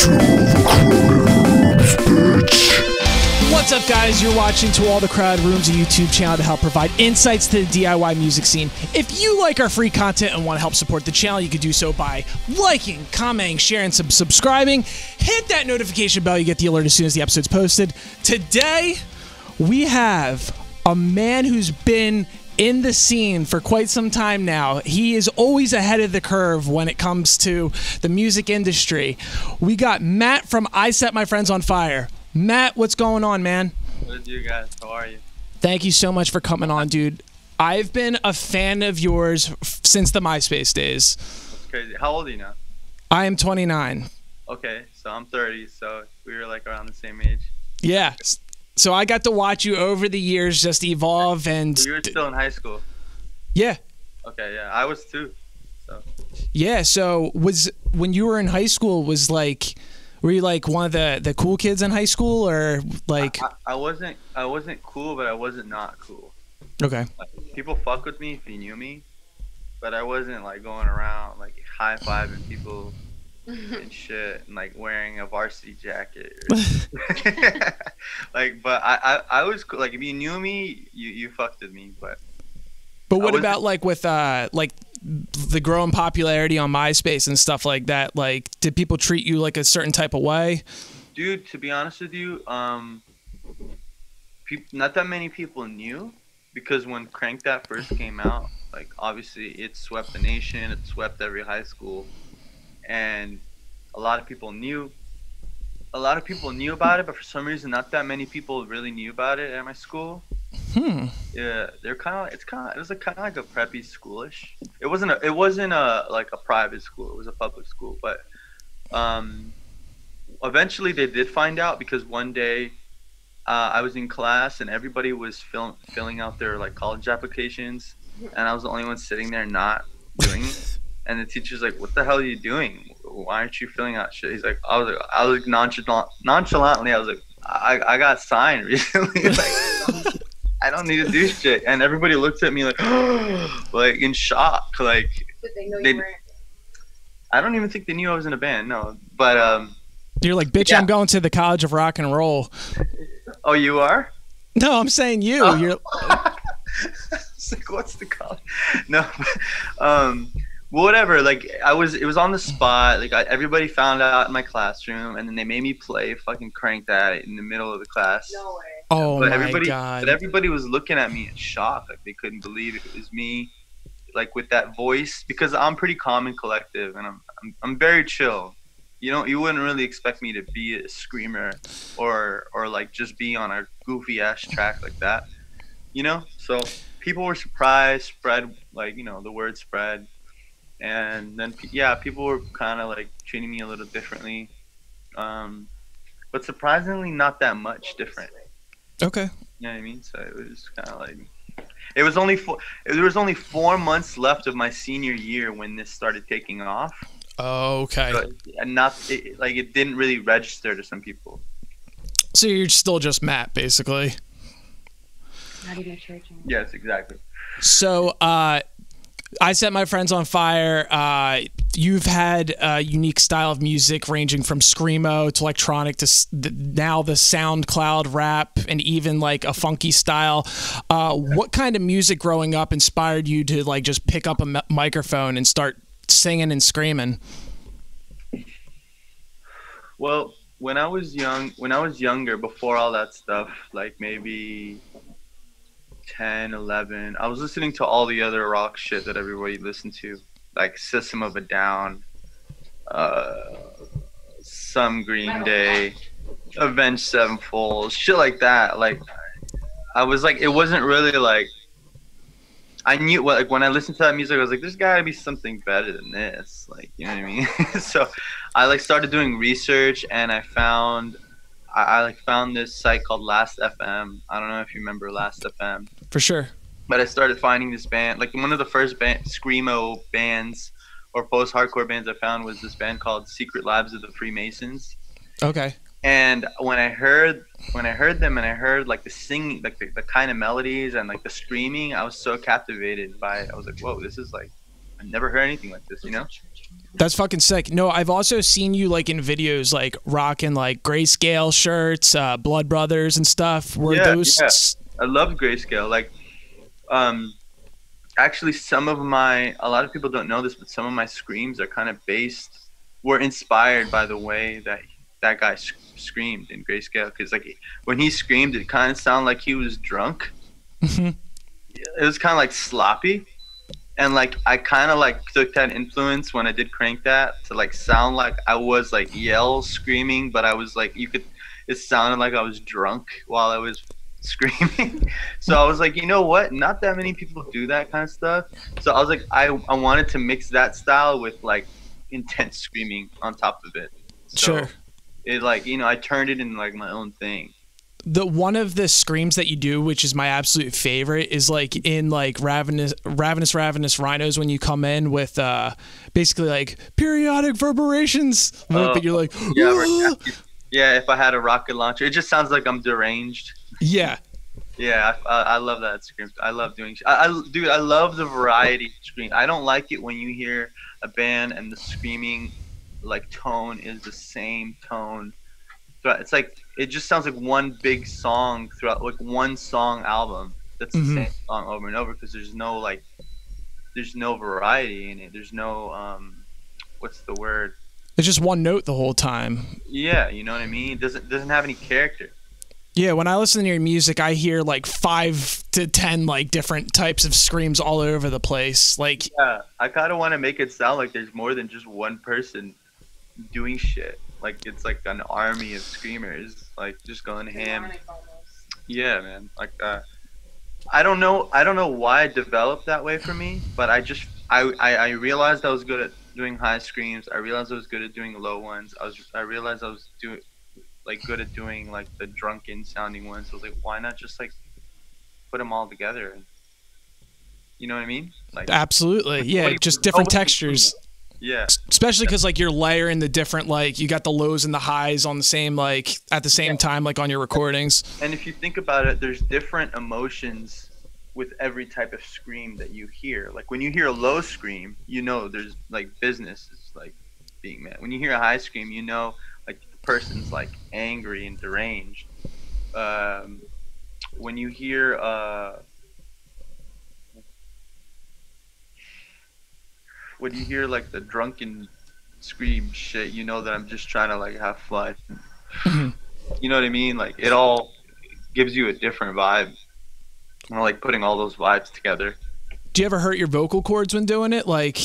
To All The Crowded Rooms, bitch. What's up, guys? You're watching To All The Crowded Rooms, a YouTube channel to help provide insights to the DIY music scene. If you like our free content and want to help support the channel, you can do so by liking, commenting, sharing, subscribing. Hit that notification bell. You get the alert as soon as the episode's posted. Today, we have a man who's been in the scene for quite some time now. He is always ahead of the curve when it comes to the music industry. We got Matt from I Set My Friends on Fire. Matt, what's going on, man? What do you guys? How are you? Thank you so much for coming on, dude. I've been a fan of yours since the MySpace days. That's crazy. How old are you now? I am 29. Okay, so I'm 30, so we were like around the same age. Yeah. So I got to watch you over the years just evolve, and you were still in high school. Yeah. Okay. Yeah, I was too. So. Yeah. So was when you were in high school, was like, were you like one of the cool kids in high school, or like? I wasn't cool, but I wasn't not cool. Okay. Like, people fuck with me if you knew me, but I wasn't like going around like high fiving people and shit, and like wearing a varsity jacket or like, but I was cool. Like, if you knew me, you fucked with me. But what about like with like the growing popularity on MySpace and stuff like that? Like, did people treat you like a certain type of way? Dude, to be honest with you, not that many people knew, because when Crank Dat first came out, like, obviously it swept the nation, it swept every high school. And a lot of people knew about it, but for some reason not that many people really knew about it at my school. Yeah, they're kind of, it was kind of like a preppy schoolish. It wasn't like a private school, it was a public school, but eventually they did find out, because one day I was in class and everybody was filling out their like college applications, and I was the only one sitting there not doing it. And the teacher's like, "What the hell are you doing? Why aren't you filling out shit?" He's like, I was nonchalantly, I was like, I got signed recently. Like, I don't need to do shit. And everybody looked at me like, like in shock. Like, did they know you weren't? I don't even think they knew I was in a band. No, but you're like, bitch, yeah. I'm going to the College of Rock and Roll. Oh, you are? No, I'm saying you. Oh. You're. I was like, what's the college? No, but, whatever, like, it was on the spot. Like, everybody found out in my classroom, and then they made me play fucking Crank That in the middle of the class. No way. Oh, but my God. But everybody was looking at me in shock. Like, they couldn't believe it was me, like, with that voice. Because I'm pretty calm and collective, and I'm very chill. You wouldn't really expect me to be a screamer or like, just be on a goofy-ass track like that. You know? So people were surprised, spread, like, you know, the word spread. And then, yeah, people were kind of like treating me a little differently, but surprisingly not that much different. Okay. You know what I mean? So it was kind of like, there was only 4 months left of my senior year when this started taking off. Oh, okay. So, and it didn't really register to some people. So you're still just Matt, basically. Not even charging. Yes, exactly. So, I Set My Friends on Fire. You've had a unique style of music ranging from screamo to electronic to now the Soundcloud rap, and even like a funky style. What kind of music growing up inspired you to like just pick up a microphone and start singing and screaming? Well, when I was younger, before all that stuff, like maybe 10, 11, I was listening to all the other rock shit that everybody listened to, like System of a Down, some Green Day, Avenged Sevenfold, shit like that. Like, I was like, it wasn't really like, I knew, like, when I listened to that music, I was like, there's gotta be something better than this. Like, you know what I mean? So I like started doing research, and I found, I found this site called Last.fm. I don't know if you remember Last.fm. For sure. But I started finding this band. Like, one of the first screamo bands or post-hardcore bands I found was this band called Secret Lives of the Freemasons. Okay. And when I heard them, and I heard like the singing, like the kind of melodies and like the screaming, I was so captivated by it. I was like, whoa, this is like I've never heard anything like this, you know? That's fucking sick. No, I've also seen you like in videos like rocking like Grayscale shirts, Blood Brothers and stuff. Were those... I love Grayscale. Like, actually some of my, a lot of people don't know this, but some of my screams are kind of based, were inspired by the way that that guy screamed in Grayscale. Because like when he screamed, it kind of sounded like he was drunk. It was kind of like sloppy. And like I kind of like took that influence when I did Crank Dat to like sound like I was like screaming, but I was like, you could, it sounded like I was drunk while I was screaming. So I was like, you know what, not that many people do that kind of stuff. So I was like, I wanted to mix that style with like intense screaming on top of it. So sure. It like, you know, I turned it into like my own thing. The one of the screams that you do, which is my absolute favorite, is like in like Ravenous Rhinos when you come in with basically like periodic reverberations. But you're like, yeah, if I had a rocket launcher, it just sounds like I'm deranged. Yeah. Yeah, I love that scream. I love doing dude, I love the variety of scream. I don't like it when you hear a band and the screaming like tone is the same tone. It's like it just sounds like one big song throughout, like one song album that's the same song over and over, because there's no like, there's no variety in it. There's no what's the word? It's just one note the whole time. Yeah, you know what I mean. It doesn't have any character. Yeah, when I listen to your music, I hear like 5 to 10 like different types of screams all over the place. Like, yeah, I kind of want to make it sound like there's more than just one person doing shit. Like it's like an army of screamers, like just going ham. Yeah, man. Like I don't know why it developed that way for me, but I realized I was good at doing high screams. I realized I was good at doing low ones. I realized I was good at doing like the drunken sounding ones. I was like, why not just like put them all together? And, you know what I mean? Like absolutely, yeah. Just different textures. Yeah, especially because like you're layering the different, like you got the lows and the highs on the same, like at the same time, like on your recordings. And if you think about it, there's different emotions with every type of scream that you hear. Like when you hear a low scream, you know there's like business is like being mad. When you hear a high scream, you know like the person's like angry and deranged. When you hear when you hear like the drunken scream shit, you know that I'm just trying to like have fun. You know what I mean? Like it all gives you a different vibe. I like putting all those vibes together. Do you ever hurt your vocal cords when doing it? Like,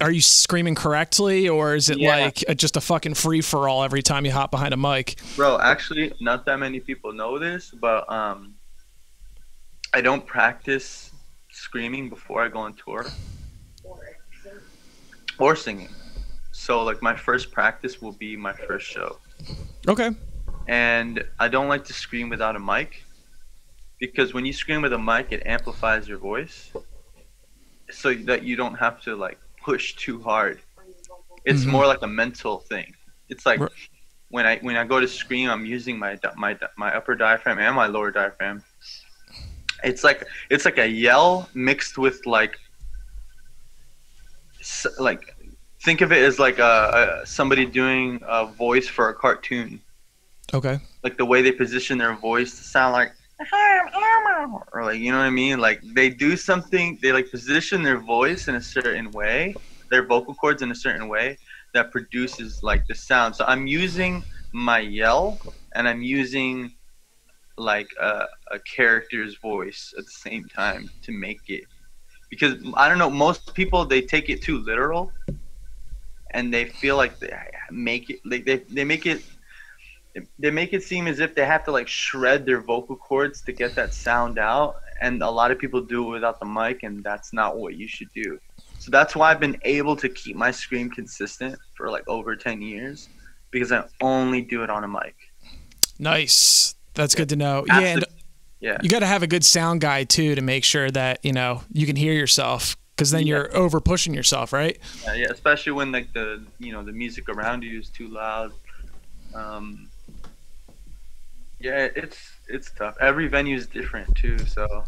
are you screaming correctly, or is it like just a fucking free for all every time you hop behind a mic? Bro, actually, not that many people know this, but I don't practice screaming before I go on tour. Or singing. So like my first practice will be my first show. Okay. And I don't like to scream without a mic, because when you scream with a mic, it amplifies your voice so that you don't have to like push too hard. It's more like a mental thing. It's like when I go to scream, I'm using my upper diaphragm and my lower diaphragm. It's like a yell mixed with like think of it as like somebody doing a voice for a cartoon. Okay. Like the way they position their voice to sound like, or like, you know what I mean? Like they do something, they like position their voice in a certain way, their vocal cords in a certain way that produces like the sound. So I'm using my yell and I'm using like a character's voice at the same time to make it. Because I don't know, most people, they take it too literal, and they feel like they make it seem as if they have to like shred their vocal cords to get that sound out. And a lot of people do it without the mic, and that's not what you should do. So that's why I've been able to keep my scream consistent for like over 10 years, because I only do it on a mic. Nice. That's good to know. That's Yeah. You got to have a good sound guy too, to make sure that, you know, you can hear yourself, because then you're over pushing yourself. Right. Yeah. Especially when like the music around you is too loud. Yeah, it's tough. Every venue is different too. So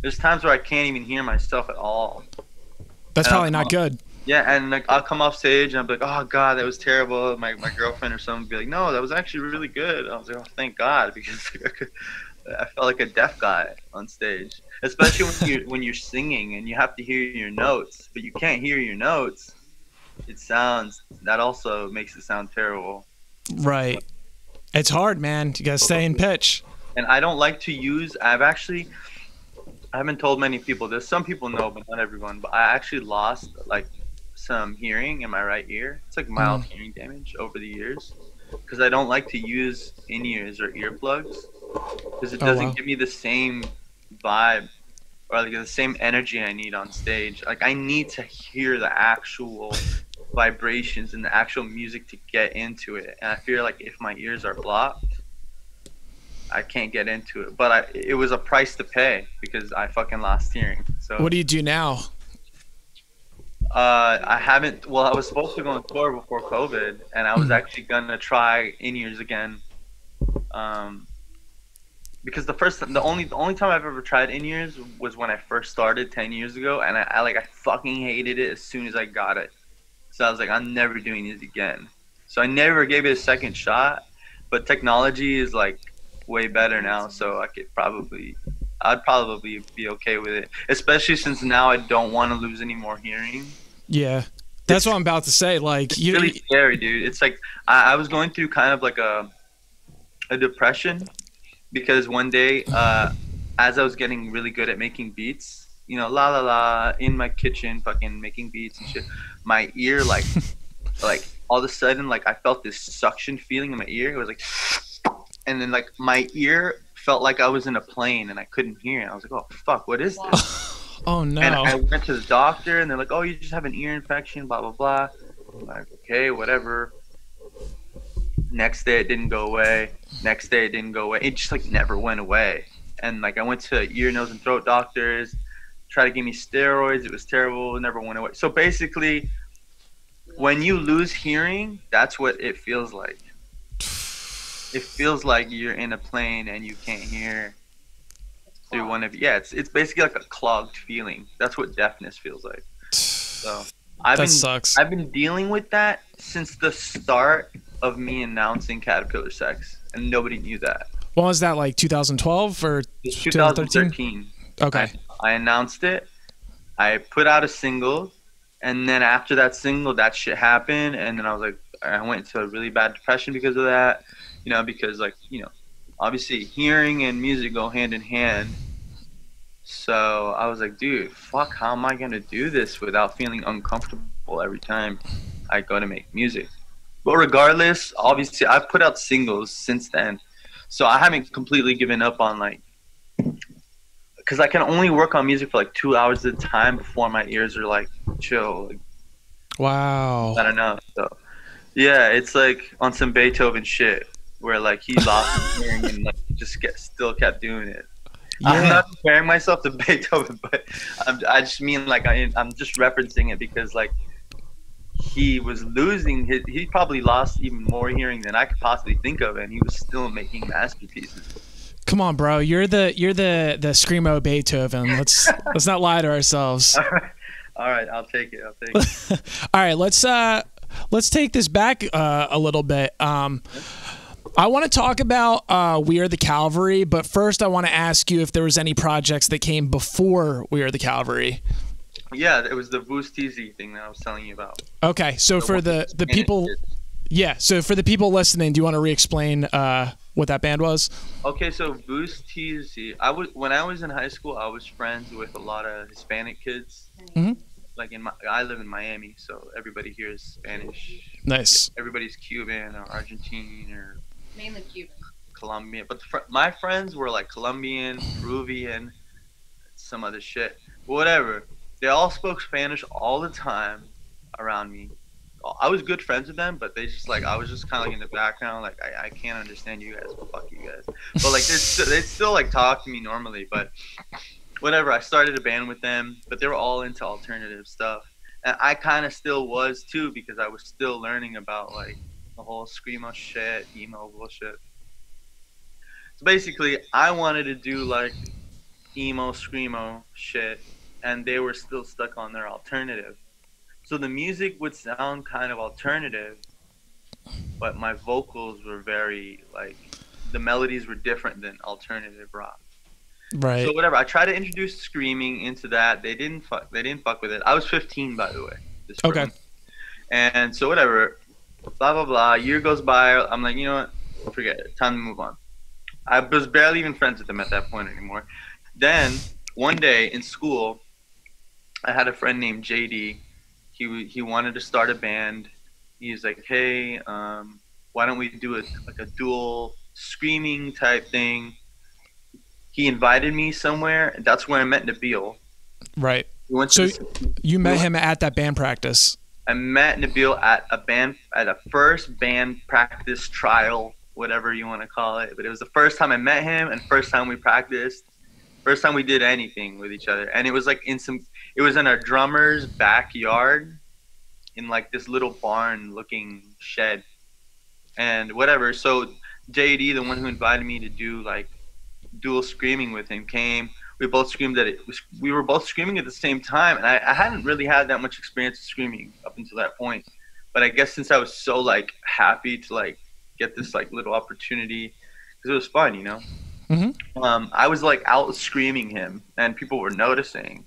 there's times where I can't even hear myself at all. That's probably not good. Yeah, and like, I'll come off stage and I'll be like, oh God, that was terrible. My girlfriend or someone would be like, no, that was actually really good. I was like, oh, thank God, because I felt like a deaf guy on stage, especially when you're singing and you have to hear your notes, but you can't hear your notes. That also makes it sound terrible. Right. It's hard, man. You gotta stay in pitch. And I don't like to use, I haven't told many people this. Some people know, but not everyone. But I actually lost like some hearing in my right ear. It's like mild hearing damage over the years, because I don't like to use in-ears or earplugs, because it doesn't give me the same vibe or like the same energy I need on stage. Like I need to hear the actual vibrations and the actual music to get into it. And I feel like if my ears are blocked, I can't get into it. But it was a price to pay because I fucking lost hearing. So what do you do now? I was supposed to go on tour before COVID, and I was actually gonna try in-ears again, because the only time I've ever tried in-ears was when I first started 10 years ago, and I fucking hated it as soon as I got it. So I was like, I'm never doing this again. So I never gave it a second shot. But technology is like way better now, so I'd probably be okay with it, especially since now I don't want to lose any more hearing. Yeah, that's what I'm about to say. Like, it's really scary, dude. It's like I was going through kind of like a depression, because one day as I was getting really good at making beats, you know, in my kitchen fucking making beats and shit, my ear like all of a sudden, like I felt this suction feeling in my ear. It was like, and then like my ear felt like I was in a plane and I couldn't hear it. I was like, oh fuck, what is this? Oh no. And I went to the doctor and they're like, oh, you just have an ear infection, blah, blah, blah. I'm like, okay, whatever. Next day it didn't go away. Next day it didn't go away. It just like never went away. And like I went to ear, nose and throat doctors, tried to give me steroids. It was terrible. It never went away. So basically when you lose hearing, that's what it feels like. It feels like you're in a plane and you can't hear through one of it's basically like a clogged feeling. That's what deafness feels like. So I've been dealing with that since the start of me announcing Caterpillar Sex, and nobody knew that. When was that, like 2012 or 2013? Okay. I announced it. I put out a single, and then after that single, that shit happened, and then I was like, I went into a really bad depression because of that. You know, because like, you know, obviously hearing and music go hand in hand. So I was like, dude, fuck, how am I going to do this without feeling uncomfortable every time I go to make music? But regardless, obviously I've put out singles since then. So I haven't completely given up on like, because I can only work on music for like 2 hours at a time before my ears are like chill. Like, wow. I don't know. So yeah, it's like on some Beethoven shit, where like he lost his hearing and like just still kept doing it. Yeah. I'm not comparing myself to Beethoven, but I just mean like I'm just referencing it because like he was losing his, he probably lost even more hearing than I could possibly think of, and he was still making masterpieces. Come on, bro, you're the screamo Beethoven. Let's not lie to ourselves. All right, I'll take it. All right, let's take this back a little bit. I want to talk about We Are the Cavalry, but first I want to ask you if there was any projects that came before We Are the Cavalry. Yeah, it was the Boosteezy thing that I was telling you about. Okay, so for the people, yeah, so for the people listening, do you want to re-explain what that band was? Okay, so Boosteezy, when I was in high school, I was friends with a lot of Hispanic kids. Mm-hmm. Like I live in Miami, so everybody here is Spanish. Nice. Everybody's Cuban or Argentine or mainly Cuban, Colombian. But my friends were like Colombian, Peruvian, some other shit, whatever. They all spoke Spanish all the time around me. I was good friends with them, but they just like, I was just kind of like in the background, like I can't understand you guys, but fuck you guys. But like they still like talk to me normally, but. Whatever, I started a band with them, but they were all into alternative stuff. And I kind of still was too, because I was still learning about like the whole screamo shit, emo bullshit. So basically, I wanted to do like emo, screamo shit. and they were still stuck on their alternative. So the music would sound kind of alternative, but my vocals were very, like, the melodies were different than alternative rock. Right. So whatever, I tried to introduce screaming into that. They didn't fuck with it. I was 15, by the way. Okay. And so whatever, blah, blah, blah. A year goes by. I'm like, you know what? Forget it. Time to move on. I was barely even friends with them at that point anymore. Then one day in school, I had a friend named JD. He wanted to start a band. He's like, hey, why don't we do like a dual screaming type thing? He invited me somewhere, and that's where I met Nabil. Right. You met him at that band practice. I met Nabil at a first band practice trial, whatever you want to call it. But it was the first time I met him, and first time we practiced, first time we did anything with each other. And it was like it was in our drummer's backyard, in like this little barn-looking shed, and whatever. So JD, the one who invited me to do like dual screaming with him, came. We both screamed we were both screaming at the same time, and I hadn't really had that much experience screaming up until that point, but I guess since I was so like happy to like get this like little opportunity, because it was fun, you know. Mm-hmm. I was like out screaming him, and people were noticing.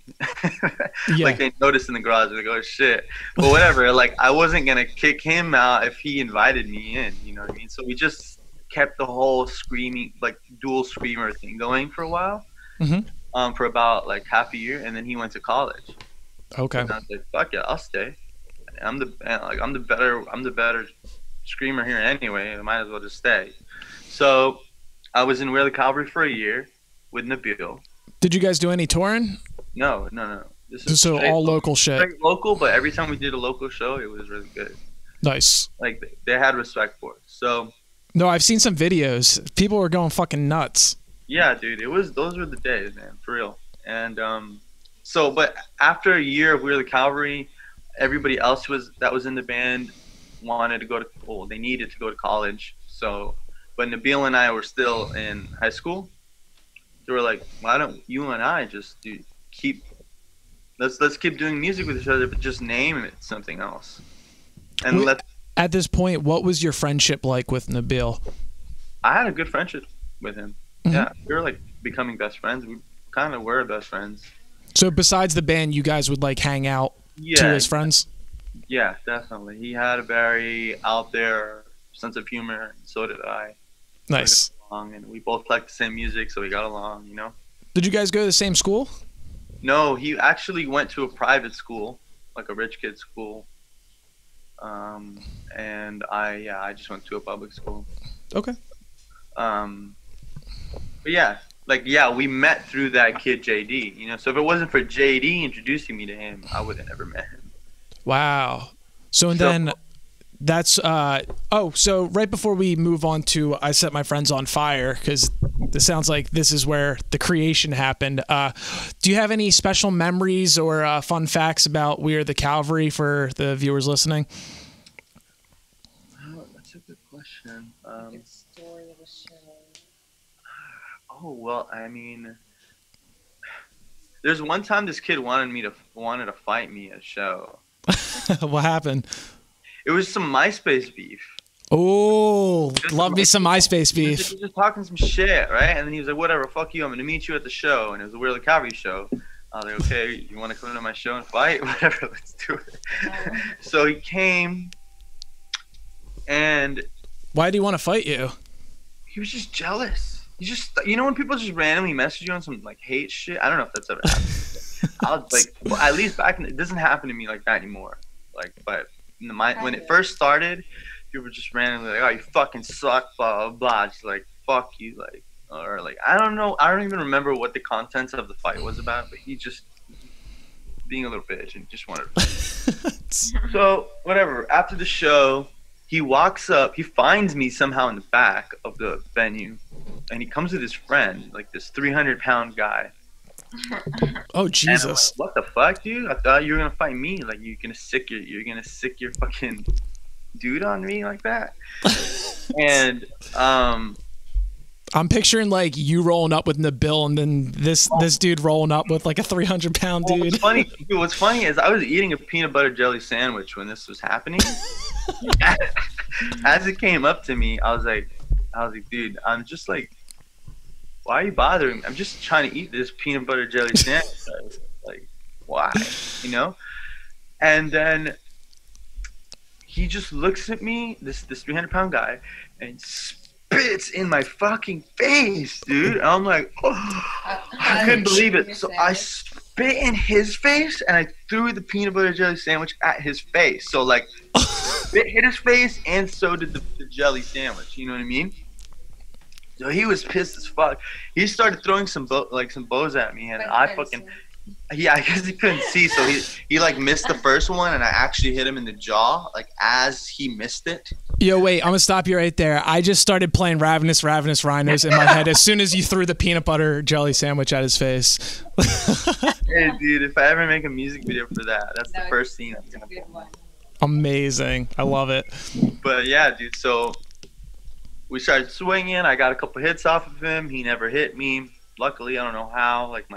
Yeah. Like they noticed in the garage, and they go, oh, shit. But whatever, like I wasn't gonna kick him out if he invited me in, you know what I mean? So we just kept the whole screaming, like dual screamer thing going for a while. Mm-hmm. For about like half a year, and then he went to college. Okay. And I was like, fuck yeah, I'll stay. I'm the better screamer here anyway. I might as well just stay. So I was in We Are the Cavalry for a year with Nabil. Did you guys do any touring? No. So all local shit. Local, but every time we did a local show, it was really good. Nice. Like they had respect for it. So. No, I've seen some videos. People were going fucking nuts. Yeah, dude, those were the days, man, for real. And but after a year of We Are the Cavalry, everybody else that was in the band wanted to go to school. They needed to go to college. So, but Nabil and I were still in high school. They were like, why don't you and I just let's keep doing music with each other, but just name it something else. And at this point, what was your friendship like with Nabil? I had a good friendship with him. Mm-hmm. Yeah, we were like becoming best friends. We kind of were best friends. So besides the band, you guys would like hang out to his friends? Yeah, definitely. He had a very out there sense of humor. So did I. Nice. So we got along, and we both liked the same music, so we got along, you know? Did you guys go to the same school? No, he actually went to a private school, like a rich kid school. And I just went to a public school. Okay. But yeah, we met through that kid, JD, you know, so if it wasn't for JD introducing me to him, I would have never met him. Wow. So then that's, so right before we move on to I Set My Friends on Fire, because this sounds like this is where the creation happened. Do you have any special memories or fun facts about We Are the Cavalry for the viewers listening? Oh, that's a good question. Oh, well, I mean, there's one time this kid wanted to fight me at a show. What happened? It was some MySpace beef. Oh, love me some MySpace beef. He was just talking some shit, right? And then he was like, whatever, fuck you, I'm going to meet you at the show. And it was a We Are the Cavalry show. I was like, okay, you want to come to my show and fight? Whatever, let's do it. So he came, and... Why did he want to fight you? He was just jealous. You know when people just randomly message you on some like hate shit? I don't know if that's ever happened. I was like, well, at least back in it doesn't happen to me like that anymore. Like, but when it first started, people were just randomly like, oh, you fucking suck, blah blah blah. Just like, fuck you, like, or like, I don't know, I don't even remember what the contents of the fight was about, but he just being a little bitch and just wanted to So whatever. After the show, he walks up, he finds me somehow in the back of the venue, and he comes with his friend, like this 300-pound guy. Oh, Jesus. Like, what the fuck, dude? I thought you were going to fight me. Like, you're going to sick your fucking dude on me like that? And I'm picturing like you rolling up with Nabil and then this dude rolling up with like a 300-pound dude. What's funny is I was eating a peanut butter jelly sandwich when this was happening. As it came up to me, I was like, dude, I'm just like, why are you bothering me? I'm just trying to eat this peanut butter jelly sandwich. Like, why? You know? And then he just looks at me, this 300-pound guy, and spits in my fucking face, dude. And I'm like, oh, I couldn't believe it. So I spit in his face, and I threw the peanut butter jelly sandwich at his face. So like, it hit his face, and so did the jelly sandwich. You know what I mean? So he was pissed as fuck. He started throwing some bows at me, and I fucking, yeah, I guess he couldn't see, so he like missed the first one, and I actually hit him in the jaw, like as he missed it. Yo, wait, I'm gonna stop you right there. I just started playing Ravenous Rhinos in my head as soon as you threw the peanut butter jelly sandwich at his face. Hey, dude, if I ever make a music video for that, that's the first scene I'm gonna play. Amazing, I love it. But yeah, dude, so we started swinging. I got a couple hits off of him. He never hit me. Luckily, I don't know how, like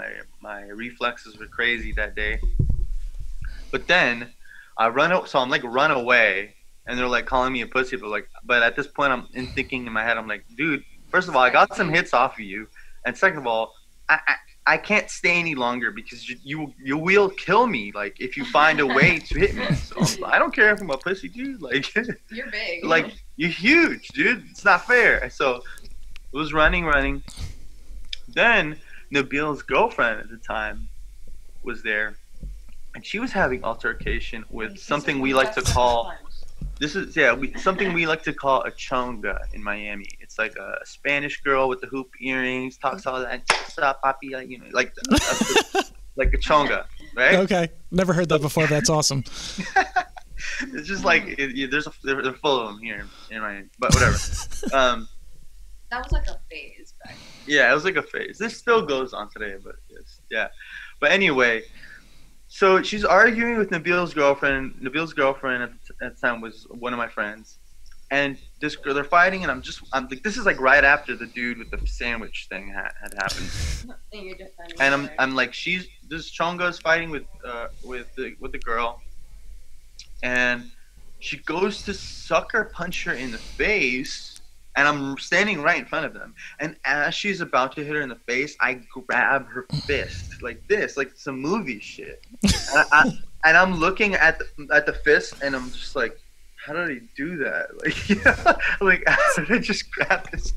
my reflexes were crazy that day. But then I run out, so I'm like run away, and they're like calling me a pussy. But like, but at this point, I'm thinking in my head, I'm like, dude, first of all, I got some hits off of you, and second of all, I can't stay any longer because you will kill me, like if you find a way to hit me. So I don't care if I'm a pussy, dude. Like you're big, like you're huge, dude. It's not fair. So it was running. Then Nabil's girlfriend at the time was there, and she was having altercation with something we like to call, something we like to call a chonga in Miami. It's like a Spanish girl with the hoop earrings, talks all that stuff, papi, you know, like a chonga, right? Okay, never heard that before. That's awesome. It's just like they're full of them here in Miami, but whatever. That was like a phase back then. Yeah, it was like a phase. This still goes on today, but yes, yeah. But anyway, so she's arguing with Nabil's girlfriend. Nabil's girlfriend at the time was one of my friends, and this girl, they're fighting, and I'm like, this is like right after the dude with the sandwich thing had happened. And I'm like, this chonga's fighting with the girl, and she goes to sucker punch her in the face. And I'm standing right in front of them. And as she's about to hit her in the face, I grab her fist like this, like some movie shit. And I'm looking at the fist, and I'm just like, how did I do that? Like, yeah, like how did I just grab this?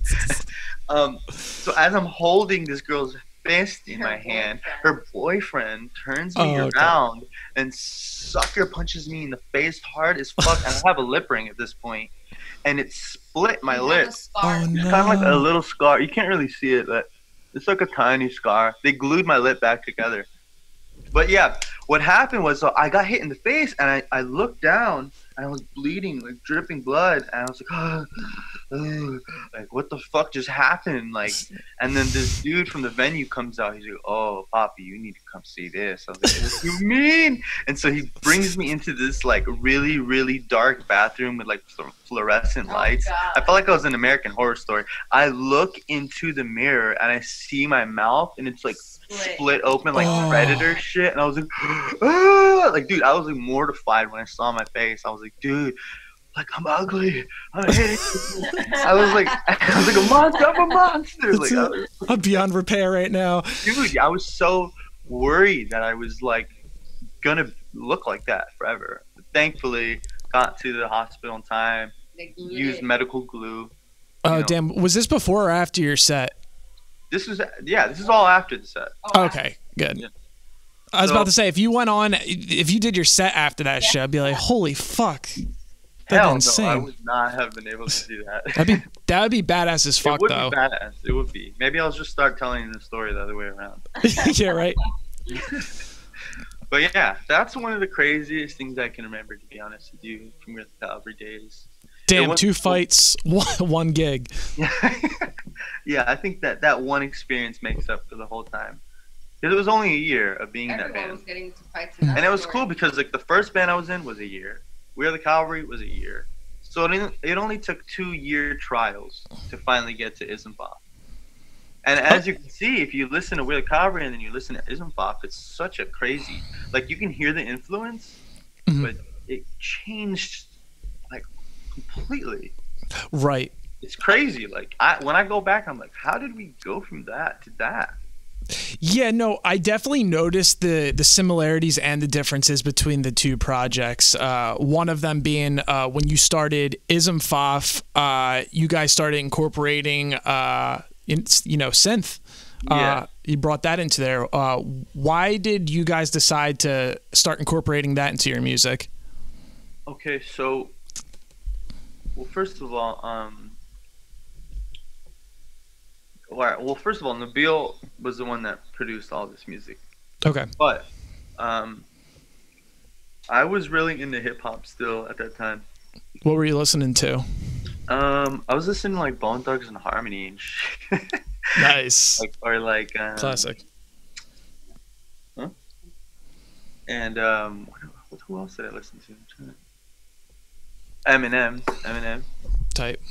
So as I'm holding this girl's fist in my hand, her boyfriend turns me around and sucker punches me in the face hard as fuck. And I have a lip ring at this point. And it split my lip. Oh, no. It's kind of like a little scar. You can't really see it, but it's like a tiny scar. They glued my lip back together. But yeah, what happened was, so I got hit in the face, and I looked down, and I was bleeding, like dripping blood, and I was like, like what the fuck just happened? Like, and then this dude from the venue comes out. He's like, oh, Poppy, you need to come see this. I was like, what do you mean? And so he brings me into this like really, really dark bathroom with like fluorescent lights. God. I felt like I was in American Horror Story. I look into the mirror, and I see my mouth, and it's like split open like Predator shit, and I was like, ah! Like, dude, I was like mortified when I saw my face. I was like, dude, like I'm ugly. I'm hitting. I was like a monster. I'm a monster. Like, I'm beyond repair right now. Dude, I was so worried that I was like gonna look like that forever. But thankfully, got to the hospital in time. Used medical glue. Oh, damn! Was this before or after your set? This is all after the set. Okay, good. Yeah. I was about to say, if you did your set after that shit, I'd be like, holy fuck. Hell no, I would not have been able to do that. That would be badass as fuck, though. It would be badass. It would be. Maybe I'll just start telling the story the other way around. Yeah, right. But yeah, that's one of the craziest things I can remember, to be honest with you, from the Calvary days. Damn, 2 fights, 1 gig. Yeah, I think that one experience makes up for the whole time. Because it was only a year of being in that band. Was getting to fight to that and it was cool because like the first band I was in was a year. We Are the Cavalry was a year. So it only took 2-year trials to finally get to Isambard. And as you can see, if you listen to We're the Cavalry and then you listen to Ismfop, it's such a crazy, like, you can hear the influence, mm-hmm. but it changed, like, completely. Right. It's crazy. Like, when I go back, I'm like, how did we go from that to that? Yeah, no, I definitely noticed the similarities and the differences between the two projects. One of them being when you started Ismfop, you guys started incorporating, synth. Yeah. You brought that into there. Why did you guys decide to start incorporating that into your music? Okay, so, well, first of all, Nabil was the one that produced all this music. Okay. But I was really into hip hop still at that time. What were you listening to? I was listening to like Bone Thugs and Harmony and shit. Nice. Classic. Huh? And who else did I listen to? Eminem. Type.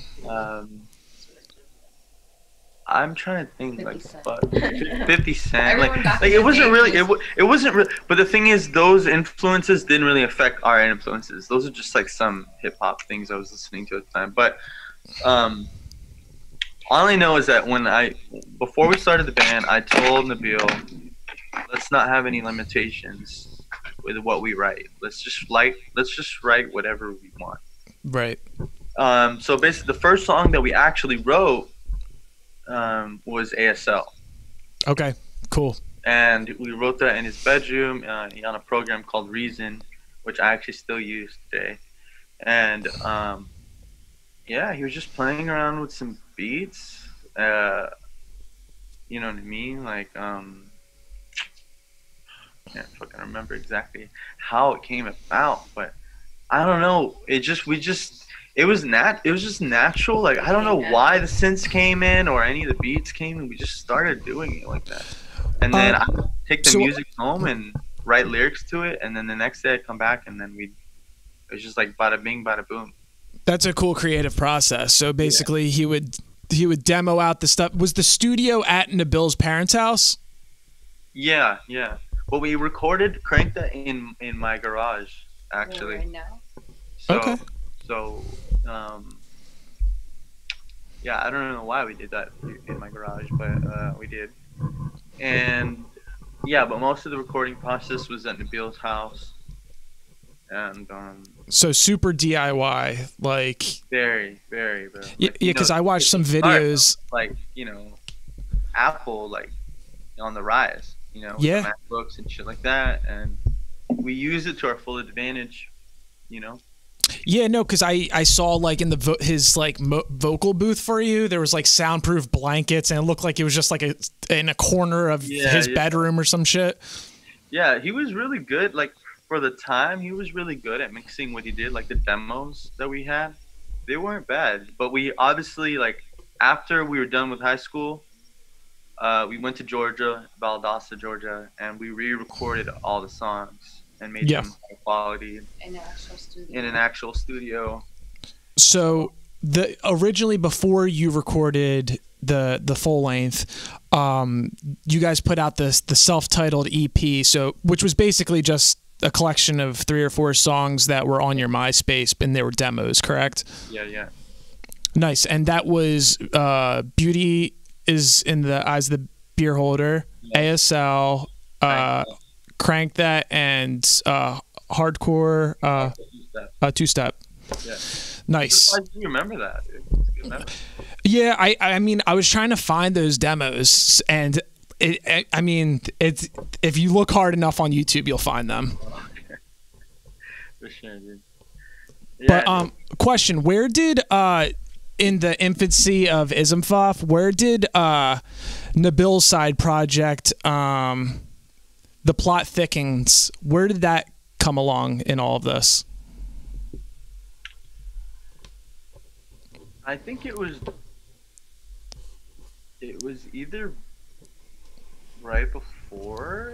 I'm trying to think, like, fuck, 50 Cent, like it wasn't really, it wasn't really, but the thing is, those influences didn't really affect our influences. Those are just like some hip hop things I was listening to at the time. But all I know is that before we started the band, I told Nabil, let's not have any limitations with what we write. Let's just write whatever we want. Right. So basically, the first song that we actually wrote was ASL. Okay, cool. And we wrote that in his bedroom on a program called Reason, which I actually still use today. And yeah, he was just playing around with some beats. You know what I mean? Like, I can't fucking remember exactly how it came about, but I don't know. It was just natural. Like, I don't know why the synths came in or any of the beats came in. We just started doing it like that. And then I would take the music home and write lyrics to it. And then the next day I'd come back and then it was just like bada bing, bada boom. That's a cool creative process. So basically he would demo out the stuff. Was the studio at Nabil's parents' house? Yeah, yeah. Well, we recorded Crank Dat in my garage, actually. Right now? So, okay. So, yeah, I don't know why we did that in my garage, but we did. And, yeah, but most of the recording process was at Nabil's house. And so super DIY, like... Very, very, bro. Yeah, because I watched some videos... Like, you know, Apple, like, on the rise, you know, yeah. MacBooks and shit like that. And we use it to our full advantage, you know? Yeah, no, because I saw, like, in the vocal booth for you, there was, like, soundproof blankets, and it looked like it was just, like, in a corner of his bedroom or some shit. Yeah, he was really good. Like, for the time, he was really good at mixing what he did. Like, the demos that we had, they weren't bad. But we obviously, like, after we were done with high school, we went to Georgia, Valdosta, Georgia, and we re-recorded all the songs. And made them high quality in an actual studio. So originally, before you recorded the full length, you guys put out the self-titled EP, which was basically just a collection of 3 or 4 songs that were on your MySpace, and they were demos, correct? Yeah, yeah. Nice. And that was Beauty Is in the Eyes of the Beer Holder, yeah. ASL, Crank Dat, and Hardcore Two-Step. Yeah. Nice. I do remember that, dude. It's a good memory. Yeah, I mean, I was trying to find those demos, and I mean, if you look hard enough on YouTube, you'll find them. For sure, dude. Yeah, but question, where did in the infancy of Ismfop, where did Nabil's side project The Plot Thickens, where did that come along in all of this? I think it was either right before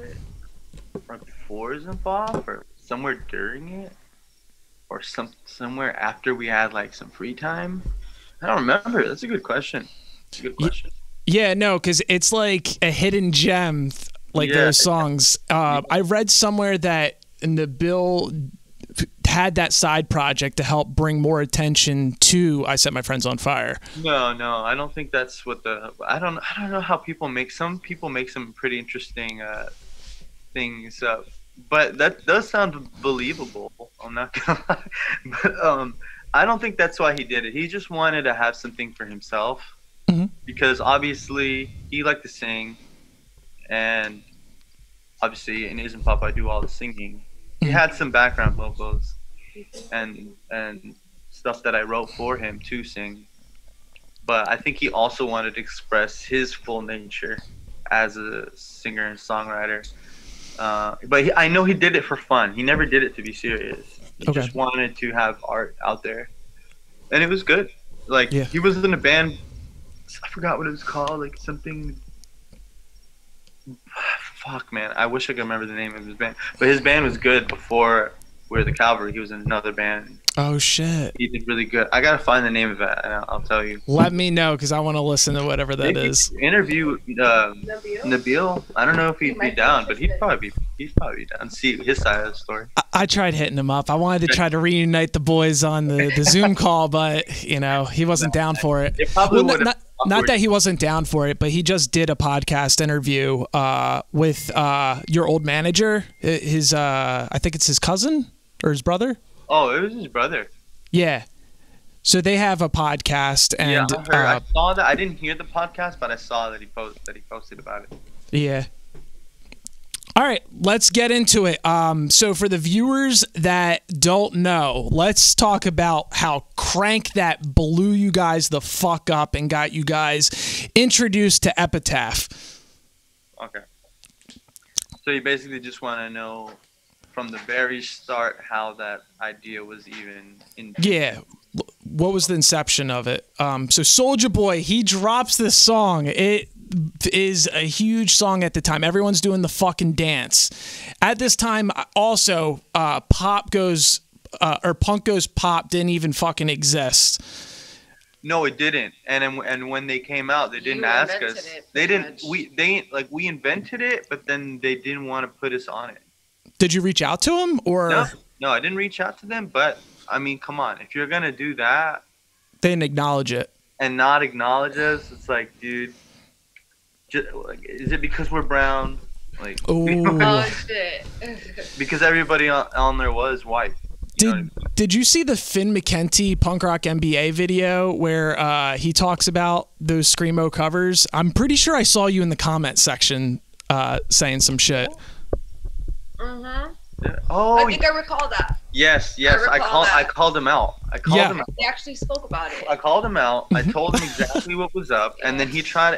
Ismfop, or somewhere during it, or somewhere after we had like some free time. I don't remember. That's a good question. Yeah, no, because it's like a hidden gem, like those songs. I read somewhere that Nabil had that side project to help bring more attention to I Set My Friends on Fire. No, no, I don't think that's what the... I don't know how people make... Some people make some pretty interesting things up. But that does sound believable, I'm not gonna lie. But I don't think that's why he did it. He just wanted to have something for himself. Mm-hmm. Because obviously he liked to sing, and obviously in Isn't Pop I Do All the Singing, he had some background vocals and stuff that I wrote for him to sing. But I think he also wanted to express his full nature as a singer and songwriter. But I know he did it for fun. He never did it to be serious. He just wanted to have art out there, and it was good. Like he was in a band, I forgot what it was called, like something. Fuck, man, I wish I could remember the name of his band. But his band was good before We Are the Cavalry. He was in another band. Oh, shit. He did really good. I got to find the name of it, and I'll tell you. Let me know, because I want to listen to whatever that is. Interview Nabil. I don't know if he'd be down, but he'd probably be down. See his side of the story. I tried hitting him up. I wanted to try to reunite the boys on the Zoom call, but, you know, he wasn't down for it. It probably would've. Not that he wasn't down for it, but he just did a podcast interview with your old manager, his I think it's his cousin or his brother. Oh, it was his brother. Yeah. So they have a podcast, and yeah, I saw that. I didn't hear the podcast, but I saw that he posted about it. Yeah. All right, let's get into it. So for the viewers that don't know, let's talk about how Crank Dat blew you guys the fuck up and got you guys introduced to Epitaph. Okay. So you basically just want to know from the very start how that idea was even in. Yeah. What was the inception of it? So Soulja Boy, he drops this song. It is a huge song at the time. Everyone's doing the fucking dance at this time. Also, pop goes or punk goes pop didn't even fucking exist. No, it didn't. And when they came out, they didn't ask us. They didn't. We invented it, but then they didn't want to put us on it. Did you reach out to them or? No, I didn't reach out to them. But I mean, come on, if you're gonna do that, they didn't acknowledge it. And not acknowledge us, it's like, dude. Is it because we're brown? Like, oh shit! Because everybody on there was white. Did you see the Finn McKenty Punk Rock NBA video where he talks about those screamo covers? I'm pretty sure I saw you in the comment section saying some shit. Mm-hmm. Yeah. Oh, I think I recall that. Yes, yes, I called him out. I called him out. They actually spoke about it. I called him out. I told him exactly what was up, and then he tried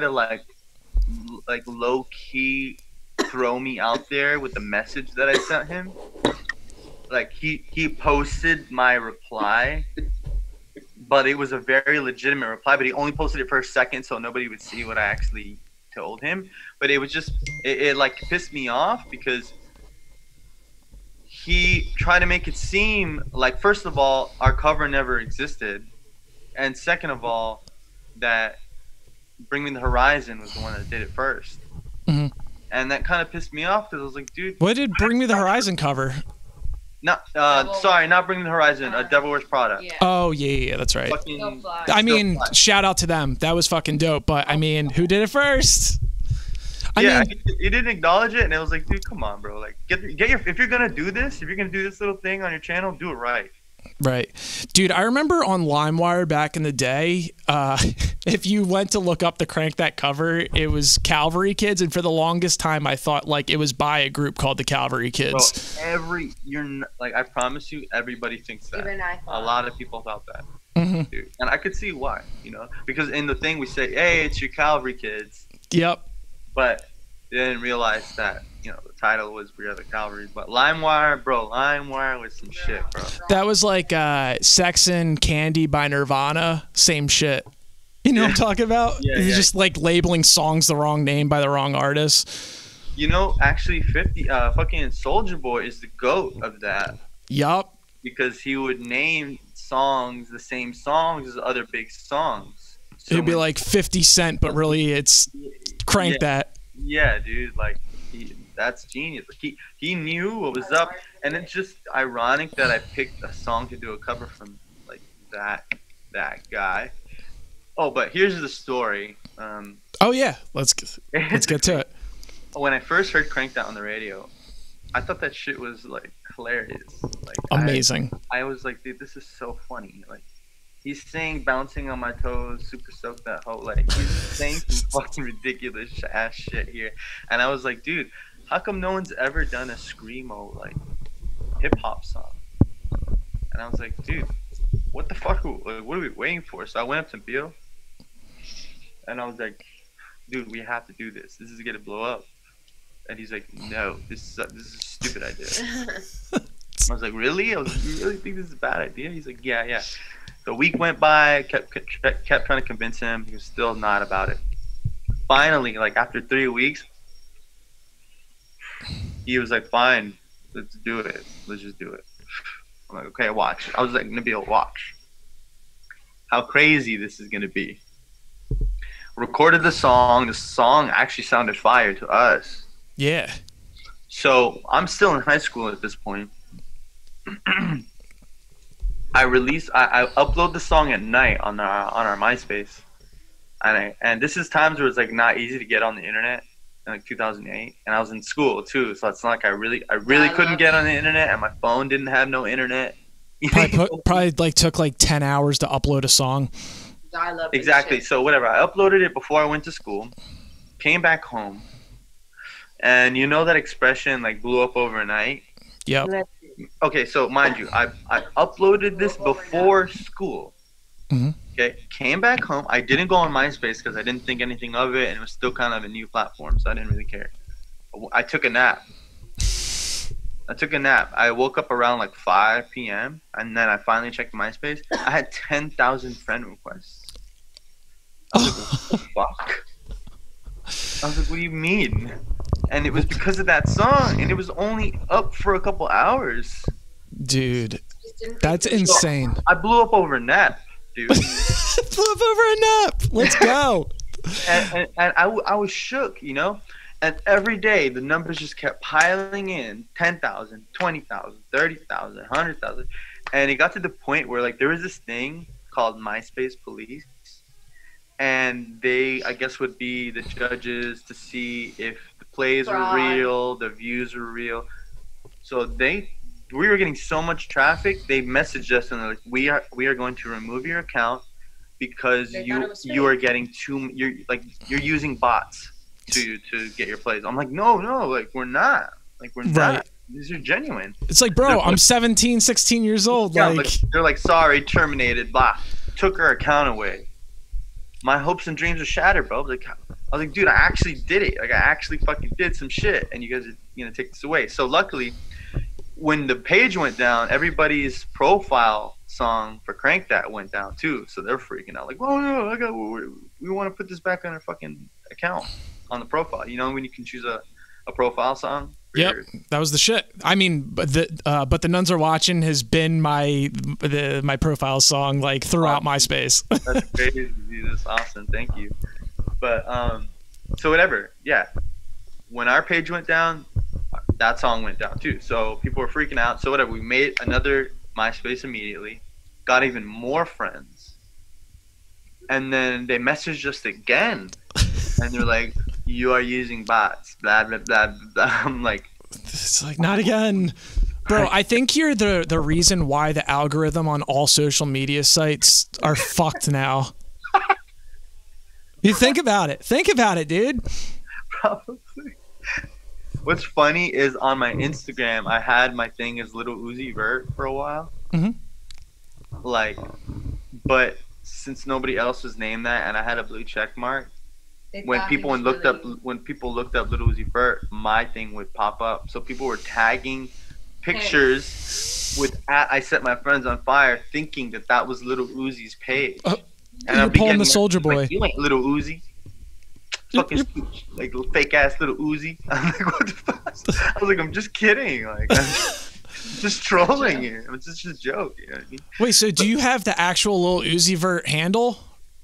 to like low key throw me out there with the message that I sent him. Like he posted my reply, but it was a very legitimate reply. But he only posted it for a second, so nobody would see what I actually told him. But it was just it like pissed me off because. He tried to make it seem like, first of all, our cover never existed. And second of all, that Bring Me the Horizon was the one that did it first. Mm-hmm. And that kind of pissed me off because I was like, dude. What did Bring Me the Horizon cover? Not Bring Me the Horizon, Devil Wears Prada. Yeah. Oh, yeah, that's right. I mean, shout out to them. That was fucking dope. But, I mean, who did it first? I mean, he didn't acknowledge it, and it was like, dude, come on, bro. Like, get your. If you're gonna do this little thing on your channel, do it right. Right, dude. I remember on LimeWire back in the day, if you went to look up the Crank Dat cover, it was Cavalry Kids, and for the longest time, I thought like it was by a group called the Cavalry Kids. Bro, I promise you, everybody thinks that. Even I thought. A lot of people thought that. Mm-hmm. Dude, and I could see why. You know, because in the thing we say, hey, it's your Cavalry Kids. Yep. But they didn't realize that, you know, the title was We Are the Cavalry. But LimeWire, bro, LimeWire was some shit, bro. That was like Sex and Candy by Nirvana. Same shit. You know what I'm talking about? Yeah, it's just like labeling songs the wrong name by the wrong artist. You know, actually, fucking Soulja Boy is the GOAT of that. Yup. Because he would name songs, the same songs as other big songs. it'd be like 50 Cent, but really it's Crank That. Yeah, dude, like that's genius. Like, he knew what was up, and it's just ironic that I picked a song to do a cover from like that guy. Oh, but here's the story. Oh yeah, let's get to it. When I first heard Crank Dat on the radio, I thought that shit was like hilarious, like amazing. I was like, dude, this is so funny. Like, he's saying bouncing on my toes, super soaked that whole, like, he's saying some fucking ridiculous ass shit here. And I was like, dude, how come no one's ever done a screamo like hip hop song? And I was like, dude, what the fuck? What are we waiting for? So I went up to Bill, and I was like, dude, we have to do this. This is gonna blow up. And he's like, no, this is a stupid idea. I was like, really? I was like, you really think this is a bad idea? He's like, yeah, yeah. So a week went by. I kept trying to convince him. He was still not about it. Finally, like after 3 weeks, he was like, fine, let's do it. Let's just do it. I'm like, okay, watch. I was like, Nabil, watch how crazy this is gonna be. Recorded the song. The song actually sounded fire to us. Yeah. So I'm still in high school at this point. I upload the song at night on our MySpace, and this is times where it's like not easy to get on the internet in like 2008, and I was in school too, so it's not like I really couldn't get on the internet, and my phone didn't have no internet. probably like took like 10 hours to upload a song. Exactly. So whatever, I uploaded it before I went to school, came back home, and you know that expression like blew up overnight. Yep. Okay, so mind you, I uploaded this before school. Mm-hmm. Okay, came back home. I didn't go on MySpace because I didn't think anything of it, and it was still kind of a new platform, so I didn't really care. I took a nap. I woke up around like 5 p.m., and then I finally checked MySpace. I had 10,000 friend requests. I was like, what the fuck? I was like, what do you mean? And it was because of that song, and it was only up for a couple hours. Dude, that's insane. I blew up over a nap, dude. Blew up over a nap. Let's go. and I was shook, you know? And every day, the numbers just kept piling in. 10,000, 20,000, 30,000, 100,000. And it got to the point where, like, there was this thing called MySpace Police. And they, I guess, would be the judges to see if the plays were real, the views were real. So we were getting so much traffic. They messaged us and they're like, "We are going to remove your account because you are getting too, you're using bots to get your plays." I'm like, no, like we're not, right. These are genuine. It's like, bro, I'm 17, 16 years old. Yeah, like they're like, sorry, terminated, blah, took her account away. My hopes and dreams are shattered, bro. I was like, dude, I actually did it. Like, I actually fucking did some shit, and you guys are gonna take this away. So luckily, when the page went down, everybody's profile song for Crank Dat went down too. So they're freaking out, like, oh no, we want to put this back on our fucking account on the profile. You know when you can choose a profile song. Yep, that was the shit. I mean, but the nuns are watching has been my profile song like throughout MySpace. That's crazy. That's awesome. Thank you. But so whatever. Yeah, when our page went down, that song went down too. So people were freaking out. So whatever. We made another MySpace immediately, got even more friends, and then they messaged us again, and they're like, you are using bots, blah, blah, blah, blah. I'm like, it's like, not again. Bro, I think you're the reason why the algorithm on all social media sites are fucked now. You think about it. Think about it, dude. Probably. What's funny is on my Instagram, I had my thing as Lil Uzi Vert for a while. Mm-hmm. Like, but since nobody else was named that and I had a blue check mark, when people looked up Lil Uzi Vert, my thing would pop up. So people were tagging pictures with I Set My Friends on Fire, thinking that was Lil Uzi's page. And I'm pulling the Soulja Boy. Like, you ain't Lil Uzi. Fucking like fake ass Lil Uzi. I'm like, what the fuck? I was like, I'm just kidding. Like, just trolling you. It's just a joke. You know what I mean? Wait, so do you have the actual Lil Uzi Vert handle?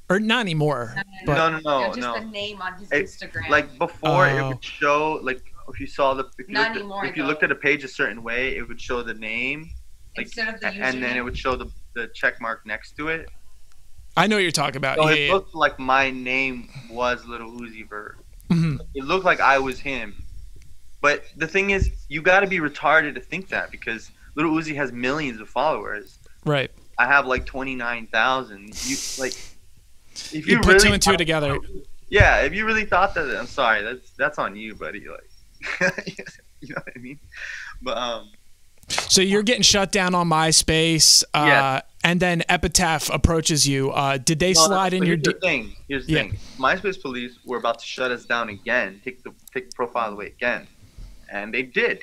Or not anymore. No. Just the name on his Instagram. Like before, it would show, like if you saw the, if you looked at a page a certain way, it would show the name, like, instead of the username. And then it would show the check mark next to it. I know what you're talking about. So it looked like my name was Lil Uzi Vert. Mm-hmm. It looked like I was him. But the thing is, you got to be retarded to think that, because Lil Uzi has millions of followers. Right. I have like 29,000. You like, if you put two and two together. Yeah, if you really thought that, I'm sorry, that's on you, buddy. Like, you know what I mean? But so you're getting shut down on MySpace, yeah. And then Epitaph approaches you. Did they slide in your? Here's the thing. MySpace police were about to shut us down again, take the profile away again, and they did.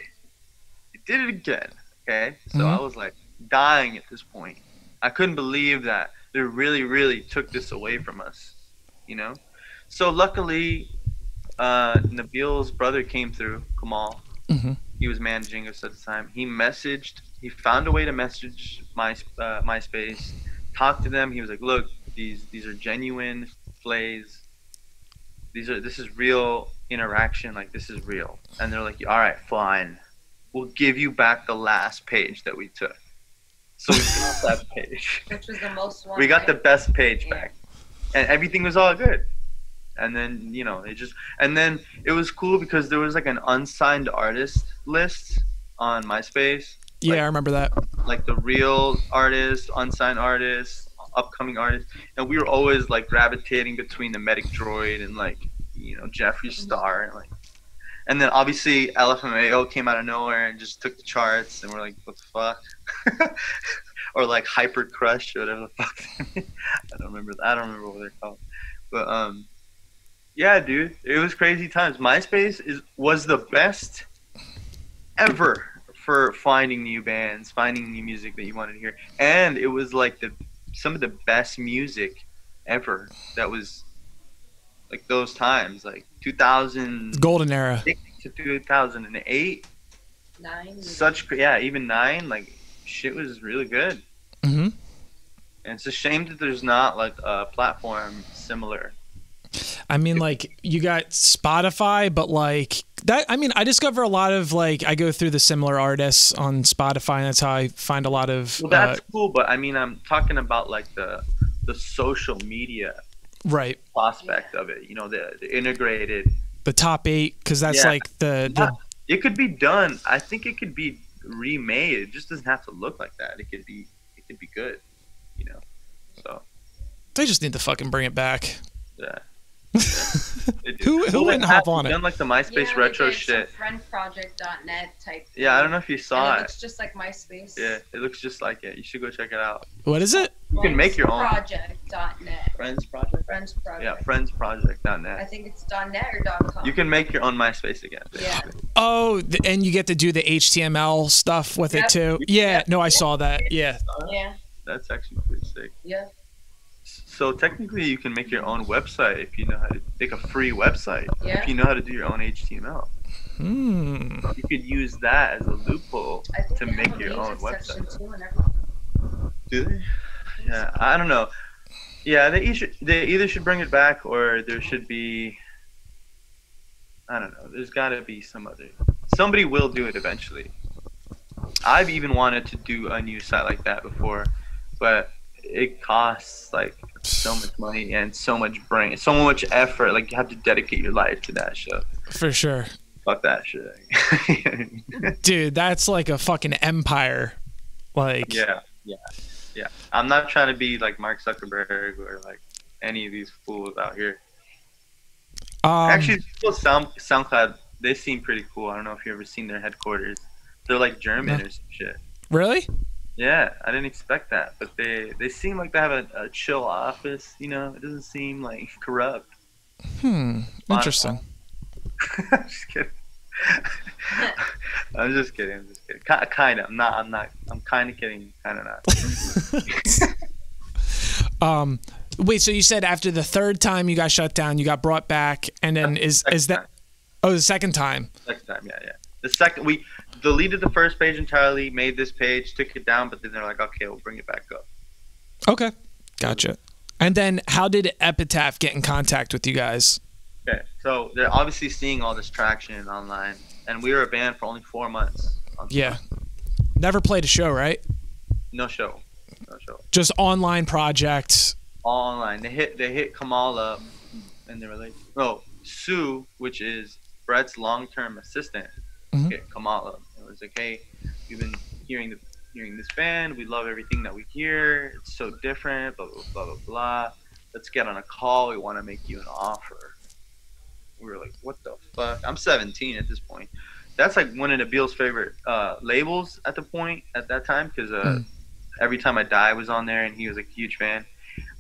They did it again. Okay, so I was like dying at this point. I couldn't believe that they really took this away from us, you know. So luckily, Nabil's brother came through, Kamal. He was managing us at the time. He found a way to message MySpace, talk to them. He was like, "Look, these are genuine plays. This is real interaction. Like, this is real." And they're like, "All right, fine. We'll give you back the last page that we took." So we got that page. Which was the most one. We got the best page back, and everything was all good. And then, you know, and then it was cool because there was like an unsigned artist list on MySpace. Yeah, I remember that. Like the real artists, unsigned artists, upcoming artists. And we were always like gravitating between the Medic Droid and like, you know, Jeffree Star. And like, and then obviously LFMAO came out of nowhere and just took the charts, and we're like, what the fuck? Or like Hyper Crush or whatever the fuck. I don't remember what they're called. But yeah, dude, it was crazy times. MySpace was the best ever for finding new bands, finding new music that you wanted to hear, and it was like some of the best music ever. That was like those times, like 2000 golden era to 2008, nine. Such even nine. Like shit was really good. Mm-hmm. And it's a shame that there's not like a platform similar. I mean, like, you got Spotify, but like that, I mean, I discover a lot of like, I go through the similar artists on Spotify, and that's how I find a lot of. Well, that's cool, but I mean, I'm talking about like the social media, right? Prospect of it, you know, the integrated, the top 8, because that's like it could be done. I think it could be remade. It just doesn't have to look like that. It could be good, you know. So they just need to fucking bring it back. Yeah. Who wouldn't hop on it? Done like the MySpace retro shit. Friendproject.net type. Yeah, I don't know if you saw it. It looks just like MySpace. Yeah, it looks just like it. You should go check it out. What is it? You can make your own. Friendsproject.net. Friends Project. Friends Project. Yeah, friendsproject.net. I think it's .net or .com. You can make your own MySpace again. Basically. Yeah. Oh, and you get to do the HTML stuff with it too. Yeah. No, I saw that. Yeah. Yeah. That's actually pretty sick. Yeah. So technically, you can make your own website if you know how to make a free website. Yeah. If you know how to do your own HTML, you could use that as a loophole to make your own website. Do they? Yeah, I don't know. Yeah, they either should bring it back, or there should be. I don't know. There's got to be some other. Somebody will do it eventually. I've even wanted to do a new site like that before, but it costs like so much money and so much brain, so much effort. Like you have to dedicate your life to that shit. For sure. Fuck that shit. Dude, that's like a fucking empire. Like yeah. I'm not trying to be like Mark Zuckerberg or like any of these fools out here. Actually, SoundCloud, they seem pretty cool. I don't know if you've ever seen their headquarters. They're like German or some shit. Really? Yeah, I didn't expect that, but they seem like they have a chill office, you know? It doesn't seem like corrupt. Interesting. I'm just kidding. I'm just kidding. Kinda. I'm not. I'm kind of kidding. Kind of not. Wait. So you said after the third time you got shut down, you got brought back, and then is that? Oh, the second time. Second time. Yeah. The second we deleted the first page entirely, made this page, took it down, but then they're like, okay, we'll bring it back up. Okay, gotcha. And then how did Epitaph get in contact with you guys? Okay, so they're obviously seeing all this traction online, and we were a band for only 4 months. Yeah. Never played a show, right? No show. No show. Just online projects. All online. They hit Kamal up, and they were like, "Bro, Sue, which is Brett's long-term assistant, hit Kamal up. It was like, hey, we've been hearing this band. We love everything that we hear. It's so different. Blah blah blah blah blah. Let's get on a call. We want to make you an offer." We were like, what the fuck? I'm 17 at this point. That's like one of Nabil's favorite labels at the point, at that time, because Every Time I Die was on there, and he was a huge fan.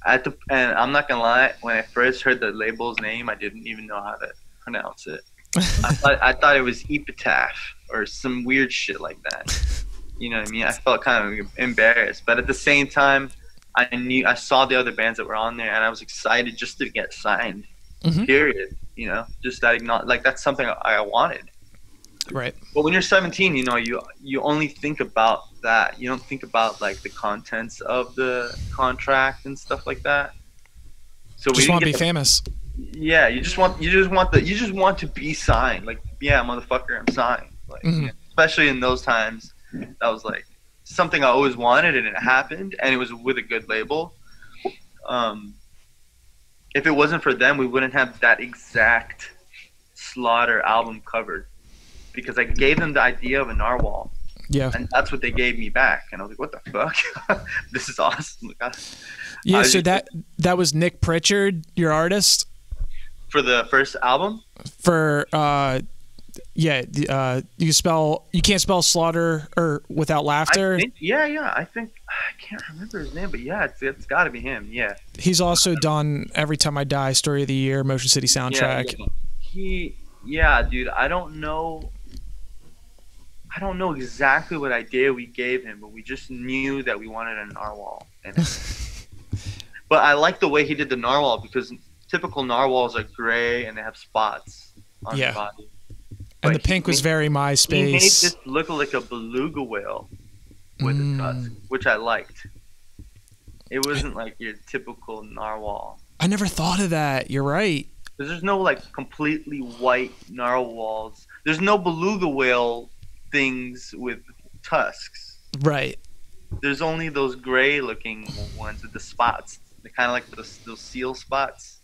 And I'm not going to lie, when I first heard the label's name, I didn't even know how to pronounce it. I thought it was Epitaph or some weird shit like that. You know what I mean? I felt kind of embarrassed. But at the same time, I saw the other bands that were on there, and I was excited just to get signed, period. You know, just that, like, that's something I wanted. Right. But when you're 17, you know, you only think about that. You don't think about like the contents of the contract and stuff like that. So just want to be famous. Yeah, you just want to be signed. Like, yeah, motherfucker, I'm signed. Like, especially in those times, that was like something I always wanted, and it happened, and it was with a good label. If it wasn't for them, we wouldn't have that exact Slaughter album covered, because I gave them the idea of a narwhal. Yeah. And that's what they gave me back. And I was like, what the fuck? This is awesome. Yeah, so that was Nick Pritchard, your artist? For the first album? For, You Can't Spell Slaughter Without Laughter? I can't remember his name, but yeah, it's got to be him. Yeah. He's also done Every Time I Die, Story of the Year, Motion City Soundtrack. Yeah, dude, I don't know exactly what idea we gave him, but we just knew that we wanted a narwhal in it. But I like the way he did the narwhal, because typical narwhals are gray and they have spots on their body. And the pink was very MySpace. He made this look like a beluga whale with a tusk, which I liked. It wasn't like your typical narwhal. I never thought of that. You're right. There's no like completely white narwhals. There's no beluga whale things with tusks. Right. There's only those gray looking ones with the spots. They're kind of like those seal spots.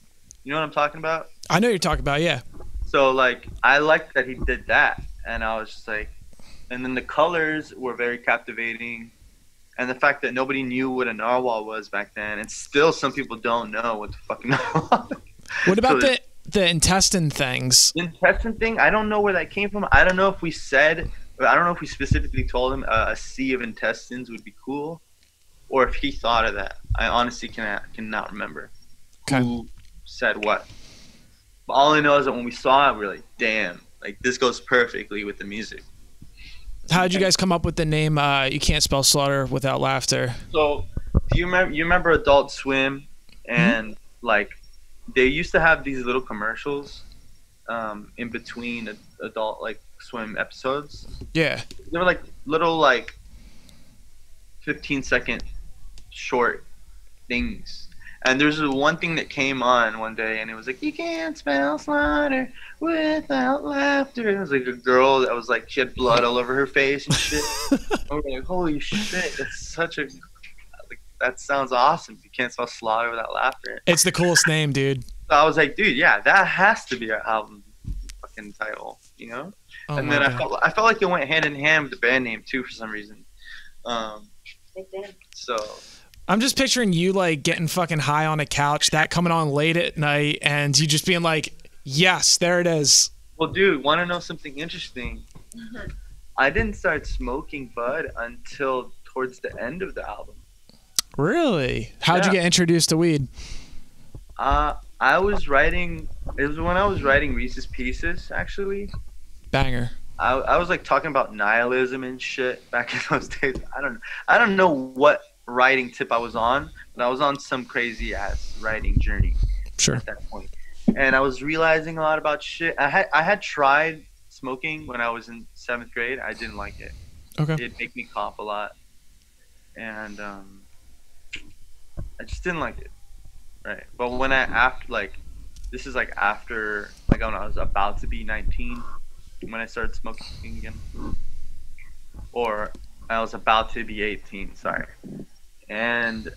You know what I'm talking about? I know what you're talking about, yeah. So like, I liked that he did that. And I was just like, and then the colors were very captivating. And the fact that nobody knew what a narwhal was back then. And still some people don't know what the fuck narwhal is. What about the intestine things? The intestine thing, I don't know where that came from. I don't know if we said, I don't know if we specifically told him a sea of intestines would be cool, or if he thought of that. I honestly cannot remember who said what. But all I know is that when we saw it, we were like, damn, like this goes perfectly with the music. How did you guys come up with the name You Can't Spell Slaughter Without Laughter? So do you remember Adult Swim and like, they used to have these little commercials in between Adult like Swim episodes. Yeah. They were like little like 15-second short things. And there's one thing that came on one day, and it was like, you can't spell slaughter without laughter. And it was like a girl that was like, she had blood all over her face and shit. I was like, holy shit, that's such a... That sounds awesome. You can't spell slaughter without laughter. It's the coolest name, dude. So I was like, dude, yeah, that has to be our album fucking title, you know? Oh, and then I felt like it went hand in hand with the band name too for some reason. So I'm just picturing you like getting fucking high on a couch, that coming on late at night, and you just being like, yes, there it is. Well, dude, want to know something interesting? I didn't start smoking bud until towards the end of the album. Really? How'd you get introduced to weed? I was writing, it was when I was writing Reese's Pieces, actually. Banger. I was like talking about nihilism and shit back in those days. I don't know what writing tip I was on, but I was on some crazy ass writing journey at that point. And I was realizing a lot about shit. I had tried smoking when I was in 7th grade. I didn't like it. Okay. It'd make me cough a lot. And I just didn't like it. right? But when I after like, this is like after like when I was about to be 19, when I started smoking again, or I was about to be 18. Sorry, and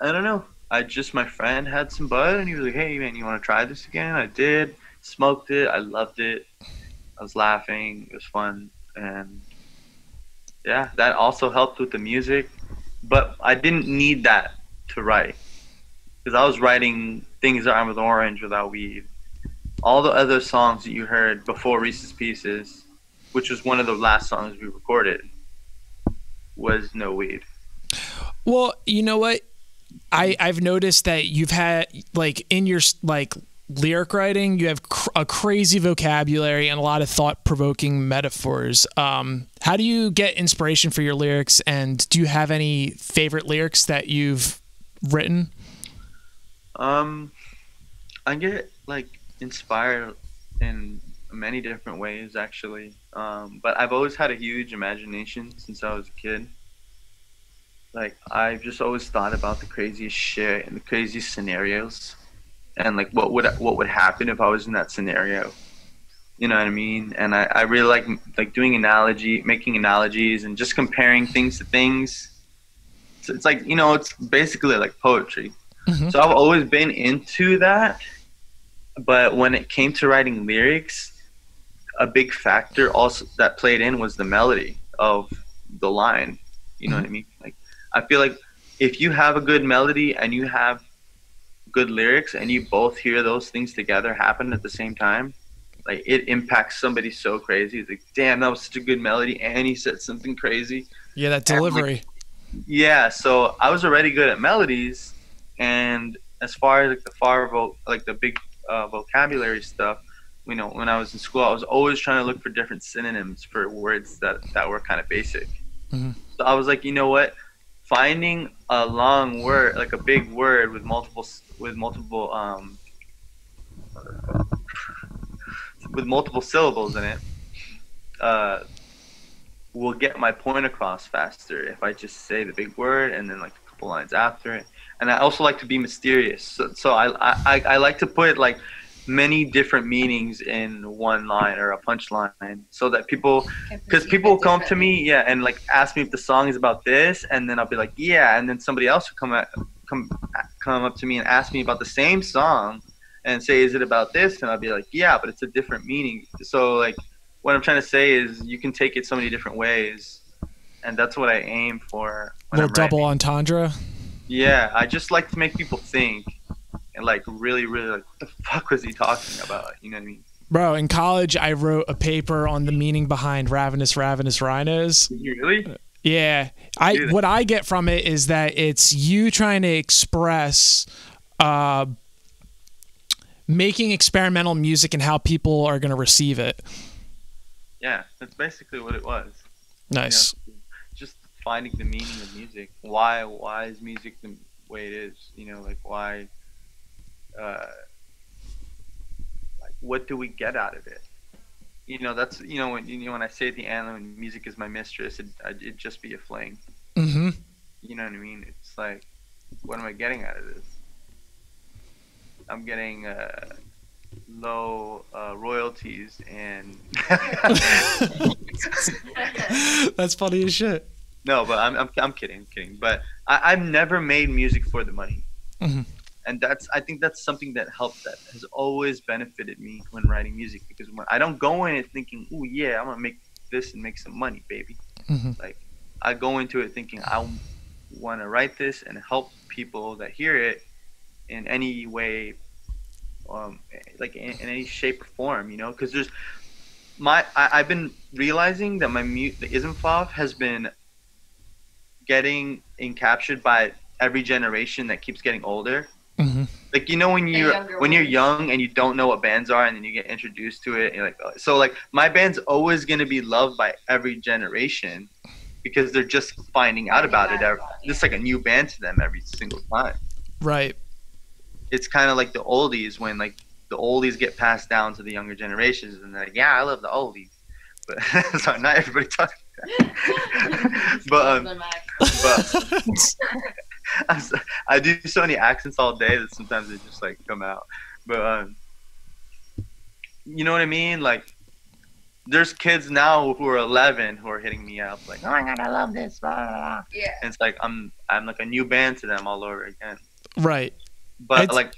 I don't know. I just, my friend had some bud and he was like, hey man, you want to try this again? I did, smoked it, I loved it, I was laughing, it was fun, and yeah, that also helped with the music, but I didn't need that to write, because I was writing Things That Rhyme With Orange without weed, all the other songs that you heard before Reese's Pieces, which was one of the last songs we recorded, was no weed. Well, you know what? I've noticed that you've had, like, in your, like, lyric writing, you have a crazy vocabulary and a lot of thought-provoking metaphors. How do you get inspiration for your lyrics, and do you have any favorite lyrics that you've written? I get, like, inspired in many different ways, actually. But I've always had a huge imagination since I was a kid. Like, I've just always thought about the craziest shit and the craziest scenarios, and like what would happen if I was in that scenario, you know what I mean? And I really like doing making analogies and just comparing things to things. So it's like, you know, it's basically like poetry. Mm-hmm. So I've always been into that, but when it came to writing lyrics, a big factor also that played in was the melody of the line, you know, mm-hmm. what I mean? Like, I feel like if you have a good melody and you have good lyrics and you both hear those things together happen at the same time, like, it impacts somebody so crazy. It's like, damn, that was such a good melody and he said something crazy. Yeah, that delivery. Like, yeah, so I was already good at melodies, and as far as like the big vocabulary stuff, you know, when I was in school, I was always trying to look for different synonyms for words that were kind of basic. Mm-hmm. So I was like, you know what? Finding a long word, like a big word with multiple syllables in it, will get my point across faster if I just say the big word and then like a couple lines after it. And I also like to be mysterious, so I like to put like many different meanings in one line or a punchline, so that people, because people come to me, yeah, and like ask me if the song is about this, and then I'll be like, yeah, and then somebody else will come up to me and ask me about the same song and say, is it about this? And I'll be like, yeah, but it's a different meaning. So like what I'm trying to say is you can take it so many different ways, and that's what I aim for when I'm writing. Little double entendre. Yeah, I just like to make people think. And like really like, what the fuck was he talking about? You know what I mean? Bro, in college I wrote a paper on the meaning behind ravenous rhinos. Really? Yeah. What I get from it is that it's you trying to express making experimental music and how people are going to receive it. Yeah, that's basically what it was. Nice. You know, just finding the meaning of music. Why is music the way it is? You know, like why? Like, what do we get out of it? You know, that's, you know, when I say the anthem and music is my mistress, it'd just be a fling. Mm-hmm. You know what I mean? It's like, what am I getting out of this? I'm getting low royalties and that's funny as shit. No, but I'm kidding. But I've never made music for the money. Mm-hmm. And I think that's something that helped, that has always benefited me when writing music, because when I don't go in it thinking, oh yeah, I'm gonna make this and make some money, baby. Mm-hmm. Like, I go into it thinking I want to write this and help people that hear it in any way, like in any shape or form, you know? Because there's I've been realizing that the ism fav has been getting encaptured by every generation that keeps getting older. Mm-hmm. Like, you know, when you're young and you don't know what bands are, and then you get introduced to it, and you're like, oh. So like my band's always going to be loved by every generation, because they're just finding out about it. It's like a new band to them every single time. Right. It's kind of like the oldies, when like the oldies get passed down to the younger generations, and they're like, yeah, I love the oldies, but sorry, not everybody talks like that. but I do so many accents all day that sometimes they just like come out. But you know what I mean? Like, there's kids now who are 11 who are hitting me up like, "Oh my god, I love this." Blah, blah, blah. Yeah. And it's like I'm like a new band to them all over again. Right. But it's... like,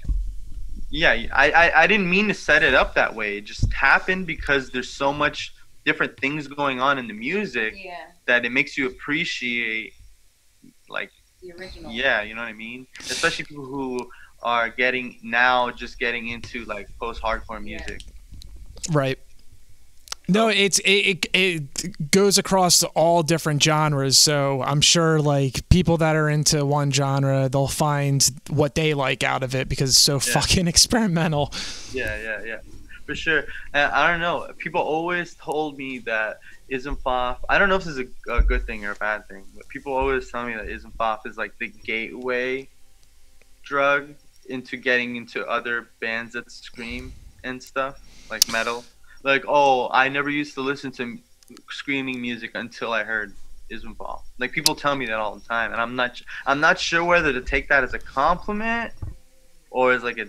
yeah, I didn't mean to set it up that way. It just happened because there's so much different things going on in the music that it makes you appreciate like the original. Yeah, you know what I mean? Especially people who are getting into like post-hardcore music. Right. No, it goes across all different genres. So I'm sure like people that are into one genre, they'll find what they like out of it because it's so fucking experimental. Yeah. For sure. I don't know. People always told me that Ismfaf, I don't know if this is a good thing or a bad thing, but people always tell me that Ismfaf is like the gateway drug into getting into other bands that scream and stuff, like metal. Like, oh, I never used to listen to screaming music until I heard Ismfaf. Like, people tell me that all the time, and I'm not sure whether to take that as a compliment or as like a...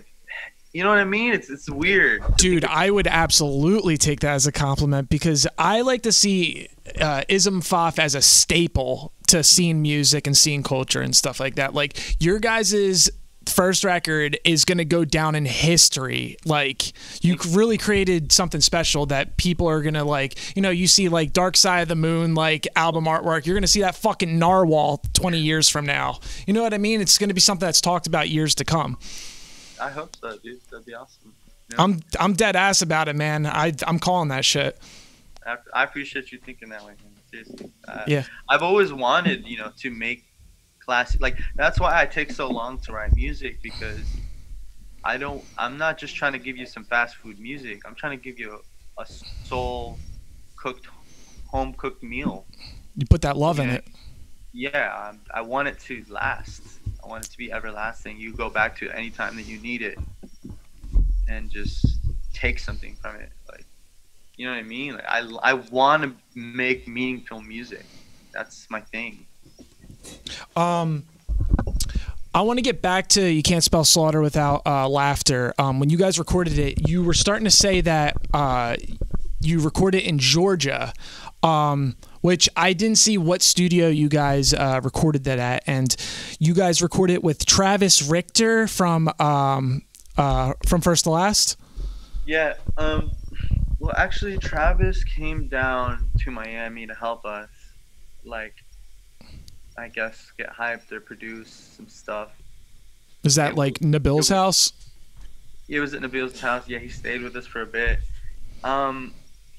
You know what I mean? It's weird. Dude, I would absolutely take that as a compliment because I like to see Ismfaf as a staple to scene music and scene culture and stuff like that. Like, your guys's first record is going to go down in history. Like, you really created something special that people are going to like, you know, you see like Dark Side of the Moon, like album artwork, you're going to see that fucking narwhal 20 years from now. You know what I mean? It's going to be something that's talked about years to come. I hope so, dude. That'd be awesome. Yeah. I'm dead ass about it, man. I'm calling that shit. I appreciate you thinking that way, man. Seriously. Yeah. I've always wanted, you know, to make classic. Like, that's why I take so long to write music, because I'm not just trying to give you some fast food music. I'm trying to give you a soul cooked, home cooked meal. You put that love in it. Yeah, I want it to last. I want it to be everlasting. You go back to it anytime that you need it and just take something from it. Like, you know what I mean? Like, I want to make meaningful music. That's my thing. I want to get back to You Can't Spell Slaughter Without Laughter. When you guys recorded it, you were starting to say that you recorded in Georgia, which I didn't see what studio you guys recorded that at. And you guys recorded it with Travis Richter from First to Last? Yeah. Well, actually, Travis came down to Miami to help us, like, I guess, get hyped or produce some stuff. Is that like Nabil's house? It was at Nabil's house. Yeah, he stayed with us for a bit.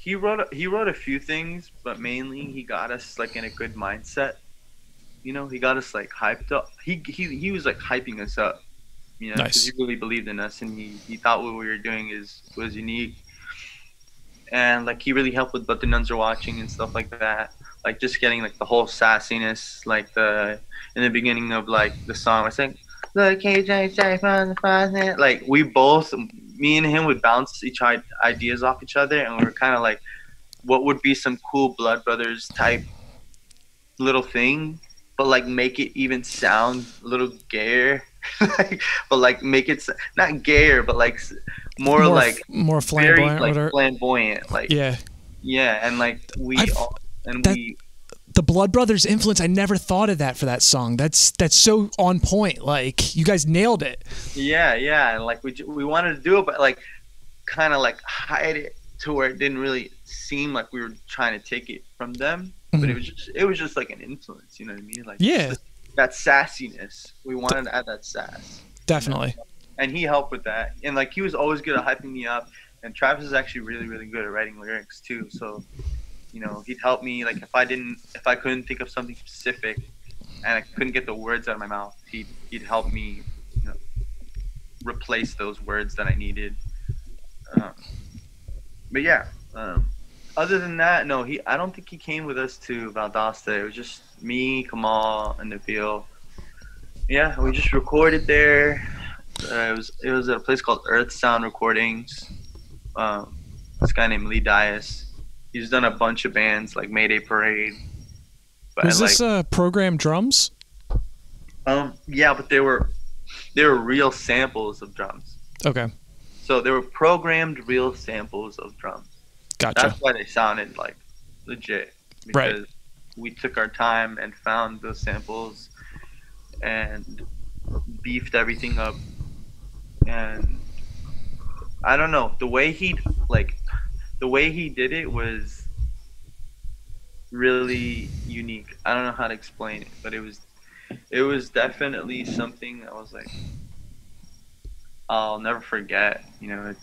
He wrote a few things, but mainly he got us like in a good mindset. You know, he got us like hyped up. He was like hyping us up. You know, because he really believed in us, and he thought what we were doing was unique. And like, he really helped with But the Nuns Are Watching and stuff like that. Like, just getting like the whole sassiness, like in the beginning of like the song. I think like we both. Me and him would bounce each ideas off each other, and we were kind of like, what would be some cool Blood Brothers type little thing, but like make it even sound a little gayer, like, but like make it not gayer, but like more flamboyant, very, like, flamboyant, like yeah, and like the Blood Brothers influence. I never thought of that for that song. That's so on point. Like, you guys nailed it. Yeah. And like we wanted to do it, but like kind of like hide it to where it didn't really seem like we were trying to take it from them. Mm-hmm. But it was just like an influence. You know what I mean? Like, yeah, that sassiness. We wanted to add that sass. Definitely. You know? And he helped with that. And like, he was always good at hyping me up. And Travis is actually really, really good at writing lyrics too. So, you know, he'd help me, like, if I couldn't think of something specific and I couldn't get the words out of my mouth, he'd help me, you know, replace those words that I needed. But yeah, other than that, no, I don't think he came with us to Valdosta. It was just me, Kamal, and Nabil. Yeah, we just recorded there. It was at a place called Earth Sound Recordings. This guy named Lee Dias. He's done a bunch of bands like Mayday Parade. Was this program drums? Yeah, but they were real samples of drums. Okay. So they were programmed real samples of drums. Gotcha. That's why they sounded like legit. Because right. We took our time and found those samples and beefed everything up. And I don't know, the way he did it was really unique. I don't know how to explain it, but it was definitely something I was like, I'll never forget. You know,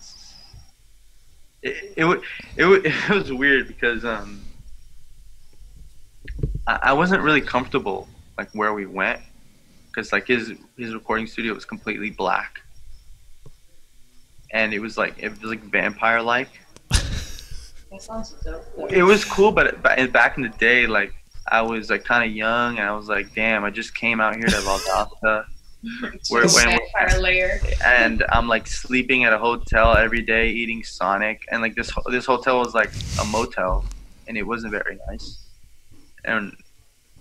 it was weird because I wasn't really comfortable like where we went, because like his recording studio was completely black, and it was like vampire like. That sounds dope. It was cool, but back in the day, like I was like kind of young, and I was like, damn, I just came out here to Valdosta. And I'm like sleeping at a hotel every day, eating Sonic, and like this hotel was like a motel, and it wasn't very nice. And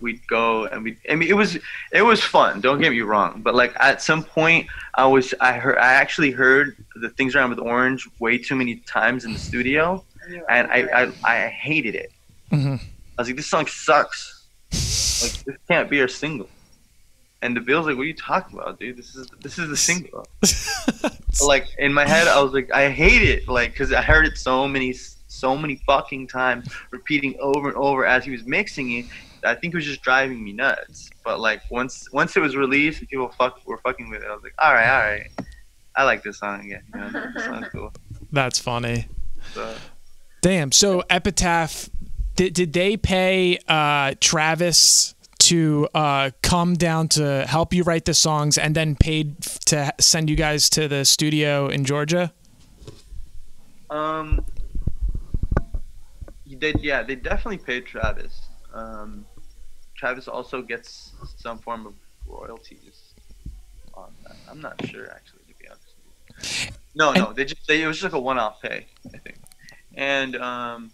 we'd go, and it was fun. Don't get me wrong, but like at some point, I actually heard the Things Around with Orange way too many times in the studio, and I hated it. Mm-hmm. I was like, this song sucks. Like this can't be our single. And the Bill's like, what are you talking about, dude? This is the single. Like in my head, I was like, I hate it, like, because I heard it so many fucking times, repeating over and over as he was mixing it. I think it was just driving me nuts. But like once it was released and people were fucking with it, I was like, all right, I like this song again. You know, this song's cool. That's funny. So. Damn. So Epitaph, did they pay Travis to come down to help you write the songs, and then paid to send you guys to the studio in Georgia? They definitely paid Travis. Travis also gets some form of royalties on that. I'm not sure, actually, to be honest with you. No, it was just like a one-off pay, I think. And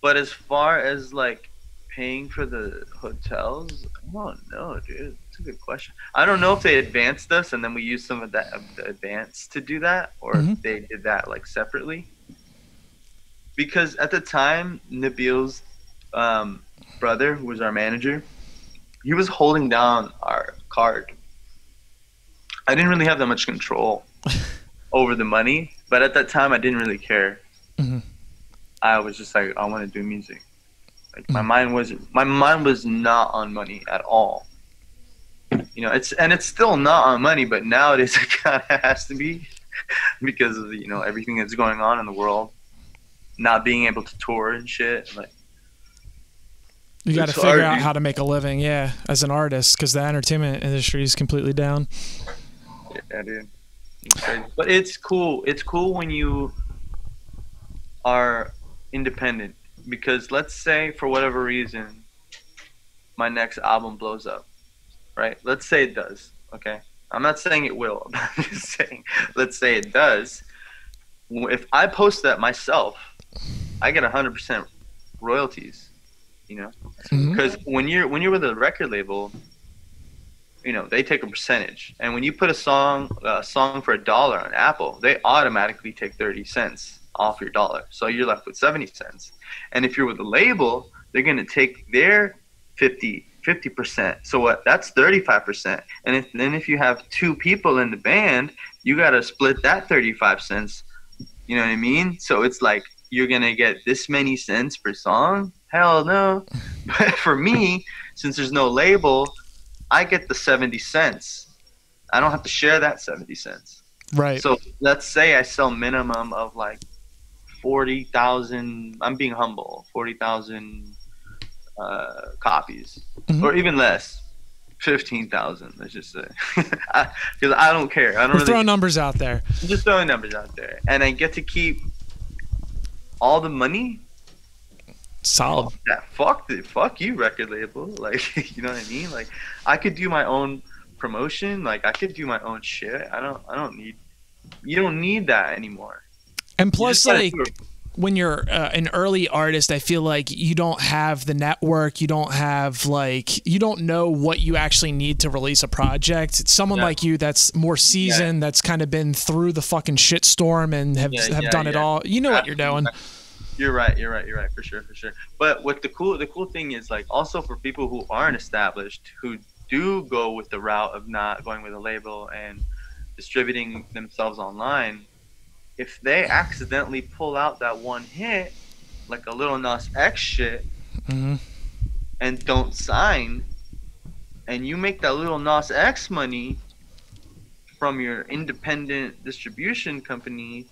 but as far as like paying for the hotels, I don't know, dude. That's a good question. I don't know if they advanced us and then we used some of the advance to do that, or if they did that like separately. Because at the time, Nabil's brother, who was our manager, he was holding down our card. I didn't really have that much control over the money, but at that time, I didn't really care. Mm-hmm. I was just like, I want to do music. Like my mind was not on money at all. You know, it's still not on money, but nowadays it kind of has to be because of the, you know, everything that's going on in the world, not being able to tour and shit. Like you got to figure out how to make a living, yeah, as an artist, because the entertainment industry is completely down. Yeah, dude. But it's cool. It's cool when you are independent. Because let's say for whatever reason my next album blows up, right? Let's say it does, okay? I'm not saying it will. I'm just saying, let's say it does. If I post that myself, I get 100% royalties, you know? Because when you're with a record label, you know, they take a percentage. And when you put a song for $1 on Apple, they automatically take 30 cents off your $1. So you're left with 70 cents. And if you're with a label, they're going to take their 50%. So what? That's 35%. And then if you have two people in the band, you got to split that 35 cents. You know what I mean? So it's like you're going to get this many cents per song? Hell no. But for me, since there's no label, I get the 70 cents. I don't have to share that 70 cents. Right. So let's say I sell minimum of like 40,000, I'm being humble, 40,000 copies, or even less, 15,000, let's just say, because I don't care. I don't really throw numbers out there. I'm just throwing numbers out there, and I get to keep all the money. Solid. Oh, yeah, fuck you, record label. Like, you know what I mean? Like, I could do my own promotion. Like, I could do my own shit. I don't need that anymore. And plus, like, when you're an early artist, I feel like you don't have the network. You don't have, like, you don't know what you actually need to release a project. It's someone like you that's more seasoned, that's kind of been through the fucking shitstorm and have done it all. You know what you're doing. You're right. For sure. But what the cool thing is, like, also for people who aren't established, who do go with the route of not going with a label and distributing themselves online, if they accidentally pull out that one hit, like a Lil Nas X shit, and don't sign, and you make that Lil Nas X money from your independent distribution company,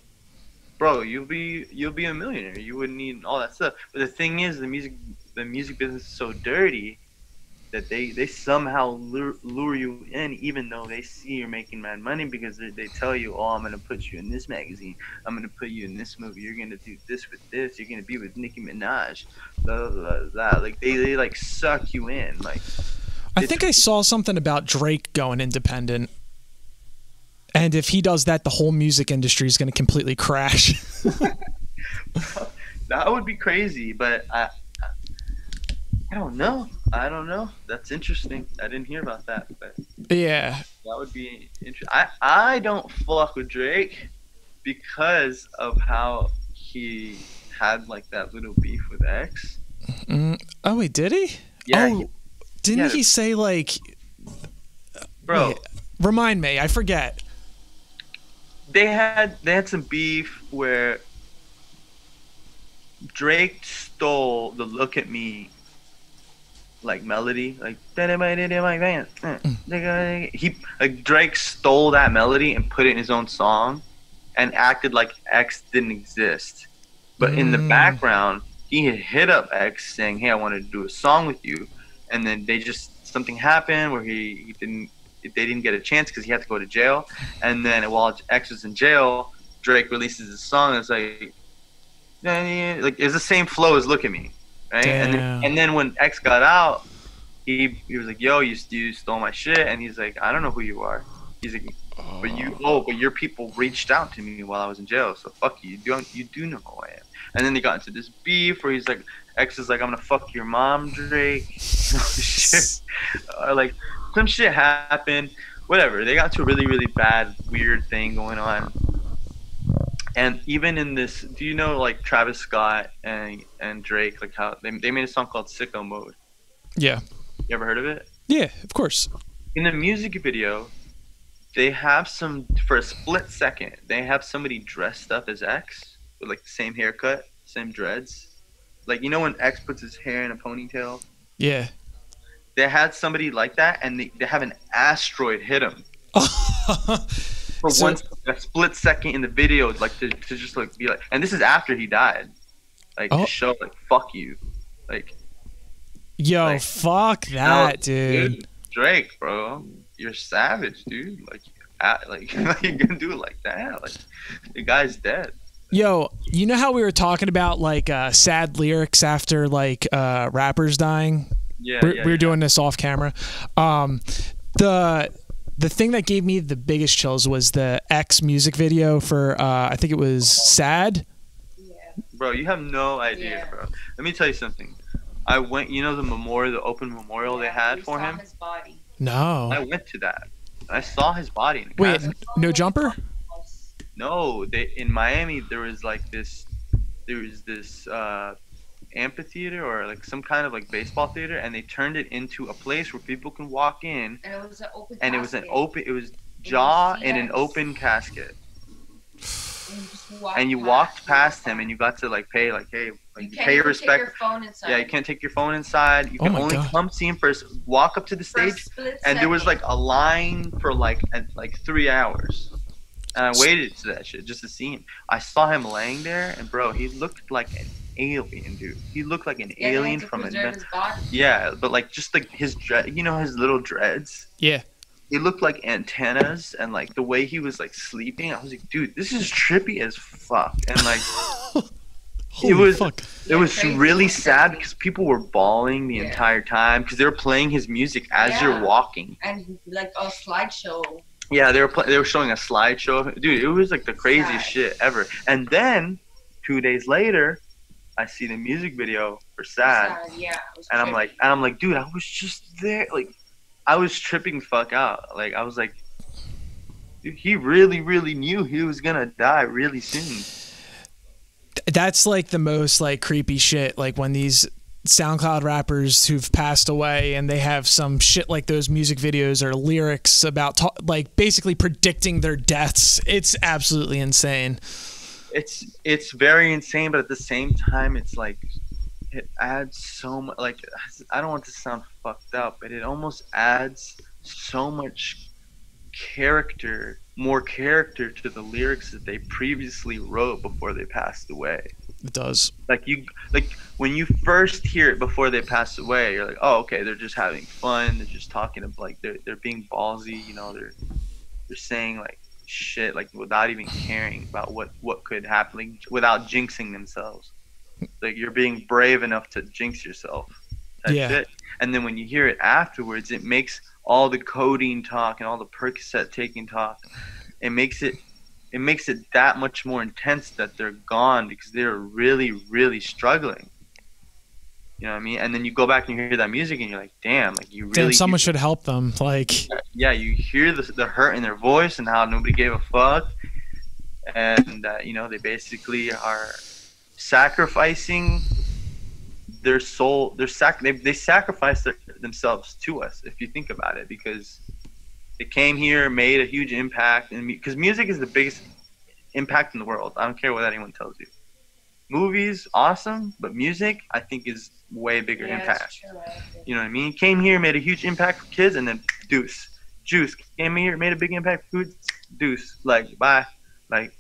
bro, you'll be a millionaire. You wouldn't need all that stuff. But the thing is, the music business is so dirty that they somehow lure you in, even though they see you're making mad money, because they tell you, oh, I'm going to put you in this magazine, I'm going to put you in this movie, you're going to do this with this, you're going to be with Nicki Minaj, blah, blah, blah. Like, they like suck you in. Like, I think I saw something about Drake going independent, and if he does that, the whole music industry is going to completely crash. That would be crazy, but I don't know. I don't know. That's interesting. I didn't hear about that, but yeah, that would be interesting. I don't fuck with Drake because of how he had, like, that little beef with X. Oh, wait, did he? Yeah. Oh, didn't he say, like, bro? Wait, remind me. I forget. They had some beef where Drake stole the "Look at Me" like melody, like Drake stole that melody and put it in his own song and acted like X didn't exist, but in the background he had hit up X saying, hey, I want to do a song with you, and then something happened where they didn't get a chance because he had to go to jail, and then while X was in jail, Drake releases a song that's like it's the same flow as "Look at Me." Right? And then when X got out, he was like, yo, you stole my shit. And he's like, I don't know who you are. He's like, but your people reached out to me while I was in jail, so fuck you. You do know who I am. And then they got into this beef where he's like, X is like, I'm gonna fuck your mom, Drake. Shit. Like, some shit happened. Whatever. They got to a really, really bad, weird thing going on. And even in this, do you know, like, Travis Scott and Drake, like, how they made a song called "Sicko Mode"? Yeah. You ever heard of it? Yeah, of course. In the music video, they have for a split second, they have somebody dressed up as X with, like, the same haircut, same dreads. Like, you know when X puts his hair in a ponytail? Yeah. They had somebody like that, and they have an asteroid hit him. For a split second in the video, like, to just, like, be like, and this is after he died, like, to show, like, fuck you, like, yo, like, fuck that, dude. Drake, bro, you're savage, dude. Like, you can do it like that. Like, the guy's dead. Yo, you know how we were talking about, like, sad lyrics after, like, rappers dying? Yeah, we were doing this off camera. The thing that gave me the biggest chills was the X music video for, I think it was "Sad." Yeah. Bro, you have no idea, bro. Let me tell you something. I went, you know, the open memorial they had for him? His body. No. I went to that. I saw his body. In the casket. No jumper? No. In Miami, there was, like, this amphitheater, or like some kind of, like, baseball theater, and they turned it into a place where people can walk in, and it was an open casket. It was in an open casket, and you walked past him, and you got to, like, pay, like, hey, like, you pay your respect. Your phone inside. Yeah, you can't take your phone inside. You can only come see him first, walk up to the stage, and there was, like, a line for, like, like 3 hours. And I waited to that shit just to see him. I saw him laying there, and bro, he looked like an alien, dude. He looked like an alien from another. Yeah, but, like, just, like, his dread, you know, his little dreads. Yeah. He looked like antennas, and, like, the way he was, like, sleeping, I was like, dude, this is trippy as fuck. And, like, it was really sad because people were bawling the entire time because they were playing his music as you're walking. And, like, a slideshow. Yeah, they were showing a slideshow. Dude, it was, like, the craziest shit ever. And then 2 days later, I see the music video for Sad. Yeah. And I'm like, dude, I was just there. Like, I was tripping fuck out. Like, I was like, dude, he really, really knew he was gonna die really soon. That's like the most like creepy shit. Like when these SoundCloud rappers who've passed away and they have some shit like those music videos or lyrics about like basically predicting their deaths. It's absolutely insane. It's very insane, but at the same time, it's like it adds so much. Like, I don't want to sound fucked up, but it almost adds so much character, more character to the lyrics that they previously wrote before they passed away. It does. Like you, like when you first hear it before they passed away, you're like, oh, okay, they're just having fun. They're just talking about, like, they're being ballsy, you know. They're saying like shit, like without even caring about what could happen, like, without jinxing themselves. Like, you're being brave enough to jinx yourself. That's it. And then when you hear it afterwards, it makes all the codeine talk and all the Percocet taking talk, it makes it that much more intense that they're gone, because they're really, really struggling. You know what I mean? And then you go back and you hear that music and you're like, damn, like you really. Damn, someone should help them. Like, yeah, you hear the hurt in their voice and how nobody gave a fuck. And, you know, they basically are sacrificing their soul. They sacrifice themselves to us, if you think about it, because they came here, made a huge impact. And because music is the biggest impact in the world. I don't care what anyone tells you. Movies, awesome, but music, I think, is way bigger impact. You know what I mean? Came here, made a huge impact for kids, and then deuce. Juice came here, made a big impact for food, deuce. Like, bye. Like,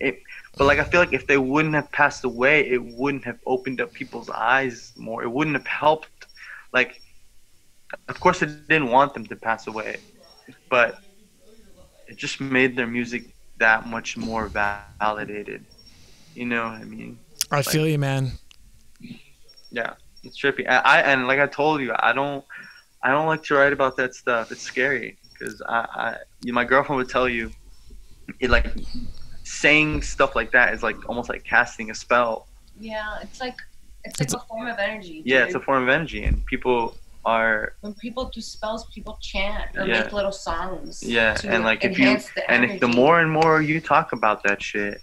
it. But like, I feel like if they wouldn't have passed away, it wouldn't have opened up people's eyes more. It wouldn't have helped. Like, of course, I didn't want them to pass away, but it just made their music that much more validated. You know what I mean? I like, feel you, man. Yeah, it's trippy. And like I told you, I don't like to write about that stuff. It's scary, because my girlfriend would tell you, it like saying stuff like that is like almost like casting a spell. Yeah, it's a form of energy. Dude. Yeah, it's a form of energy, and people are. When people do spells, people chant or make little songs. Yeah, and like if the more and more you talk about that shit,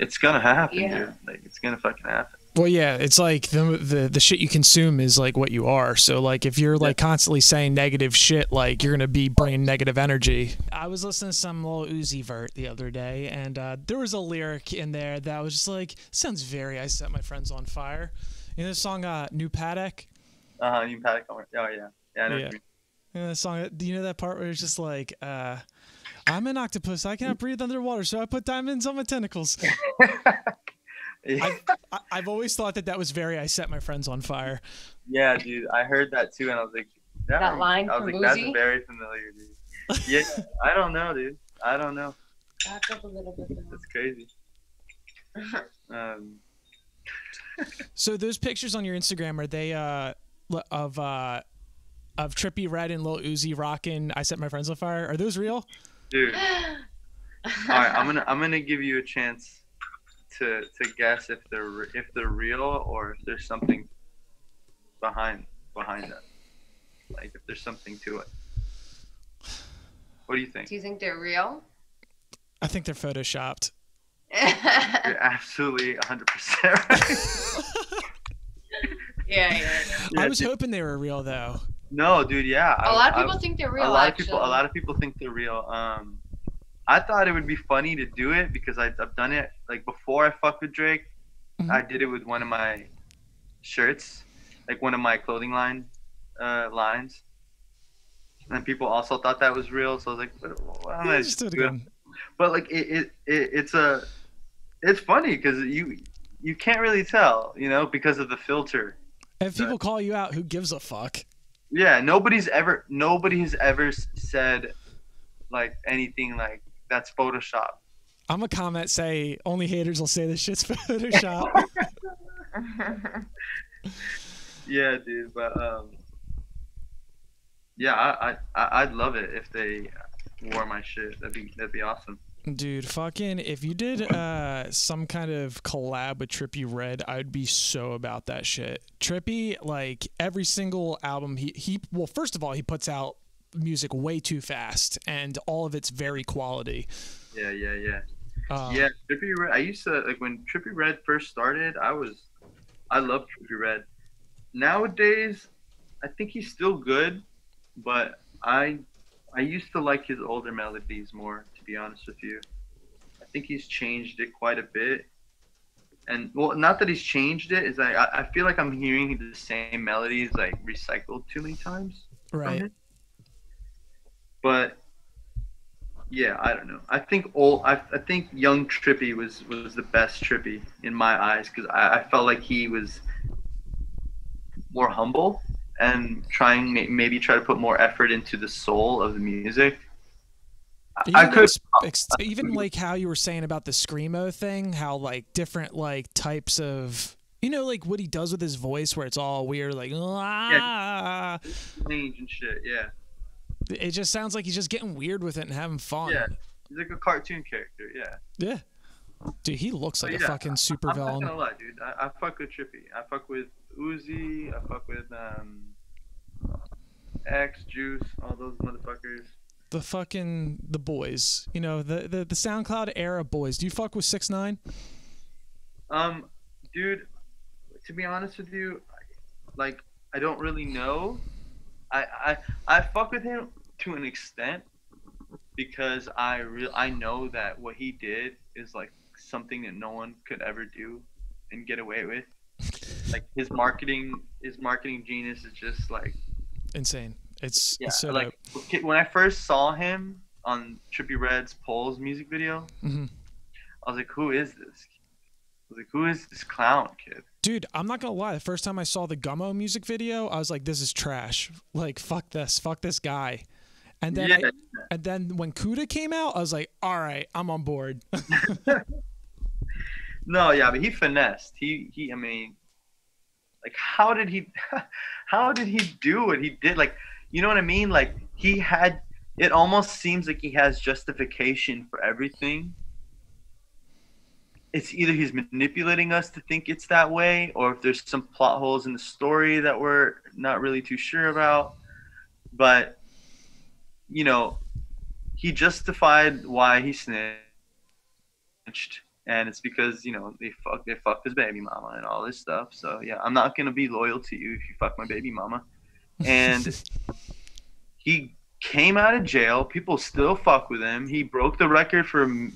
it's gonna happen, dude. Like, it's gonna fucking happen. Well, yeah, it's like the shit you consume is like what you are. So like, if you're like constantly saying negative shit, like, you're gonna be bringing negative energy. I was listening to some Lil Uzi Vert the other day, and there was a lyric in there that was just like, sounds very I Set My Friends on Fire. You know the song New Paddock? New Paddock. Oh yeah, yeah, I know. Yeah. You know the song? Do you know that part where it's just like? I'm an octopus. I cannot breathe underwater, so I put diamonds on my tentacles. I've always thought that was very I Set My Friends on Fire. Yeah, dude. I heard that too, and I was like, that line I was like, that's very familiar, dude. Yeah, I don't know, dude. I don't know. Back up a little bit now. That's crazy. So those pictures on your Instagram, are they of Trippie Redd and Lil Uzi rocking I Set My Friends on Fire? Are those real? Dude, all right, I'm gonna give you a chance to guess if they're real or if there's something behind that, like if there's something to it. What do you think? Do you think they're real? I think they're photoshopped. You're absolutely 100% right. Yeah. I was hoping they were real though. No, dude. Yeah. A lot of people think they're real. A lot of people think they're real. I thought it would be funny to do it because I've done it like before. I fucked with Drake. Mm-hmm. I did it with one of my shirts, like one of my clothing line lines, and people also thought that was real. So I was like, well, yeah, just do it again. But like it's funny because you can't really tell, you know, because of the filter. If people call you out, who gives a fuck? Yeah, nobody has ever said like anything like that's Photoshop. I'm a comment say only haters will say this shit's Photoshop. Yeah, dude, but yeah, I'd love it if they wore my shit. That'd be awesome. Dude, fucking, if you did some kind of collab with Trippie Redd, I'd be so about that shit. Trippie, like, every single album he well, first of all, he puts out music way too fast, and all of it's very quality. Yeah, Trippie Redd, I used to, like, when Trippie Redd first started, I loved Trippie Redd. Nowadays, I think he's still good, but I used to like his older melodies more, to be honest with you. I think he's changed it quite a bit. And, well, not that he's changed it, is I feel like I'm hearing the same melodies, like, recycled too many times. Right. But, yeah, I don't know. I think I think young Trippie was the best Trippie in my eyes, because I felt like he was more humble and maybe try to put more effort into the soul of the music. I could even like how you were saying about the screamo thing, how like different like types of, you know, like what he does with his voice where it's all weird, like ah, change and shit. Yeah, it just sounds like he's just getting weird with it and having fun. Yeah, he's like a cartoon character. Yeah. Yeah. Dude, he looks like a fucking super villain. I'm not gonna lie, dude. I fuck with Trippie. I fuck with Uzi. I fuck with X, Juice, all those motherfuckers. The fucking the boys. You know, the SoundCloud era boys. Do you fuck with 6ix9ine? Dude, to be honest with you, like I don't really know. I fuck with him to an extent because I know that what he did is like something that no one could ever do and get away with. Like his marketing genius is just like insane. It's so like dope. When I first saw him on Trippie Redd's Polls music video, I was like, who is this? I was like, who is this clown kid? Dude, I'm not gonna lie. The first time I saw the Gummo music video, I was like, this is trash. Like, fuck this guy. And then, and then when Cuda came out, I was like, all right, I'm on board. No, yeah, but he finessed. I mean, like, how did he do what he did? Like, you know what I mean? Like, he had, it almost seems like he has justification for everything. It's either he's manipulating us to think it's that way, or if there's some plot holes in the story that we're not really too sure about. But, you know, he justified why he snitched. And it's because, you know, they fucked his baby mama and all this stuff. So, yeah, I'm not going to be loyal to you if you fuck my baby mama. And he came out of jail. People still fuck with him. He broke the record for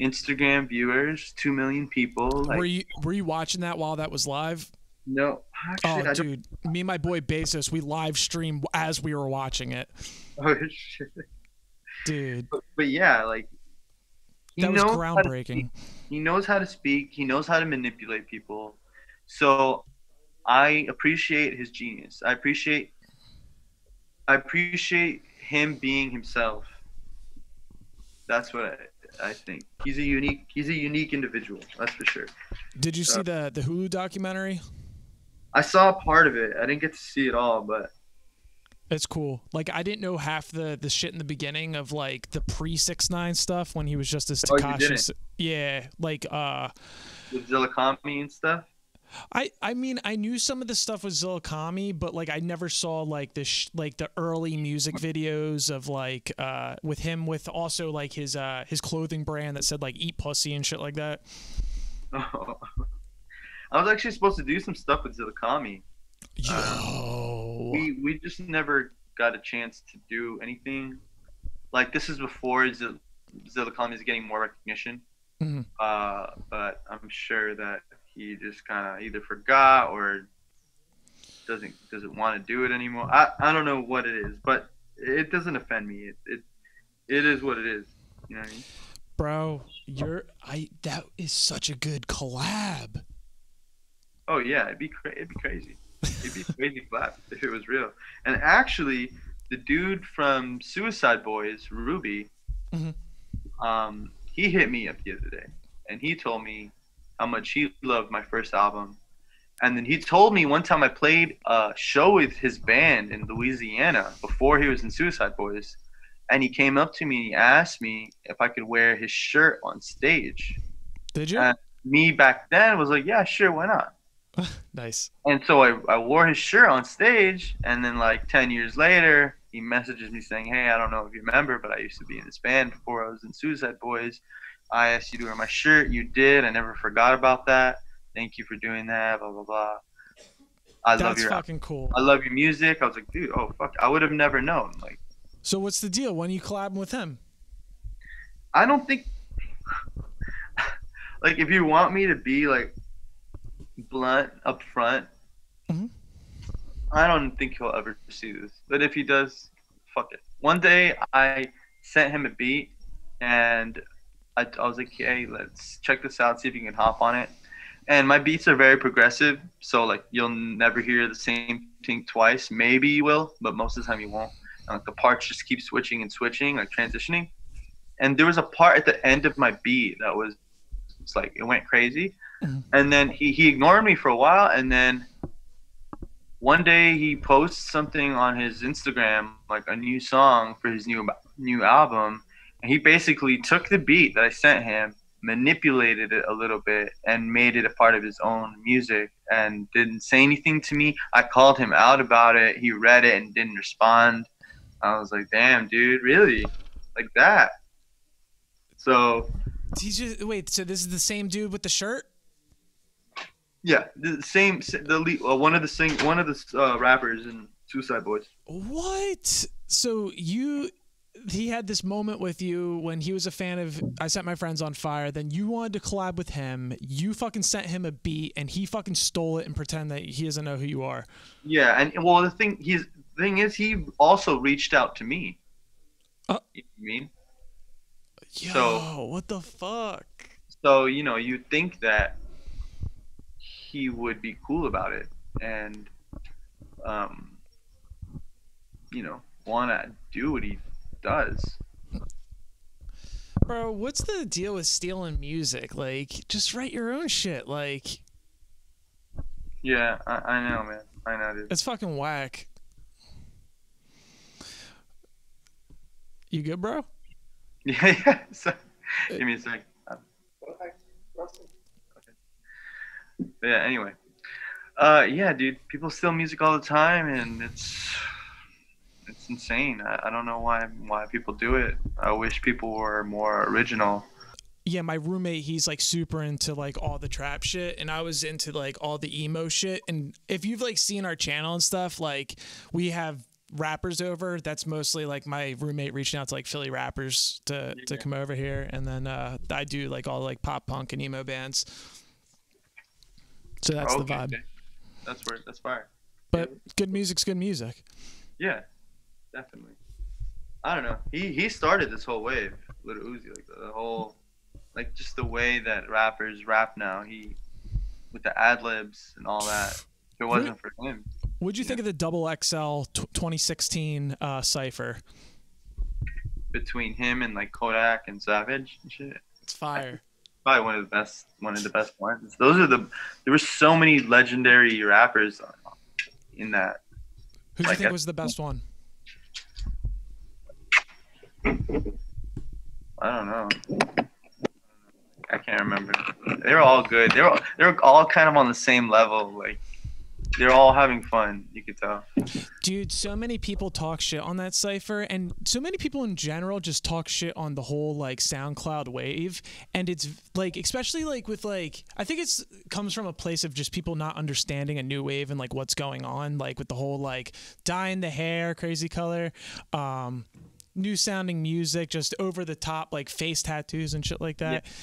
Instagram viewers, 2 million people. Like, were you watching that while that was live? No. Actually, oh, dude. Me and my boy Bezos, we live streamed as we were watching it. Oh, shit. Dude. But yeah, like. That was groundbreaking. He knows how to speak. He knows how to manipulate people. So I appreciate his genius. I appreciate him being himself. That's what I think. He's a unique individual. That's for sure. Did you see the Hulu documentary? I saw part of it. I didn't get to see it all, but. It's cool. Like, I didn't know half the shit in the beginning of, like, the pre-6ix9ine stuff when he was just this Tekashi. Yeah, like, with Zillakami and stuff? I mean, I knew some of the stuff with Zillakami, but, like, I never saw, like, the early music videos of, like, with him with also, like, his clothing brand that said, like, eat pussy and shit like that. Oh. I was actually supposed to do some stuff with Zillakami. Yo. We just never got a chance to do anything. Like, this is before Zillakami is getting more recognition. But I'm sure that he just kind of either forgot or doesn't want to do it anymore. I don't know what it is, but it doesn't offend me. It is what it is. You know what I mean? Bro, that is such a good collab. Oh yeah, it'd be crazy. It'd be crazy flat if it was real. And actually, the dude from $uicideboy$, Ruby, he hit me up the other day, and he told me how much he loved my first album. And then he told me one time I played a show with his band in Louisiana before he was in $uicideboy$, and he came up to me and he asked me if I could wear his shirt on stage. Did you? And me back then was like, yeah, sure, why not? Nice. And so I wore his shirt on stage, and then like 10 years later, he messages me saying, hey, I don't know if you remember, but I used to be in this band before I was in Suicide Boys. I asked you to wear my shirt. You did. I never forgot about that. Thank you for doing that, blah, blah, blah. That's fucking cool. I love your music. I was like, dude, oh, fuck. I would have never known. Like, so what's the deal? When are you collabing with him? I don't think... like, if you want me to be, like, blunt up front, mm-hmm. I don't think he'll ever see this. But if he does, fuck it. One day, I sent him a beat, and I was like, hey, let's check this out, see if you can hop on it. And my beats are very progressive, so like you'll never hear the same thing twice. Maybe you will, but most of the time you won't. And, like, the parts just keep switching and switching, like transitioning. And there was a part at the end of my beat that was just like, it went crazy. Mm-hmm. And then he ignored me for a while, and then one day he posts something on his Instagram, like a new song for his new album. And he basically took the beat that I sent him, manipulated it a little bit, and made it a part of his own music, and didn't say anything to me. I called him out about it. He read it and didn't respond. I was like, damn, dude, really? Like that? So... Wait, so this is the same dude with the shirt? Yeah, the same... One of the rappers in Suicide Boys. What? So you... He had this moment with you when he was a fan of I Set My Friends on Fire. Then you wanted to collab with him. You fucking sent him a beat, and he fucking stole it and pretend that he doesn't know who you are. Yeah, and well, the thing is, he also reached out to me. You know what I mean? Yo, so, what the fuck? So, you know, you'd think that he would be cool about it and, you know, want to do what he does. Bro, what's the deal with stealing music? Like, just write your own shit. Like, yeah, I know, man. I know, dude. It's fucking whack. You good, bro? Yeah. Sorry. Give me a second. Okay. Yeah. Anyway. Yeah, dude. People steal music all the time, and it's insane. I don't know why people do it. I wish people were more original. Yeah, my roommate, he's like super into like all the trap shit, and I was into like all the emo shit. And if you've like seen our channel and stuff, like we have rappers over. That's mostly like my roommate reaching out to like Philly rappers to come over here. And then I do like all like pop punk and emo bands. So that's the vibe. That's fire. But good music's good music. Yeah. Definitely. I don't know. He started this whole wave, Lil Uzi, like the whole, like just the way that rappers rap now. He, with the ad libs and all that. If it wasn't for him. What'd you think of the Double XL 2016 cipher? Between him and like Kodak and Savage and shit. It's fire. Probably one of the best ones. Those are there were so many legendary rappers in that. Who do you think was the best one? I don't know. I can't remember. They're all good. They're all kind of on the same level. Like they're all having fun. You could tell. Dude, so many people talk shit on that cipher, and so many people in general just talk shit on the whole like SoundCloud wave. And it's like, especially like with like, I think it comes from a place of just people not understanding a new wave and like what's going on. Like with the whole like dyeing the hair, crazy color. New sounding music, just over the top, like face tattoos and shit like that. Yeah.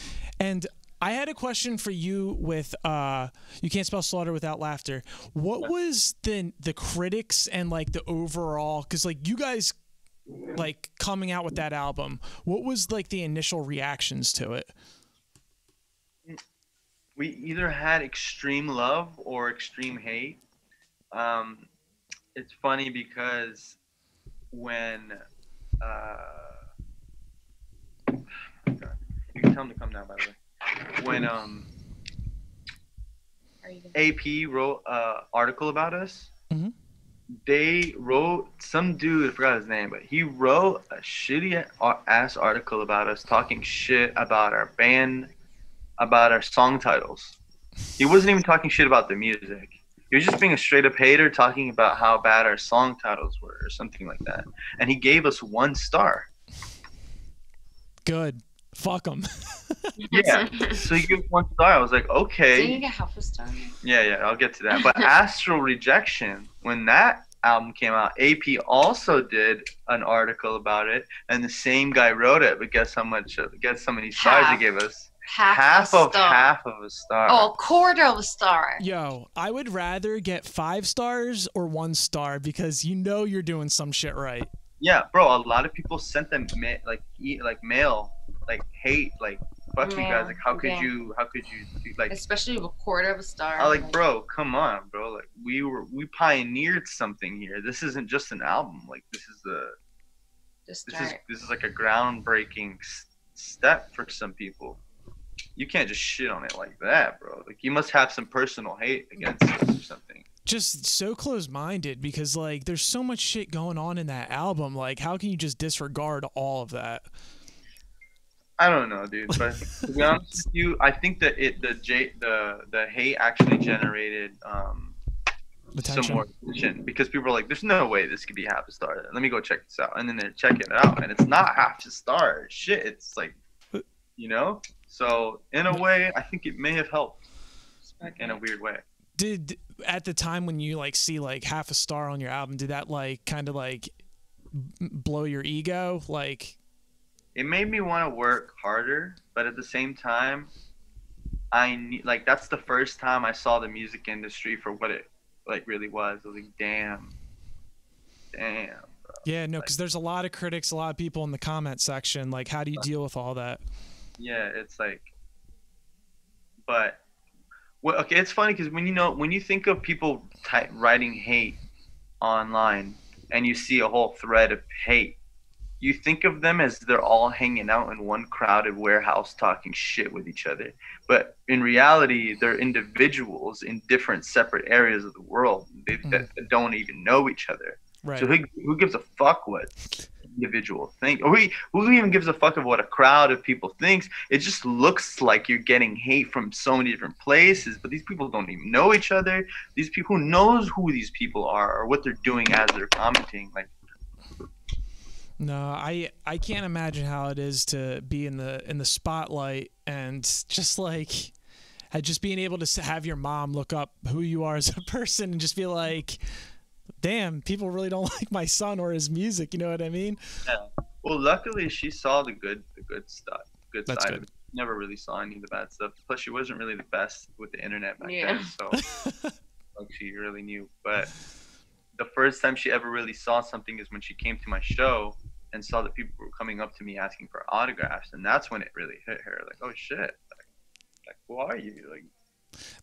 And I had a question for you with You Can't Spell Slaughter Without Laughter. What was the critics and like the overall, cause like you guys like coming out with that album, what was like the initial reactions to it? We either had extreme love or extreme hate. It's funny because when you can tell him to come down, by the way. When AP wrote an article about us, mm-hmm. they wrote, some dude, I forgot his name, but he wrote a shitty ass article about us talking shit about our band, about our song titles. He wasn't even talking shit about the music. He was just being a straight up hater, talking about how bad our song titles were or something like that. And he gave us 1 star. Good. Fuck him. Yeah. So he gave us 1 star. I was like, okay. Didn't you get half a star? Yeah, I'll get to that. But Astral Rejection, when that album came out, AP also did an article about it, and the same guy wrote it. But guess how much? Guess how many stars he gave us? Half of a star. Oh, 1/4 of a star. Yo, I would rather get 5 stars or 1 star because you know you're doing some shit right. Yeah, bro. A lot of people sent them mail, like hate, like fuck you guys. Like how could you like? Especially with 1/4 of a star. I like, bro, come on, bro. Like we pioneered something here. This isn't just an album. Like this is like a groundbreaking step for some people. You can't just shit on it like that, bro. Like, you must have some personal hate against us or something. Just so close-minded because, like, there's so much shit going on in that album. Like, how can you just disregard all of that? I don't know, dude. But to be honest with you, I think that the hate actually generated some more attention because people are like, there's no way this could be 1/2 a star. Let me go check this out. And then they're checking it out, and it's not 1/2 a star. Shit, it's like, you know? So in a way, I think it may have helped in a weird way. Did at the time when you like see like 1/2 a star on your album, did that like kind of like blow your ego? Like, it made me want to work harder, but at the same time, like that's the first time I saw the music industry for what it like really was. I was like, damn. Bro. Yeah, no, because like, there's a lot of critics, a lot of people in the comment section. Like, how do you deal with all that? Yeah, it's like, but well, okay, it's funny because when you think of people writing hate online and you see a whole thread of hate, you think of them as they're all hanging out in one crowded warehouse talking shit with each other. But in reality, they're individuals in different separate areas of the world that don't even know each other. Right. So who gives a fuck what individual think, or who even gives a fuck of what a crowd of people thinks? It just looks like you're getting hate from so many different places, but these people don't even know each other. These people, who knows who these people are or what they're doing as they're commenting? Like, no, I can't imagine how it is to be in the spotlight and just like being able to have your mom look up who you are as a person and just be like, damn, people really don't like my son or his music. You know what I mean? Yeah. Well, luckily she saw the good stuff. Good side. Never really saw any of the bad stuff. Plus, she wasn't really the best with the internet back then, so like she really knew. But the first time she ever really saw something is when she came to my show and saw that people were coming up to me asking for autographs, and that's when it really hit her. Like, oh shit! Like who are you? Like.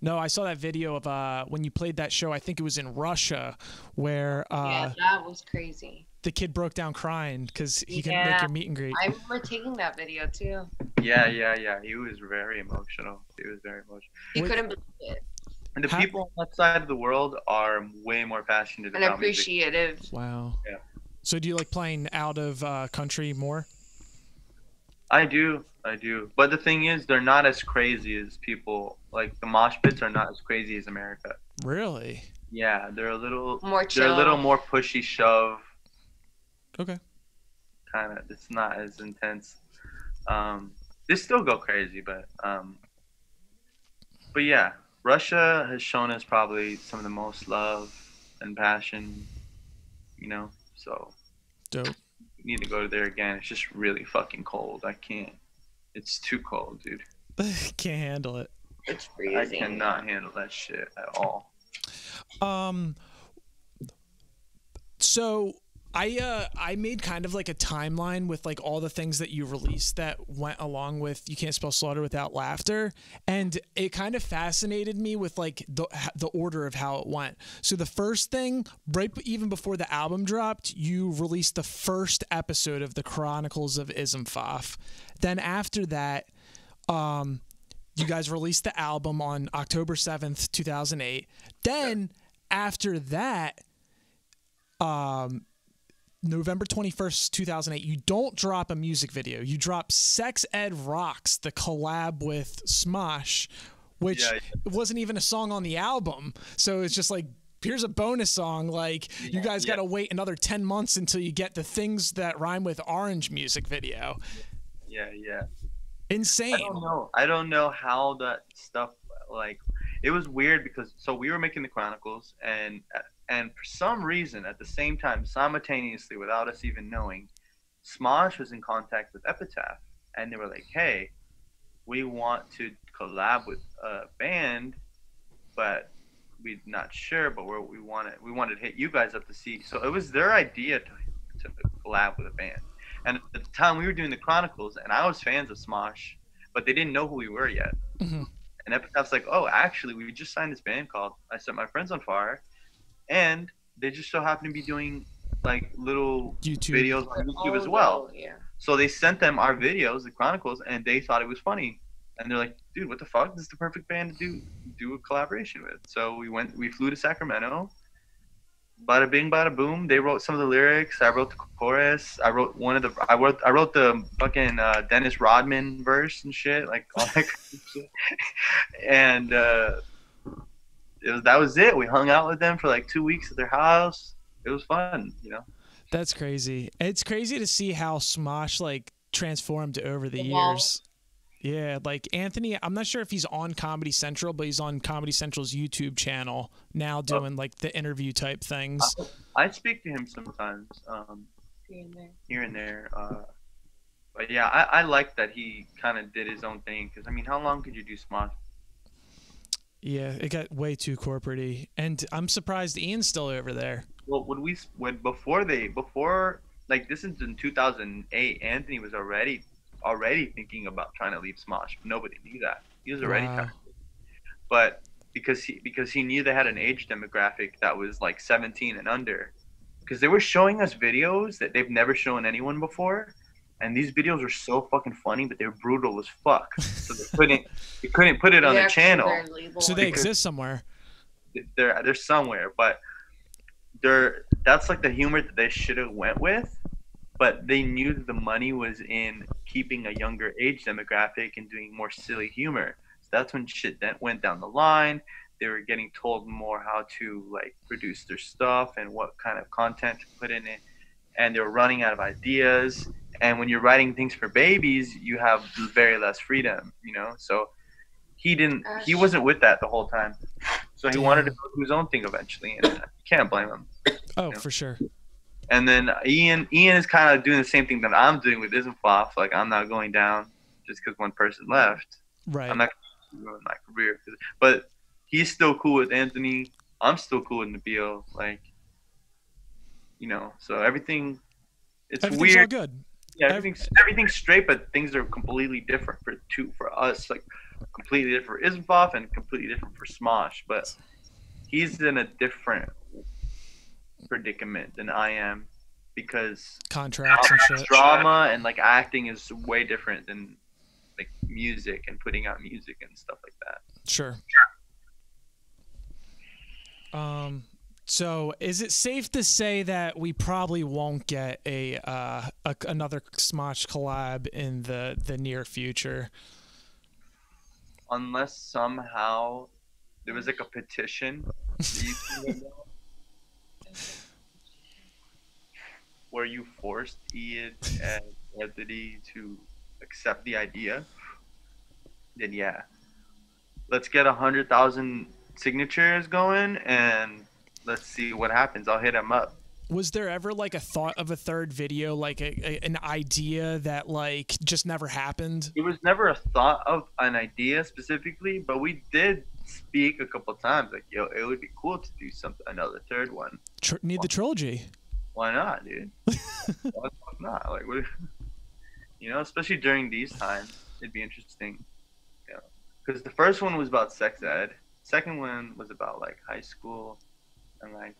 No, I saw that video of when you played that show. I think it was in Russia, where yeah, that was crazy. The kid broke down crying because he couldn't make your meet and greet. I remember taking that video too. Yeah. He was very emotional. He couldn't believe it. And the people on that side of the world are way more passionate and appreciative. Music. Wow. Yeah. So, do you like playing out of country more? I do. But the thing is, they're not as crazy as people. Like, the mosh pits are not as crazy as America. Really? Yeah, they're a little more chill. They're a little more pushy shove. Okay. Kind of. It's not as intense. They still go crazy, but yeah, Russia has shown us probably some of the most love and passion, you know, so. Dope. Need to go there again. It's just really fucking cold. I can't. It's too cold, dude. Can't handle it. It's freezing. I cannot handle that shit at all. So I made kind of like a timeline with like all the things that you released that went along with You Can't Spell Slaughter Without Laughter, and it kind of fascinated me with like the order of how it went. So the first thing, right even before the album dropped, you released the first episode of the Chronicles of Ismfaf. Then after that, you guys released the album on October 7th, 2008. Then after that, November 21st, 2008, you don't drop a music video. You drop Sex Ed Rocks, the collab with Smosh, which wasn't even a song on the album. So it's just like, here's a bonus song. Like, you guys got to wait another 10 months until you get the Things That Rhyme With Orange music video. Insane. I don't know how that stuff, like, it was weird because, so we were making the Chronicles, and for some reason, at the same time, simultaneously, without us even knowing, Smosh was in contact with Epitaph, and they were like, hey, we want to collab with a band, but we're not sure, but we wanted to hit you guys up to see. So it was their idea to collab with a band. And at the time, we were doing the Chronicles, and I was fans of Smosh, but they didn't know who we were yet. Mm-hmm. And Epitaph's like, oh, actually, we just signed this band called I Set My Friends on Fire. And they just so happen to be doing like little YouTube videos on YouTube as well. Yeah. So they sent them our videos, the Chronicles, and they thought it was funny. And they're like, dude, what the fuck? This is the perfect band to do a collaboration with. So we flew to Sacramento. Bada bing, bada boom. They wrote some of the lyrics. I wrote the chorus. I wrote the fucking Dennis Rodman verse and shit, like all that kind of shit. And that was it. We hung out with them for like 2 weeks at their house. It was fun, you know. That's crazy. It's crazy to see how Smosh like transformed over the years. Yeah, like Anthony, I'm not sure if he's on Comedy Central, but he's on Comedy Central's YouTube channel now doing like the interview type things. I speak to him sometimes, here and there. But yeah, I like that he kind of did his own thing, because I mean, how long could you do Smosh? Yeah, it got way too corporate-y, and I'm surprised Ian's still over there. Well, before like, this is in 2008, Anthony was already thinking about trying to leave Smosh. Nobody knew that. He was already trying to leave. But because he knew they had an age demographic that was like 17 and under, because they were showing us videos that they've never shown anyone before, and these videos are so fucking funny, but they're brutal as fuck. So they couldn't put it on their channel. So they exist somewhere. They're somewhere, but that's like the humor that they should have went with. But they knew that the money was in keeping a younger age demographic and doing more silly humor. So that's when shit went down the line. They were getting told more how to like produce their stuff and what kind of content to put in it. And they were running out of ideas. And when you're writing things for babies, you have very less freedom, you know? So he wasn't with that the whole time. So he wanted to do his own thing eventually, and you can't blame him. Oh, you know? For sure. And then Ian is kind of doing the same thing that I'm doing with Isn't Flop. Like, I'm not going down just because one person left. Right. I'm not going to ruin my career. But he's still cool with Anthony. I'm still cool with Nabil. Like, you know, so everything, everything's weird. All good. Yeah, everything's straight, but things are completely different for us. Like, completely different for Isn't Flop and completely different for Smosh. But he's in a different predicament than I am, because contracts and shit. Drama and like acting is way different than like music and putting out music and stuff like that. Sure. So is it safe to say that we probably won't get another Smosh collab in the near future? Unless somehow there was like a petition. Where you forced Ian and Anthony to accept the idea, then yeah, let's get 100,000 signatures going and let's see what happens. I'll hit him up. Was there ever like a thought of a third video, like an idea that like just never happened? It was never a thought of an idea specifically, but we did speak a couple times like, yo, it would be cool to do another third one. Need the trilogy. Why not, dude? Why not? Like, what, you know, especially during these times, it'd be interesting. Yeah, because the first one was about sex ed. Second one was about like high school and like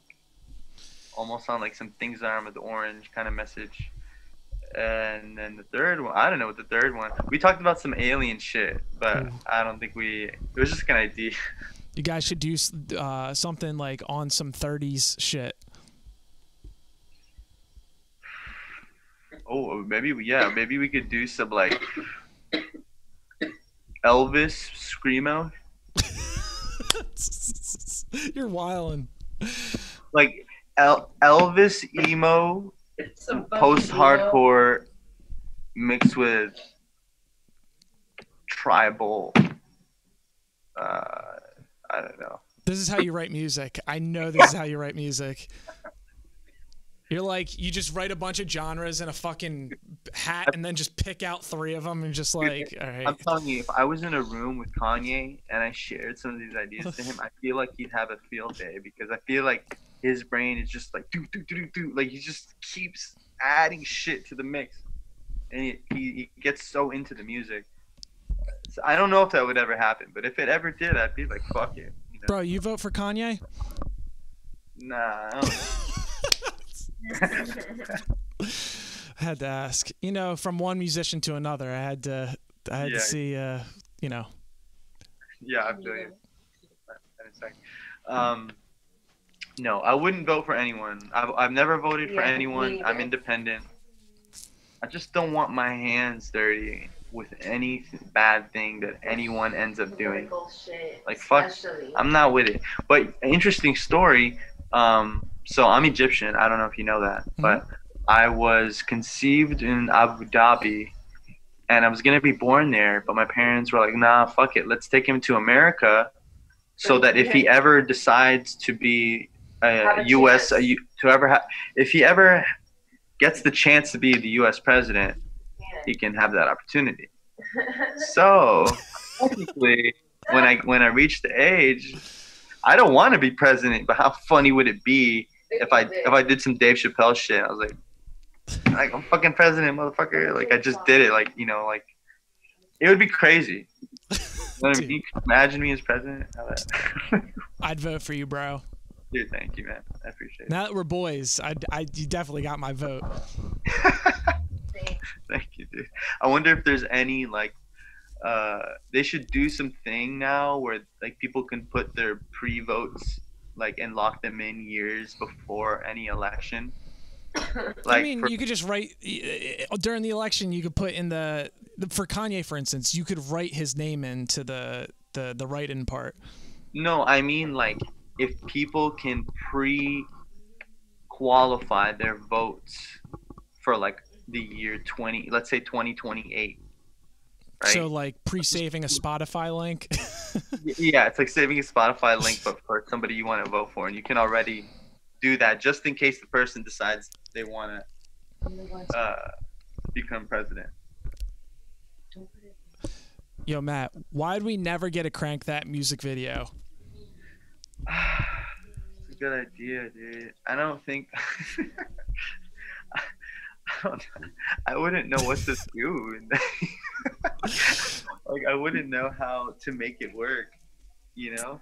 almost on like some Things That Rhyme With Orange kind of message. And then the third one, I don't know what the third one. We talked about some alien shit, but I don't think it was just an idea. You guys should do something like on some 30s shit. Oh, maybe we could do some like Elvis screamo. You're wildin'. Like Elvis emo, post-hardcore mixed with tribal. I don't know. This is how you write music. I know this is how you write music. You're like, you just write a bunch of genres in a fucking hat and then just pick out three of them and just like, all right. I'm telling you, if I was in a room with Kanye and I shared some of these ideas to him, I feel like he'd have a field day because I feel like his brain is just like, doo, doo, doo, doo, doo. Like he just keeps adding shit to the mix. And he gets so into the music. So I don't know if that would ever happen, but if it ever did, I'd be like, fuck it. You know? Bro, you vote for Kanye? Nah, I don't know. I had to ask, you know, from one musician to another. I had to see, you know. Yeah, I'm doing it. No, I wouldn't vote for anyone. I've never voted for anyone. I'm independent. I just don't want my hands dirty with any bad thing that anyone ends up doing. Bullshit, like fuck, especially. I'm not with it. But interesting story. So I'm Egyptian. I don't know if you know that, but I was conceived in Abu Dhabi, and I was gonna be born there. But my parents were like, "Nah, fuck it. Let's take him to America, so that if he ever decides to be a U.S. If he ever gets the chance to be the U.S. president, he can have that opportunity." So technically, when I reached the age, I don't want to be president, but how funny would it be if I did some Dave Chappelle shit? I was like I'm fucking president, motherfucker. Like I just did it. Like, you know, like it would be crazy. You know what I mean? Imagine me as president. I'd vote for you, bro. Dude, thank you, man. I appreciate it. Now that we're boys, you definitely got my vote. Thank you, dude. I wonder if there's any like they should do something now where like people can put their pre-votes like and lock them in years before any election. Like, I mean, you could just write during the election. You could put in the for Kanye, for instance, you could write his name into the write-in part. No, I mean like if people can pre-qualify their votes for like the year 20, let's say 2028. Right? So like pre-saving a Spotify link. Yeah, it's like saving a Spotify link, but for somebody you want to vote for, and you can already do that just in case the person decides they want to become president. Yo, Matt, why'd we never get a Crank That music video? It's a good idea, dude. I don't think. I wouldn't know what to do. Like I wouldn't know how to make it work, you know.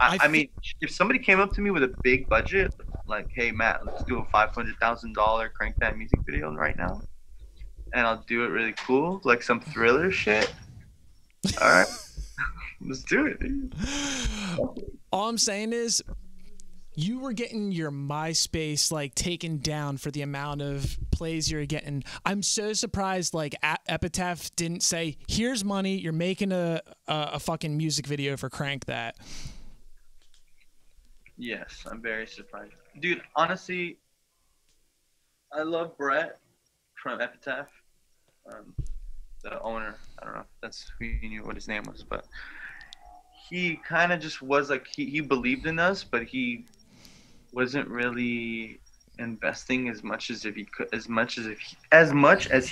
I mean, if somebody came up to me with a big budget, like, "Hey Matt, let's do a $500,000 Crank That music video right now, and I'll do it really cool, like some Thriller shit." All right, let's do it, dude. All I'm saying is, you were getting your MySpace like taken down for the amount of plays you're getting. I'm so surprised like Epitaph didn't say, "Here's money, you're making a fucking music video for Crank That." Yes, I'm very surprised. Dude, honestly, I love Brett from Epitaph, the owner. I don't know if that's who you knew what his name was, but he kind of just was like, he believed in us, but he wasn't really investing as much as he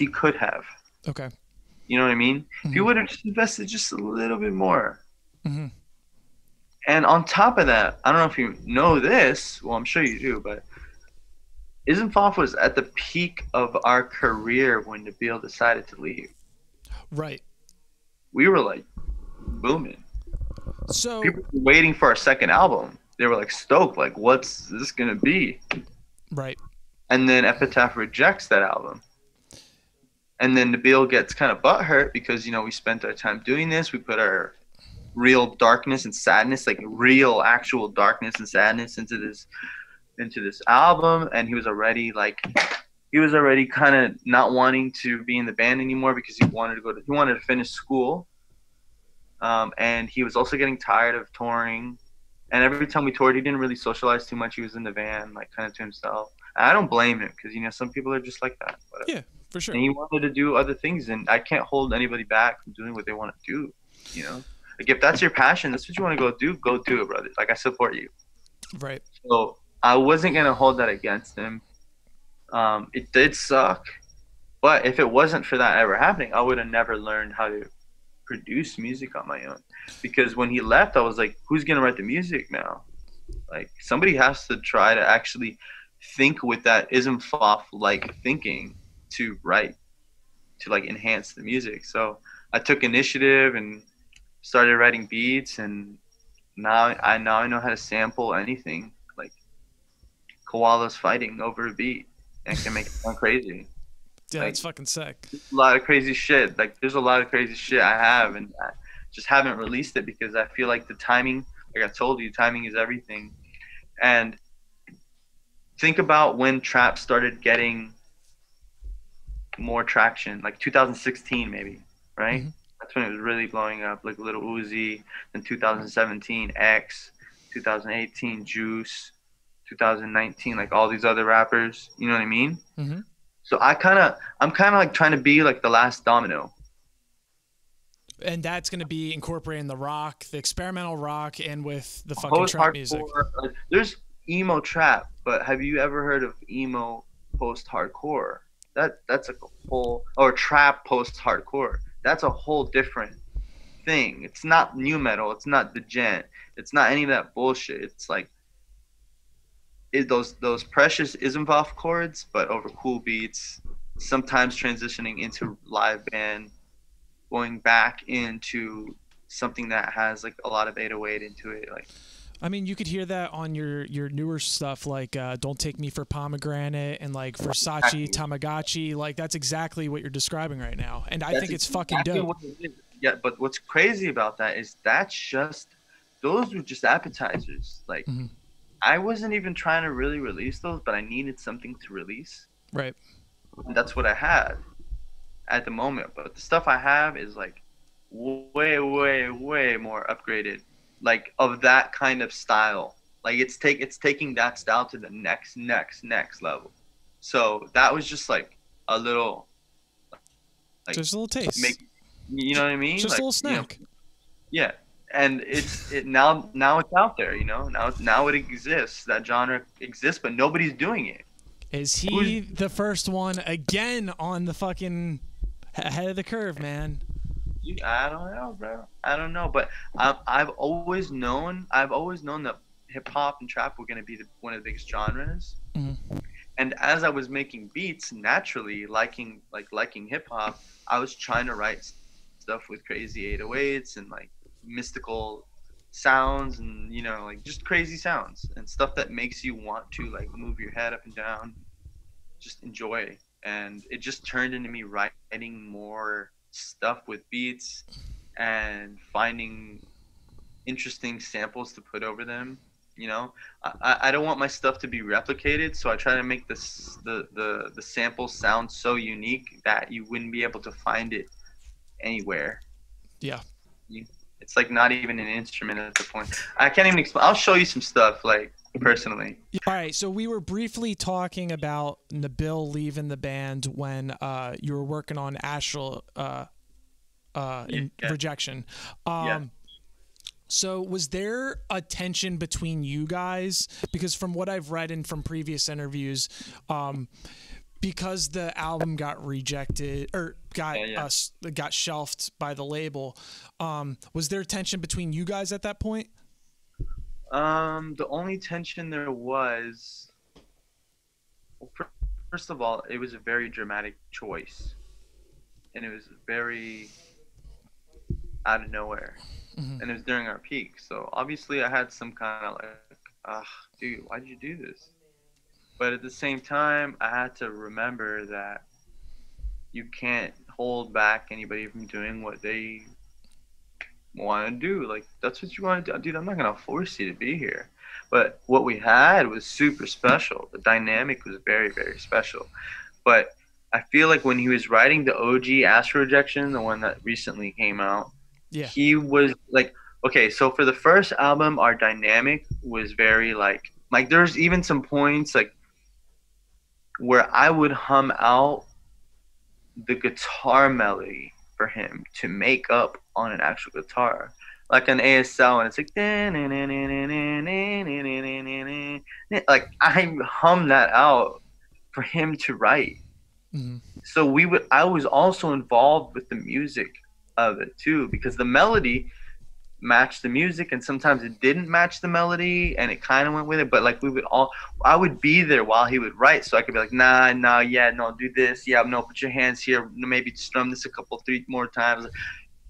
could have. Okay. You know what I mean? If you would have just invested just a little bit more. And on top of that, I don't know if you know this. Well, I'm sure you do, but Isenfoff was at the peak of our career when Nabil decided to leave. Right. We were like booming. So people were waiting for our second album. They were like stoked, like, "What's this gonna be?" Right. And then Epitaph rejects that album. And then Nabil gets kind of butthurt because, you know, we spent our time doing this. We put our real darkness and sadness, like real actual darkness and sadness into this album. And he was already like he was already kind of not wanting to be in the band anymore because he wanted to finish school. And he was also getting tired of touring. And every time we toured, he didn't really socialize too much. He was in the van, like, kind of to himself. And I don't blame him because, you know, some people are just like that. Whatever. Yeah, for sure. And he wanted to do other things. And I can't hold anybody back from doing what they want to do, you know? Like, if that's your passion, that's what you want to go do it, brother. Like, I support you. Right. So I wasn't going to hold that against him. It did suck. But if it wasn't for that ever happening, I would have never learned how to produce music on my own. Because when he left, I was like, who's going to write the music now? Like, somebody has to try to actually think with that ism-foff-like thinking to write, to, like, enhance the music. So I took initiative and started writing beats, and now I know how to sample anything. Like, koalas fighting over a beat and can make it sound crazy. Yeah, it's like, fucking sick. A lot of crazy shit. Like, there's a lot of crazy shit I have, and I just haven't released it because I feel like the timing, like I told you, timing is everything. And think about when trap started getting more traction, like 2016 maybe, right? Mm-hmm. That's when it was really blowing up, like Lil Uzi, then 2017, X, 2018, Juice, 2019, like all these other rappers, you know what I mean? Mm-hmm. So I'm kind of like trying to be like the last domino. And that's going to be incorporating the rock, the experimental rock, and with the fucking trap music. Like, there's emo trap, but have you ever heard of emo post-hardcore? That's like a whole, or trap post-hardcore. That's a whole different thing. It's not new metal. It's not the gent. It's not any of that bullshit. It's like those precious ism-voff chords, but over cool beats, sometimes transitioning into live band, going back into something that has like a lot of 808 into it. Like, I mean, you could hear that on your newer stuff, like Don't Take Me for Pomegranate and like Versace, Tamagotchi. Like, that's exactly what you're describing right now. And I think it's fucking dope. Yeah, but what's crazy about that is those were just appetizers. Like, mm-hmm. I wasn't even trying to really release those, but I needed something to release. Right. And that's what I had at the moment. But the stuff I have is like way, way, way more upgraded. Like, of that kind of style, like it's taking that style to the next level. So that was just like a little, like, just a little taste. You know what I mean? Just like, a little snack. You know, yeah, and it's now it's out there. You know, now it exists. That genre exists, but nobody's doing it. Is he the first one again on the fucking ahead of the curve, man? I don't know, bro. I don't know, but I've always known that hip hop and trap were gonna be one of the biggest genres. Mm-hmm. And as I was making beats, naturally liking hip hop, I was trying to write stuff with crazy 808s and like mystical sounds, and you know, like just crazy sounds and stuff that makes you want to like move your head up and down, just enjoy. And it just turned into me writing more stuff with beats and finding interesting samples to put over them. You know, I don't want my stuff to be replicated, so I try to make the samples sound so unique that you wouldn't be able to find it anywhere. Yeah, it's like not even an instrument at the point. I can't even explain. I'll show you some stuff, like, personally. All right, so we were briefly talking about Nabil leaving the band when you were working on Astral Rejection. So was there a tension between you guys? Because from what I've read and from previous interviews, because the album got rejected or got shelved by the label, was there tension between you guys at that point? The only tension there was, well, first of all, it was a very dramatic choice, and it was very out of nowhere, mm-hmm. and it was during our peak. So obviously I had some kind of like, dude, why did you do this? But at the same time, I had to remember that you can't hold back anybody from doing what they want to do. Like, that's what you want to do, dude. I'm not gonna force you to be here. But what we had was super special. The dynamic was very, very special. but I feel like when he was writing the OG Astral Rejection, the one that recently came out, yeah, he was like, okay, so for the first album, our dynamic was very like there's even some points like where I would hum out the guitar melody for him to make up on an actual guitar, like an ASL, and it's like I hum that out for him to write. Mm-hmm. So I was also involved with the music of it too, because the melody matched the music, and sometimes it didn't match the melody, and it kind of went with it. But like I would be there while he would write, so I could be like, nah, yeah, no, do this, yeah, no, put your hands here, maybe strum this a couple, three more times.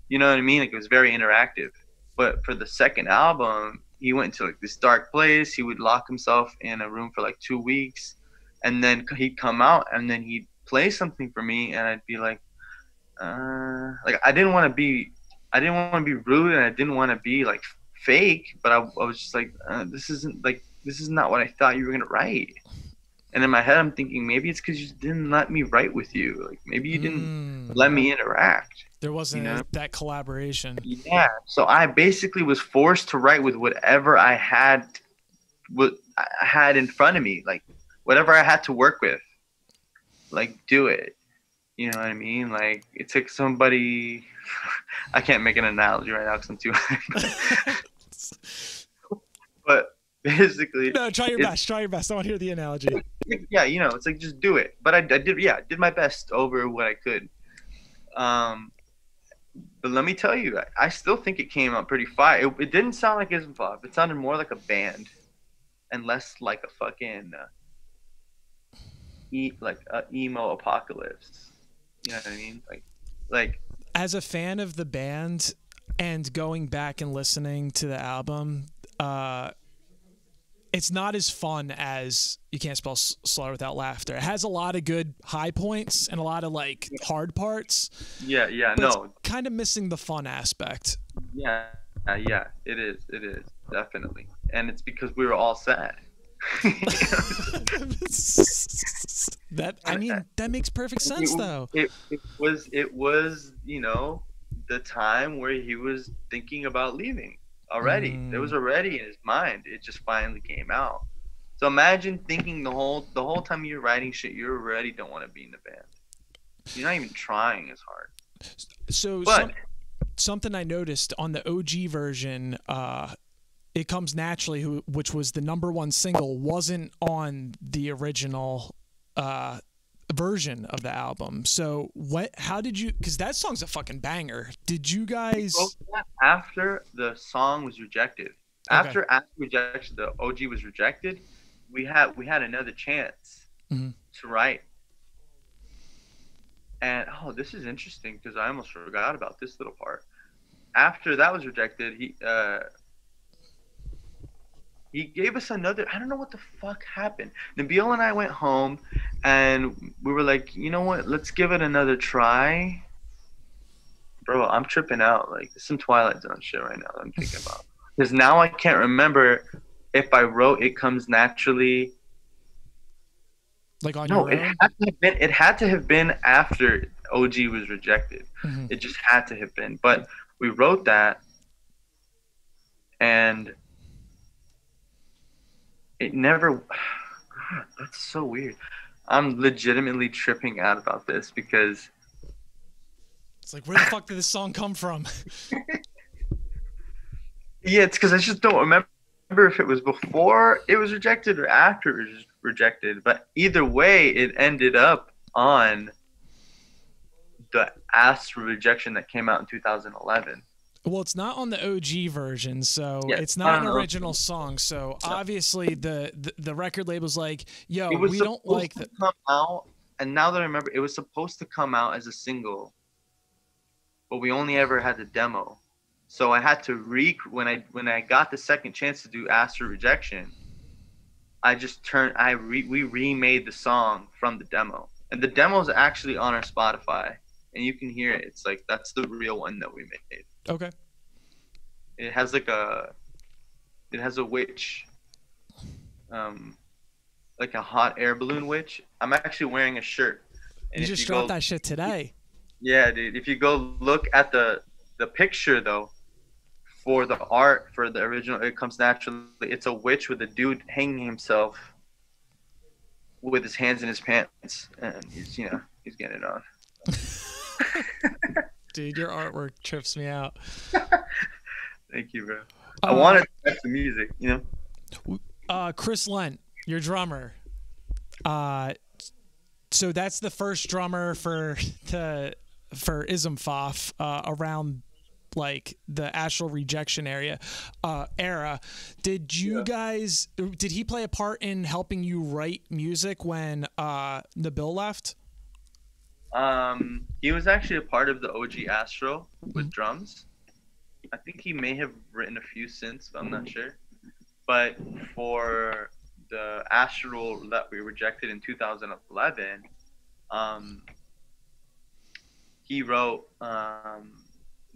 You know what I mean? Like, it was very interactive. But for the second album, he went into like this dark place. He would lock himself in a room for like 2 weeks, and then he'd come out, and then he'd play something for me, and I'd be like I didn't want to be rude, and I didn't want to be like fake, but I was just like, this is not what I thought you were gonna write. And in my head, I'm thinking maybe it's because you didn't let me write with you. Like maybe you didn't let me interact. There wasn't that collaboration. Yeah. So I basically was forced to write with whatever I had, in front of me, like whatever I had to work with. Like do it. You know what I mean? Like it took somebody. I can't make an analogy right now because I'm too but basically, no, try your best. I want to hear the analogy. Yeah, you know, it's like, just do it. But I did my best over what I could. But let me tell you, I still think it came out pretty fire. It didn't sound like Ismfov. It sounded more like a band and less like a fucking emo apocalypse. You know what I mean? Like as a fan of the band and going back and listening to the album, it's not as fun as You Can't Spell Slaughter Without Laughter. It has a lot of good high points and a lot of like hard parts. Yeah, yeah, but no, it's kind of missing the fun aspect. Yeah, yeah, it is definitely, and it's because we were all sad. That makes perfect sense though. It was you know, the time where he was thinking about leaving already. It was already in his mind. It just finally came out. So imagine thinking the whole time you're writing shit, you already don't want to be in the band. You're not even trying as hard. So something I noticed on the OG version, It Comes Naturally, which was the #1 single, wasn't on the original version of the album. So how did you, because that song's a fucking banger. Did you guys? After the song was rejected, okay. After rejection, the OG was rejected, we had another chance to write. And oh, this is interesting because I almost forgot about this little part. After that was rejected, he gave us another, I don't know what the fuck happened. Nabil and I went home and we were like, you know what, let's give it another try. Bro, I'm tripping out. Like, there's some Twilight Zone shit right now that I'm thinking about. Because now I can't remember if I wrote It Comes Naturally. Like on your own? It had to have been after OG was rejected. Mm-hmm. It just had to have been. But we wrote that and it never, God, that's so weird. I'm legitimately tripping out about this because it's like, where the fuck did this song come from? Yeah, it's because I just don't remember if it was before it was rejected or after it was rejected. But either way, it ended up on the Astral Rejection that came out in 2011. Well, it's not on the OG version, so yeah, it's not an original song. So obviously, the record label's like, "Yo, we don't like that." Come out, and now that I remember, it was supposed to come out as a single, but we only ever had the demo. So I had to when I got the second chance to do Astral Rejection, I just we remade the song from the demo, and the demo's actually on our Spotify, and you can hear it. It's like, that's the real one that we made. Okay. It has like a witch like a hot air balloon witch. I'm actually wearing a shirt. And you just dropped that shit today. Yeah, dude. If you go look at the picture though, for the art for the original, it comes naturally. It's a witch with a dude hanging himself with his hands in his pants, and he's, you know, he's getting it on. Dude, your artwork trips me out. Thank you, bro. I wanted to make the music, you know. Chris Lunt, your drummer. So that's the first drummer for Ismfoff around like the Astral Rejection era. Did you guys? Did he play a part in helping you write music when Nabil left? He was actually a part of the OG Astral with drums. I think he may have written a few since, but I'm not sure. But for the Astral that we rejected in 2011, he wrote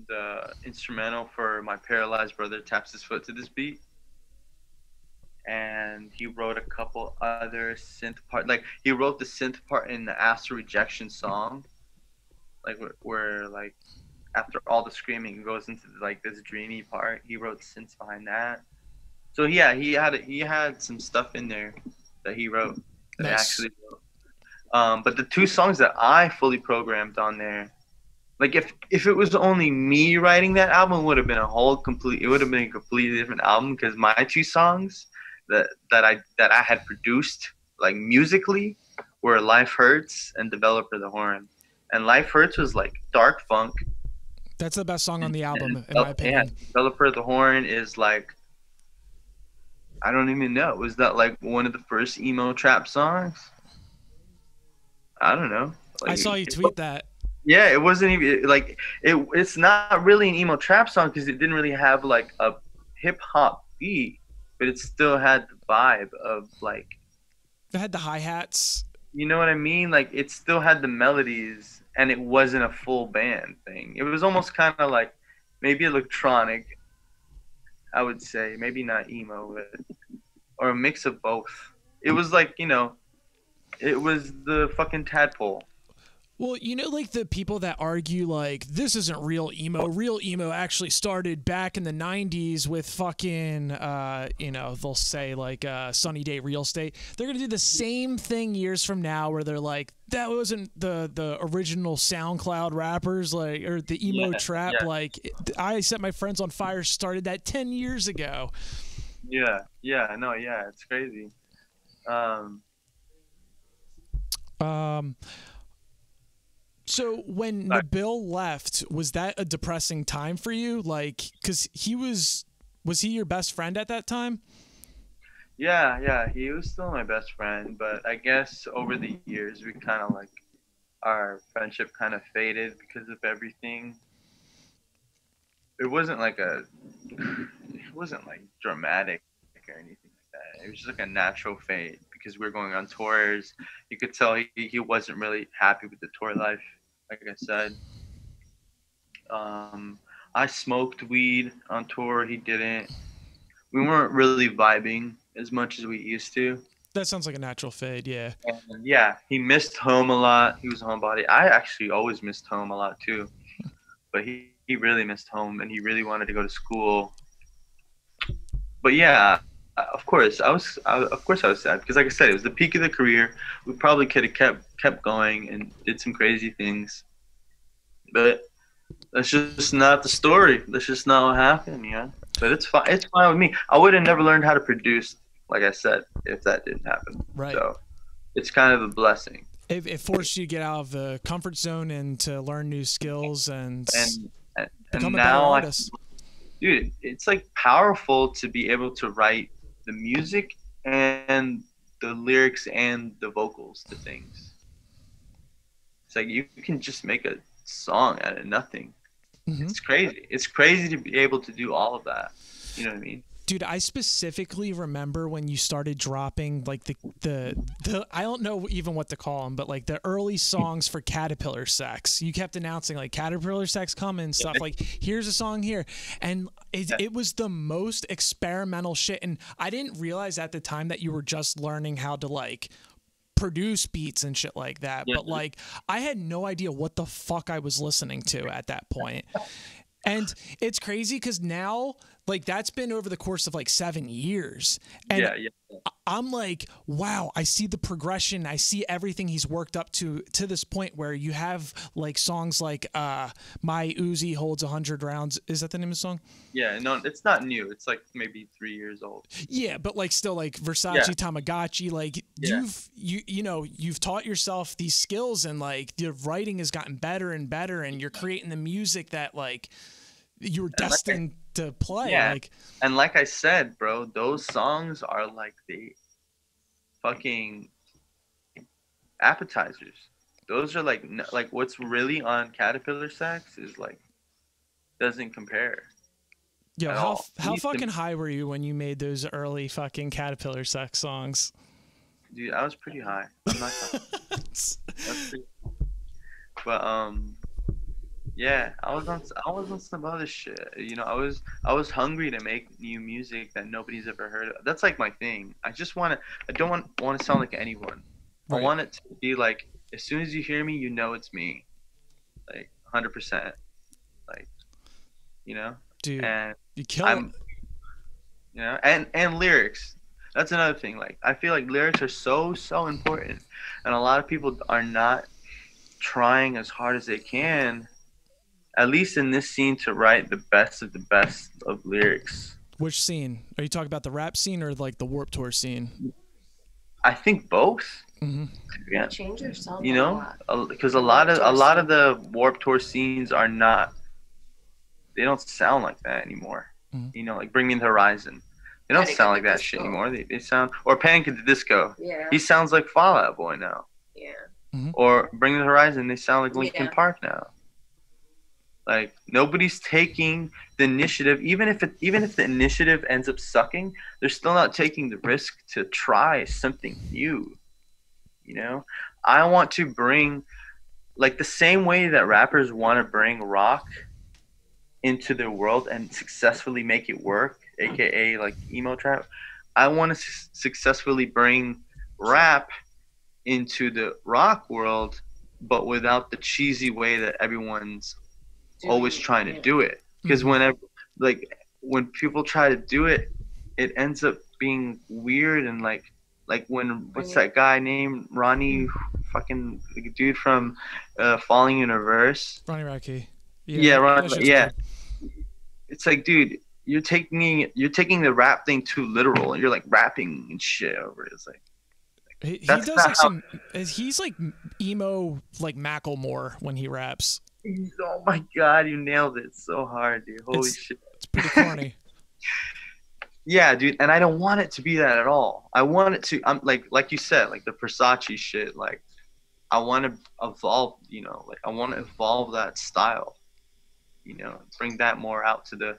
the instrumental for My Paralyzed Brother Taps His Foot to This Beat. And he wrote a couple other synth part, like he wrote the synth part in the Astral Rejection song, like where like after all the screaming it goes into like this dreamy part. He wrote synths behind that. So yeah, he had some stuff in there that he wrote that I actually wrote. But the two songs that I fully programmed on there, like if it was only me writing that album, it would have been a completely different album, because my two songs that I had produced, like musically, were Life Hurts and Developer the Horn. And Life Hurts was like dark funk. That's the best song on the album, in my opinion. Yeah, Developer the Horn is like, I don't even know. Was that like one of the first emo trap songs? I don't know. Like, I saw you tweet that. Yeah, it wasn't even like it's not really an emo trap song because it didn't really have like a hip hop beat. But it still had the vibe of like. It had the hi-hats. You know what I mean? Like it still had the melodies, and it wasn't a full band thing. It was almost kind of like maybe electronic, I would say. Maybe not emo, but, or a mix of both. It was like, you know, it was the fucking Tadpole. Well, you know, like the people that argue like this isn't real emo. Real emo actually started back in the 90s with fucking, you know, they'll say like Sunny Day Real Estate. They're going to do the same thing years from now where they're like, that wasn't the original SoundCloud rappers, like, or the emo trap. Yeah. Like I Set My Friends on Fire started that 10 years ago. Yeah. Yeah. No. Yeah. It's crazy. So when Nabil left, was that a depressing time for you? Like, cause he was he your best friend at that time? Yeah, yeah, he was still my best friend, but I guess over the years we kind of like our friendship kind of faded because of everything. It wasn't like dramatic or anything like that. It was just like a natural fade. Because we were going on tours, you could tell he wasn't really happy with the tour life. Like I said, I smoked weed on tour. He didn't. We weren't really vibing as much as we used to. That sounds like a natural fade, yeah. And yeah, he missed home a lot. He was a homebody. I actually always missed home a lot too, but he really missed home, and he really wanted to go to school. But yeah. Of course, I was sad because, like I said, it was the peak of the career. We probably could have kept going and did some crazy things, but that's just not the story. That's just not what happened, you know. But it's fine. It's fine with me. I would have never learned how to produce, like I said, if that didn't happen. Right. So it's kind of a blessing. It forced you to get out of the comfort zone and to learn new skills and become a better artist. Dude, it's like powerful to be able to write the music and the lyrics and the vocals to things. It's like you can just make a song out of nothing. Mm-hmm. It's crazy. It's crazy to be able to do all of that. You know what I mean? Dude, I specifically remember when you started dropping like the I don't know even what to call them, but like the early songs for Caterpillar Sex. You kept announcing like Caterpillar Sex coming, stuff like here's a song here, and It was the most experimental shit, and I didn't realize at the time that you were just learning how to like produce beats and shit like that. Yeah. But like, I had no idea what the fuck I was listening to at that point. And it's crazy because now, like, that's been over the course of like 7 years. And yeah. I'm like, wow, I see the progression. I see everything he's worked up to this point where you have like songs like My Uzi Holds 100 Rounds. Is that the name of the song? Yeah, no, it's not new. It's like maybe 3 years old. Yeah, but like still like Versace, Tamagotchi, like you've taught yourself these skills, and like the writing has gotten better and better, and you're creating the music that like you were destined to play. Yeah. Like, and like I said, bro, those songs are like the fucking appetizers. Those are like what's really on Caterpillar Sex is like doesn't compare. Yo, how fucking high were you when you made those early fucking Caterpillar Sex songs? Dude, I was pretty high. I'm not but yeah, I was on some other shit, you know. I was hungry to make new music that nobody's ever heard of. That's like my thing. I don't want to sound like anyone. Right. I want it to be like, as soon as you hear me, you know it's me, like 100%, like, you know. Dude, and you kill it. You know, and lyrics. That's another thing. Like, I feel like lyrics are so important, and a lot of people are not trying as hard as they can, at least in this scene, to write the best of lyrics. Which scene? Are you talking about the rap scene or like the Warped Tour scene? I think both. Mm-hmm. Yeah. Change yourself. You know, because a lot of the Warped Tour scenes are not. They don't sound like that anymore. Mm-hmm. You know, like Bring Me the Horizon. They don't sound like that shit anymore. They sound, or Panic at the Disco. Yeah. He sounds like Fall Out Boy now. Yeah. Mm-hmm. Or Bring Me the Horizon. They sound like Linkin Park now. Like, nobody's taking the initiative. Even if the initiative ends up sucking, they're still not taking the risk to try something new. You know, I want to bring, like, the same way that rappers want to bring rock into their world and successfully make it work, aka like emo trap. I want to successfully bring rap into the rock world, but without the cheesy way that everyone's always trying to do it, because whenever, like, when people try to do it, it ends up being weird. And like when, what's that guy named Ronnie, fucking dude from Falling Universe, Ronnie Radke. Yeah, Ronnie. Yeah, it's like, dude, you're taking the rap thing too literal, and you're like rapping and shit over it. It's like, he does like some, he's like emo, like Macklemore when he raps. Oh my god, you nailed it so hard, dude. Holy shit. It's pretty corny. Yeah, dude, and I don't want it to be that at all. I want it to, I'm like you said, like the Versace shit, like I want to evolve, you know, like I want to evolve that style, you know, bring that more out to the,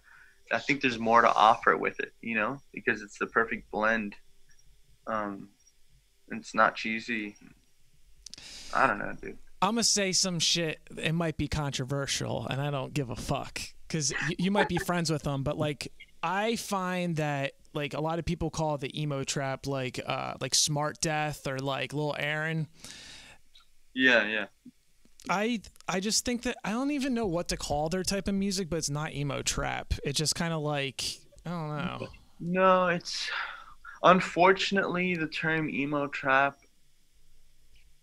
I think there's more to offer with it, you know, because it's the perfect blend. It's not cheesy. I don't know, dude. I'm going to say some shit. It might be controversial, and I don't give a fuck, because you might be friends with them. But, like, I find that, like, a lot of people call the emo trap, like Smart Death or, like, Lil Aaron. Yeah, yeah. I just think that I don't even know what to call their type of music, but it's not emo trap. It's just kind of like, I don't know. No, it's... Unfortunately, the term emo trap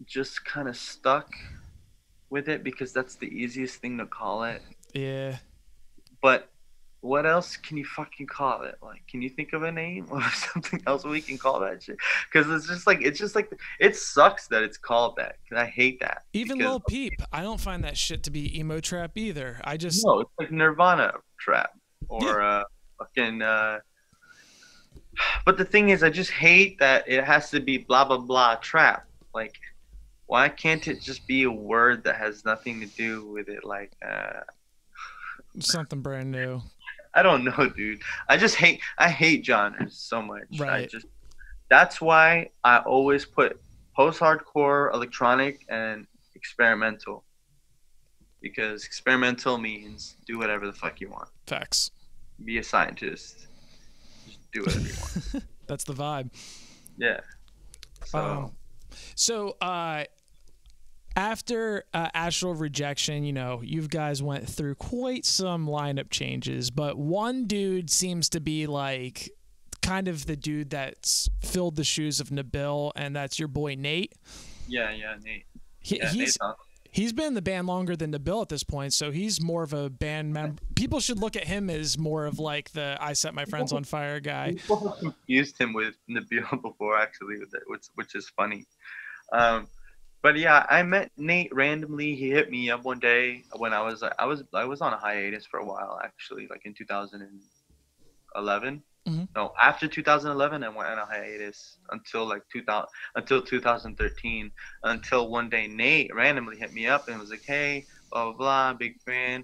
just kind of stuck with it because that's the easiest thing to call it. Yeah. But what else can you fucking call it? Like, can you think of a name or something else we can call that shit? Because it's just like it sucks that it's called that. Cause I hate that. Even Lil Peep, I don't find that shit to be emo trap either. I just no, it's like Nirvana trap or fucking. But the thing is, I just hate that it has to be blah, blah, blah trap. Like, why can't it just be a word that has nothing to do with it? Like, something brand new. I don't know, dude. I hate genres so much. Right. That's why I always put post-hardcore, electronic, and experimental. Because experimental means do whatever the fuck you want. Facts. be a scientist. Just do whatever you want. That's the vibe. Yeah. So, after Astral Rejection, you know, you guys went through quite some lineup changes, but one dude seems to be like kind of the dude that's filled the shoes of Nabil, and that's your boy Nate. Yeah, Nate. He's been in the band longer than Nabil at this point, so he's more of a band member. People should look at him as more of like the I Set My Friends on Fire guy. People confused him with Nabil before, actually, which is funny. But yeah, I met Nate randomly. He hit me up one day when I was on a hiatus for a while, actually, like in 2011. Mm-hmm. No, after 2011, I went on a hiatus until like 2013. Until one day, Nate randomly hit me up and was like, "Hey, blah blah blah, big fan.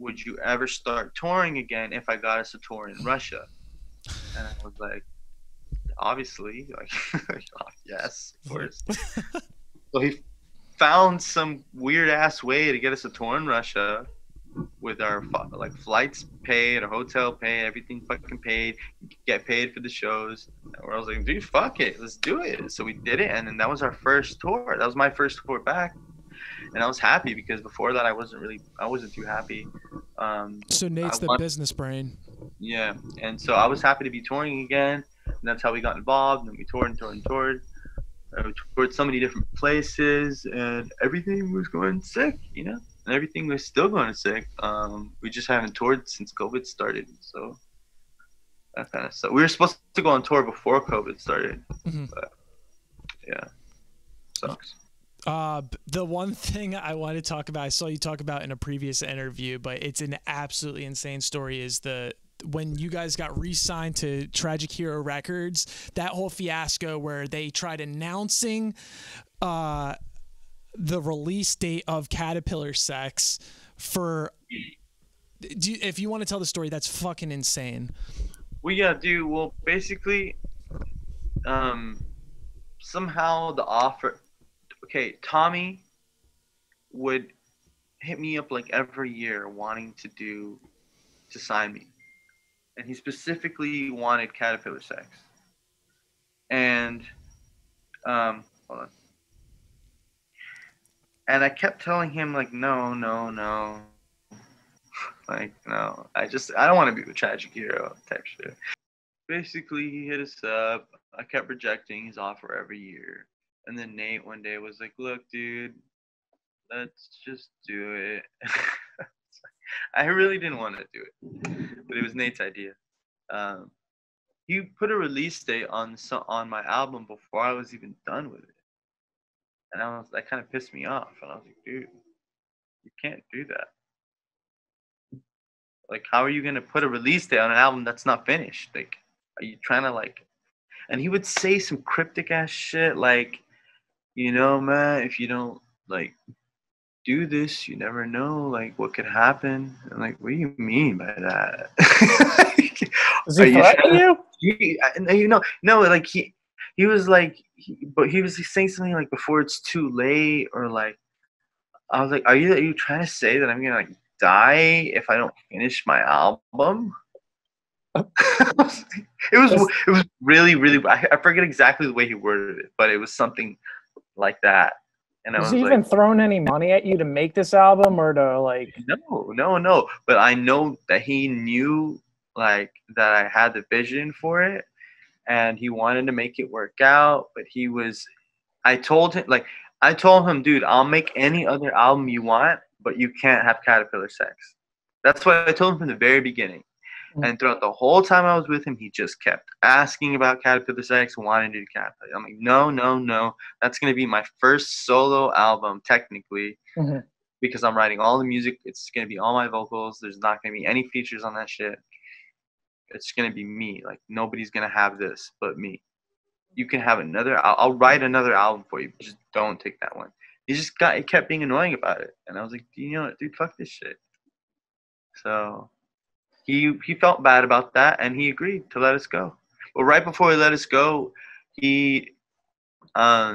Would you ever start touring again if I got us a tour in Russia?" And I was like, "Obviously, like, yes, of course." So he found some weird ass way to get us a tour in Russia, with our like flights paid, our hotel paid, everything fucking paid, get paid for the shows. And I was like, dude, fuck it, let's do it. So we did it, and then that was our first tour. That was my first tour back, and I was happy because before that I wasn't too happy. So Nate's the business brain. Yeah, and so I was happy to be touring again, and that's how we got involved. And we toured and toured and toured. We toured so many different places, and everything was going sick, you know. And everything was still going sick. We just haven't toured since COVID started, so that kind of stuff. We were supposed to go on tour before COVID started, but yeah, sucks. The one thing I want to talk about, I saw you talk about in a previous interview, but it's an absolutely insane story, is when you guys got re-signed to Tragic Hero Records, that whole fiasco where they tried announcing the release date of Caterpillar Sex for... if you want to tell the story, that's fucking insane. Well, yeah, dude. Well, basically, somehow the offer... Okay, Tommy would hit me up like every year wanting to sign me. And he specifically wanted Caterpillar Sex. And, hold on. And I kept telling him, like, no, no, no. Like, no, I don't want to be a Tragic Hero type shit. Basically, he hit us up. I kept rejecting his offer every year. And then Nate one day was like, look, dude, let's just do it. I really didn't want to do it, but it was Nate's idea. He put a release date on my album before I was even done with it. And that kind of pissed me off. And I was like, dude, you can't do that. Like, how are you going to put a release date on an album that's not finished? Like, are you trying to, like... And he would say some cryptic-ass shit, like, you know, man, if you don't, like, do this, you never know, like, what could happen. And, like, what do you mean by that? Like, is he threatening you? You know, no, like, he was like... But he was saying something like, before it's too late, or like, I was like, are you trying to say that I'm gonna like die if I don't finish my album? it was really, really, I forget exactly the way he worded it, but it was something like that. And was he even throwing any money at you to make this album, or to like... No. But I know that he knew like that I had the vision for it. And he wanted to make it work out, but I told him, dude, I'll make any other album you want, but you can't have Caterpillar Sex. That's what I told him from the very beginning. And throughout the whole time I was with him, he just kept asking about Caterpillar Sex, wanting to do Caterpillar. I'm like, no. That's going to be my first solo album, technically, because I'm writing all the music. It's going to be all my vocals. There's not going to be any features on that shit. It's going to be me. Like, nobody's going to have this but me. You can have another. I'll write another album for you. But just don't take that one. He kept being annoying about it. And I was like, you know what, dude, fuck this shit. So he felt bad about that, and he agreed to let us go. But right before he let us go, he got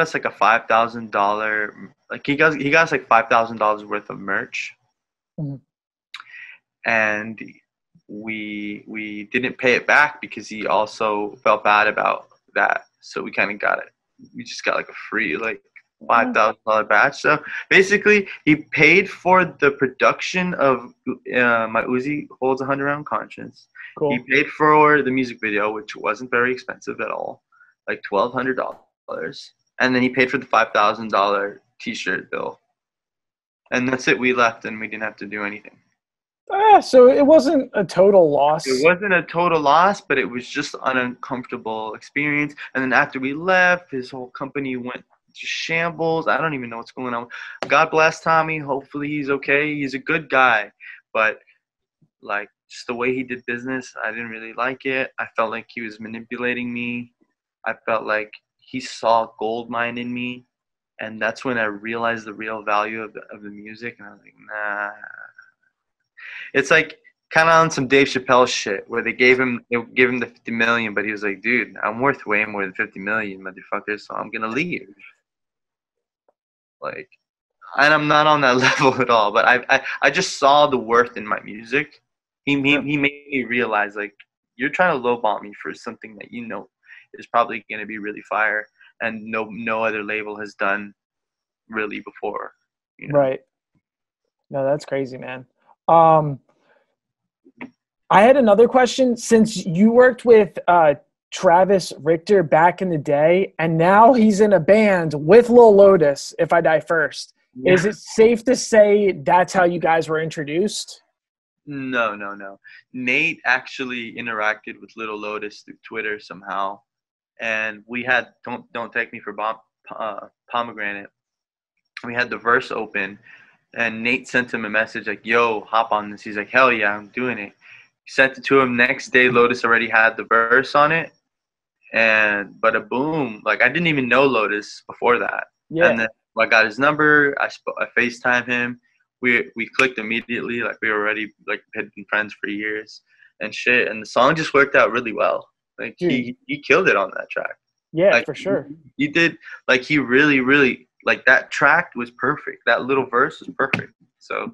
us like a $5,000 like he got us like $5,000 worth of merch. and we didn't pay it back because he also felt bad about that. So we kind of got it. We just got like a free like $5,000 batch. So basically, he paid for the production of My Uzi Holds a 100-Round Conscience. Cool. He paid for the music video, which wasn't very expensive at all, like $1,200. And then he paid for the $5,000 T-shirt bill. And that's it. We left, and we didn't have to do anything. Ah, so it wasn't a total loss. It wasn't a total loss, but it was just an uncomfortable experience. And then after we left, his whole company went to shambles. I don't even know what's going on. God bless Tommy. Hopefully he's okay. He's a good guy. But, like, just the way he did business, I didn't really like it. I felt like he was manipulating me. I felt like he saw gold mine in me. And that's when I realized the real value of the music. And I was like, nah. It's like kind of on some Dave Chappelle shit where they gave him the $50 million, but he was like, dude, I'm worth way more than $50 million, motherfucker, so I'm gonna leave. Like, and I'm not on that level at all, but I just saw the worth in my music. He made me realize, like, you're trying to lowball me for something that you know is probably gonna be really fire and no other label has done really before. You know? Right. No, that's crazy, man. I had another question. Since you worked with Travis Richter back in the day, and now he's in a band with Lil Lotus, If I Die First, yeah. Is it safe to say that's how you guys were introduced? No. Nate actually interacted with Lil Lotus through Twitter somehow, and we had Don't Take Me for Pomegranate. We had the verse open. And Nate sent him a message like, yo, hop on this. He's like, hell yeah, I'm doing it. He sent it to him. Next day, Lotus already had the verse on it. And bada boom. Like, I didn't even know Lotus before that. Yeah. And then I got his number. I FaceTimed him. We clicked immediately. Like, we already, like, had been friends for years and shit. And the song just worked out really well. Like, he killed it on that track. Yeah, like, for sure. He did. Like, he really, really. Like, that track was perfect. That little verse was perfect. So,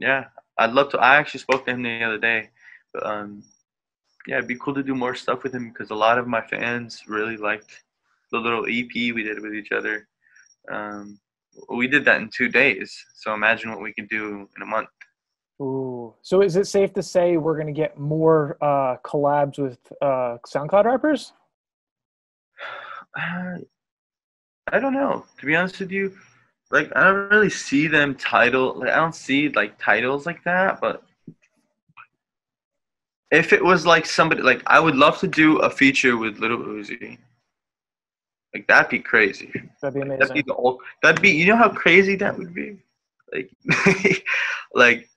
yeah, I'd love to. I actually spoke to him the other day. But, yeah, it'd be cool to do more stuff with him because a lot of my fans really liked the little EP we did with each other. We did that in 2 days. So imagine what we could do in a month. Ooh. So is it safe to say we're going to get more collabs with SoundCloud rappers? I don't know. To be honest with you, like, I don't really see them title. Like, I don't see, like, titles like that. But if it was, like, somebody, like, I would love to do a feature with Lil Uzi. Like, that'd be crazy. That'd be amazing. Like, that'd be, you know how crazy that would be? Like, like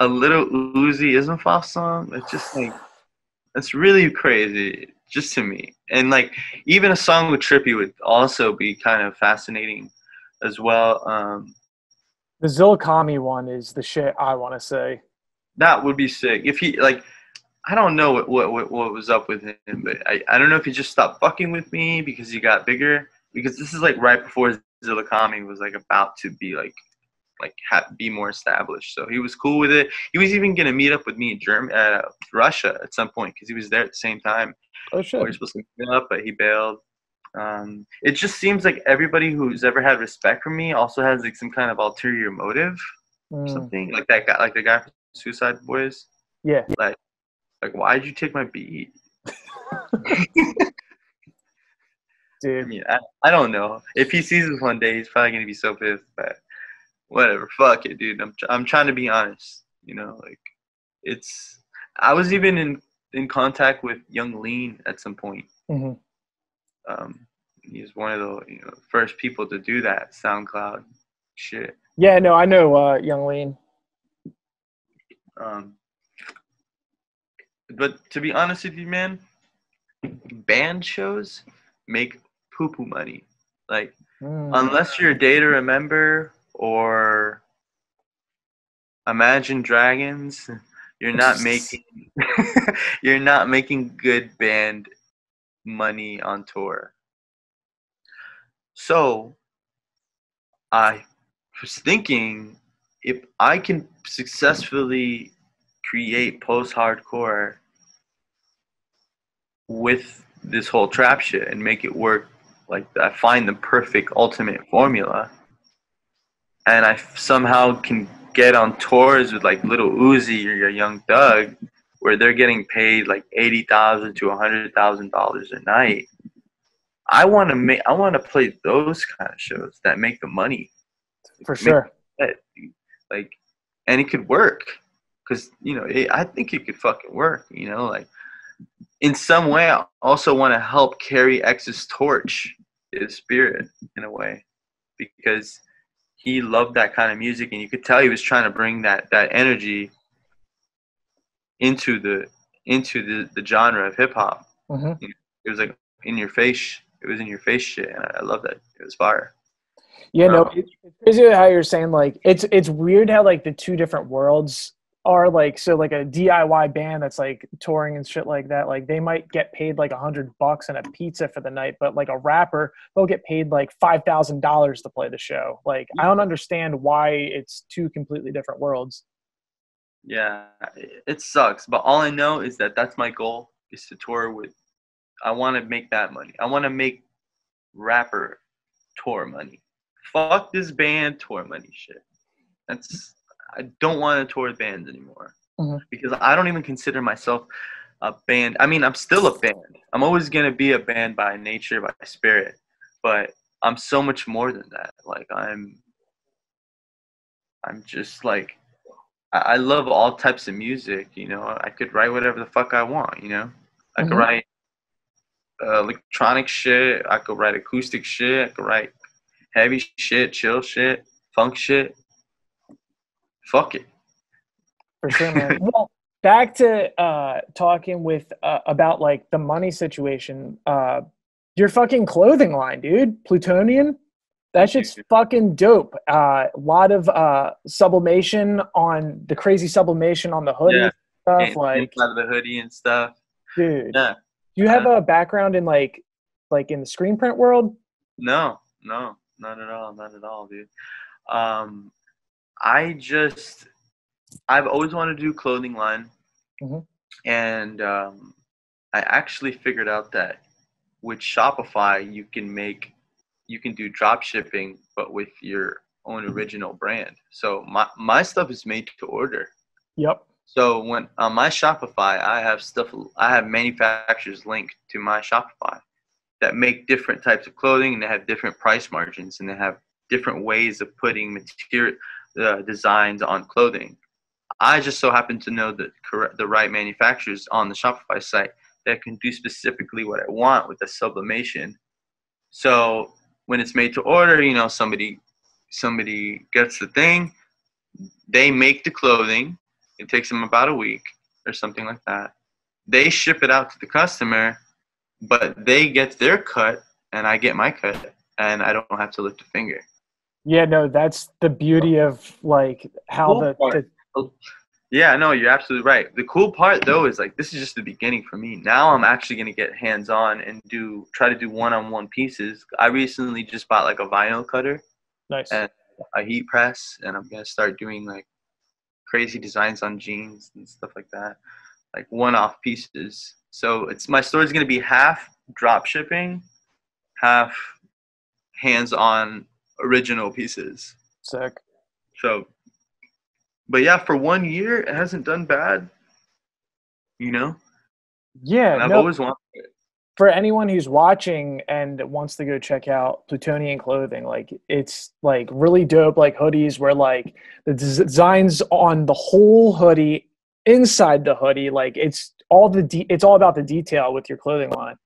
a Lil Uzi Ismafaf song? It's just, like, that's really crazy. Just to me. And, like, even a song with Trippie would also be kind of fascinating as well. The Zillakami one is the shit I want to say. That would be sick. If he, like, I don't know what was up with him, but I don't know if he just stopped fucking with me because he got bigger. Because this is, like, right before Zillakami was, like, about to be, be more established. So he was cool with it. He was even going to meet up with me in Russia at some point because he was there at the same time. Oh shit! We were supposed to meet up, but he bailed. It just seems like everybody who's ever had respect for me also has, like, some kind of ulterior motive or something. Like that guy, like the guy from $uicideboy$. Yeah. Like why'd you take my beat? Dude, I mean, I don't know. If he sees this one day, he's probably gonna be so pissed. But whatever, fuck it, dude. I'm trying to be honest. You know, like, it's. I was even in contact with Young Lean at some point. Mm-hmm. He's one of the first people to do that SoundCloud shit. Yeah, no, I know Young Lean. But to be honest with you, man, band shows make poo-poo money. Like, unless you're a Day to Remember or Imagine Dragons. You're not making good band money on tour. So I was thinking if I can successfully create post-hardcore with this whole trap shit and make it work, like I find the perfect ultimate formula, and I somehow can get on tours with like Lil Uzi or your Young Thug, where they're getting paid like $80,000 to $100,000 a night. I want to play those kind of shows that make the money. For sure. Like, and it could work, because you know I think it could fucking work. You know, like in some way, I also want to help carry X's torch, his spirit, in a way, because he loved that kind of music, and you could tell he was trying to bring that energy into the genre of hip hop. Mm-hmm. It was like in your face. It was in your face shit, and I love that. It was fire. Yeah, no, it's crazy how you're saying, like, it's weird how, like, the two different worlds are, like, so, like, a DIY band that's, like, touring and shit like that, like, they might get paid, like, $100 and a pizza for the night, but, like, a rapper, they'll get paid, like, $5,000 to play the show. Like, I don't understand why it's two completely different worlds. Yeah, it sucks, but all I know is that that's my goal, is to tour with, I want to make that money. I want to make rapper tour money. Fuck this band tour money shit. I don't want to tour bands anymore. Mm-hmm. Because I don't even consider myself a band. I mean, I'm still a band. I'm always going to be a band by nature, by spirit. But I'm so much more than that. Like, I'm just like, I love all types of music, you know. I could write whatever the fuck I want, you know. I could write electronic shit. I could write acoustic shit. I could write heavy shit, chill shit, funk shit. Fuck it. For sure, man. Well, back to talking with about like the money situation. Your fucking clothing line, dude, Plutonian. That shit's fucking dope. A lot of sublimation on the crazy sublimation on the hoodie, yeah. And stuff, like inside of the hoodie and stuff. Dude, yeah. Do you have a background in like in the screen print world? No. Not at all, dude. I've always wanted to do clothing line, and I actually figured out that with Shopify you can do drop shipping, but with your own original brand. So my stuff is made to order. Yep. So when on my Shopify, I have manufacturers linked to my Shopify that make different types of clothing, and they have different price margins, and they have different ways of putting material designs on clothing. I just so happen to know the right manufacturers on the Shopify site that can do specifically what I want with the sublimation. So when it's made to order, you know, somebody gets the thing, they make the clothing. It takes them about a week or something like that. They ship it out to the customer, but they get their cut and I get my cut, and I don't have to lift a finger. Yeah, no, that's the beauty of like how yeah, no, you're absolutely right. The cool part though is like this is just the beginning for me. Now I'm actually gonna get hands on and try to do one-on-one pieces. I recently just bought like a vinyl cutter, nice, and a heat press, and I'm gonna start doing like crazy designs on jeans and stuff like that, like one-off pieces. So my story's gonna be half drop shipping, half hands-on original pieces. Sick. So, but yeah, for 1 year, it hasn't done bad, you know? Yeah. And I've always wanted it. For anyone who's watching and wants to go check out Plutonian clothing, like it's like really dope, like hoodies where like the designs on the whole hoodie, inside the hoodie, like it's all about the detail with your clothing line.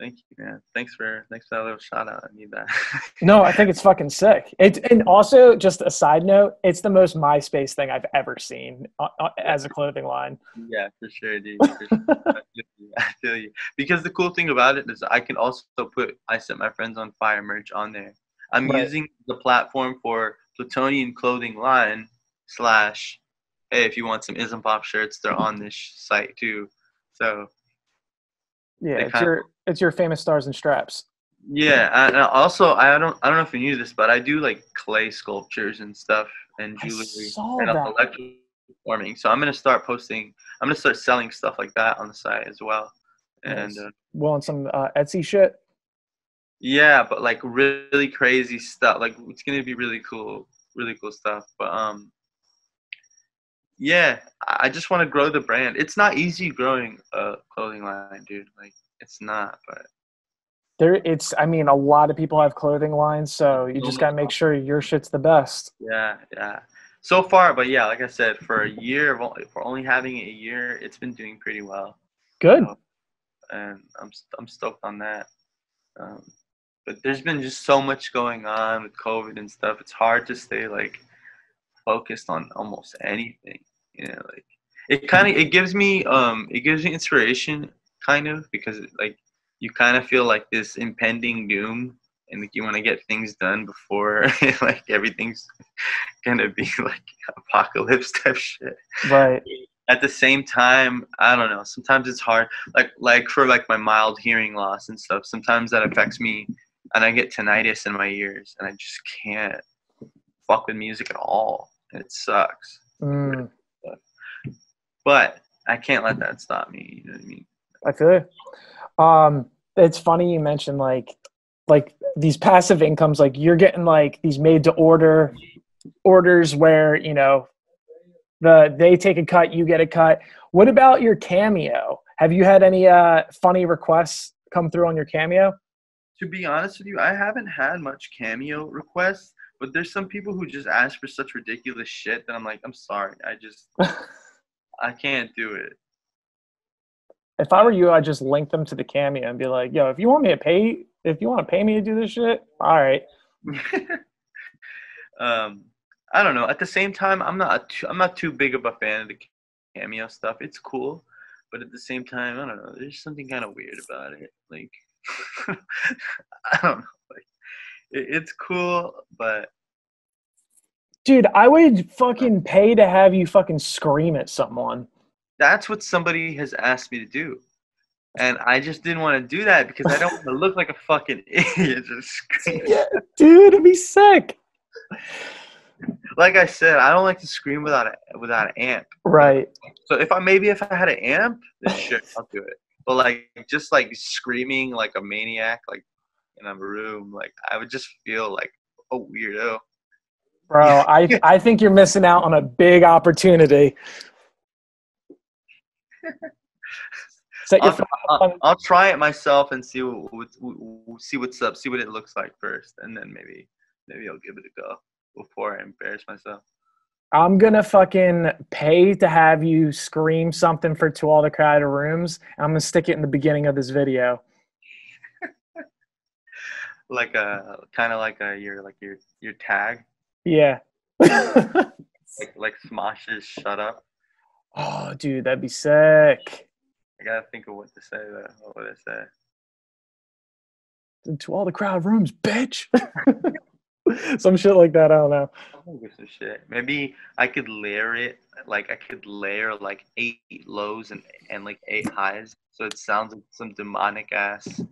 Thank you, man. Thanks for that little shout out. I need that. No, I think it's fucking sick. And also, just a side note, it's the most MySpace thing I've ever seen as a clothing line. Yeah, for sure, dude. For sure. I feel you. Because the cool thing about it is I can also put I Set My Friends on Fire merch on there. I'm using the platform for Plutonian clothing line / hey, if you want some Ism Pop shirts, they're on this site too. So yeah, it's your famous stars and straps. Yeah, and also I don't know if you knew this, but I do like clay sculptures and stuff and jewelry and electrical forming. So I'm gonna start posting. I'm gonna start selling stuff like that on the site as well. Nice. And well, on some Etsy shit. Yeah, but like really crazy stuff. Like it's gonna be really cool stuff. But yeah, I just want to grow the brand. It's not easy growing a clothing line, dude. Like it's not, but. I mean, a lot of people have clothing lines, so you just got to make sure your shit's the best. Yeah, yeah. So far, but yeah, like I said, for a year, for only having it a year, it's been doing pretty well. Good. So, and I'm stoked on that. But there's been just so much going on with COVID and stuff. It's hard to stay, like, focused on almost anything. You know, like, it gives me inspiration, kind of, because, like, you kind of feel like this impending doom and like you want to get things done before like everything's going to be like apocalypse type shit. Right. At the same time, I don't know. Sometimes it's hard. Like for like my mild hearing loss and stuff, sometimes that affects me and I get tinnitus in my ears and I just can't fuck with music at all. And it sucks. Mm. But I can't let that stop me. You know what I mean? I feel it. It's funny you mentioned like these passive incomes, like you're getting like these made to orders where, you know, they take a cut, you get a cut. What about your Cameo? Have you had any funny requests come through on your Cameo? To be honest with you, I haven't had much Cameo requests, but there's some people who just ask for such ridiculous shit that I'm like, I'm sorry, I just I can't do it. If I were you, I'd just link them to the Cameo and be like, yo, if you want to pay me to do this shit, all right. I don't know. At the same time, I'm not too big of a fan of the Cameo stuff. It's cool. But at the same time, I don't know. There's something kind of weird about it. Like, I don't know. Like, it's cool, but. Dude, I would fucking pay to have you fucking scream at someone. That's what somebody has asked me to do. And I just didn't want to do that because I don't want to look like a fucking idiot. Yeah, dude, it'd be sick. Like I said, I don't like to scream without an amp. Right. So if I had an amp, then sure, I'll do it. But like just like screaming like a maniac, like in a room, like I would just feel like a weirdo. Bro, I think you're missing out on a big opportunity. I'll try it myself and see what's up, see what it looks like first, and then maybe I'll give it a go before I embarrass myself. I'm gonna fucking pay to have you scream something for To All The Crowded Rooms. I'm gonna stick it in the beginning of this video. Like a kind of like a your tag. Yeah. like Smosh's Shut Up. Oh, dude, that'd be sick. I got to think of what to say, though. What would I say? To all the crowd rooms, bitch. Some shit like that, I don't know. Some shit. Maybe I could layer it. Like, I could layer, like, 8 lows and like, 8 highs. So it sounds like some demonic ass.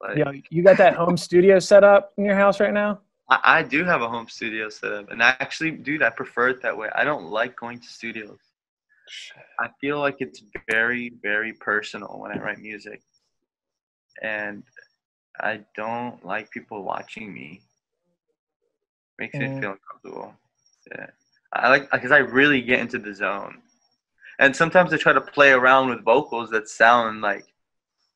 Like, yo, you got that home studio set up in your house right now? I do have a home studio set up, and I actually, dude, I prefer it that way. I don't like going to studios. I feel like it's very, very personal when I write music, and I don't like people watching me. Makes me feel uncomfortable. Yeah, I like because I really get into the zone, and sometimes I try to play around with vocals that sound like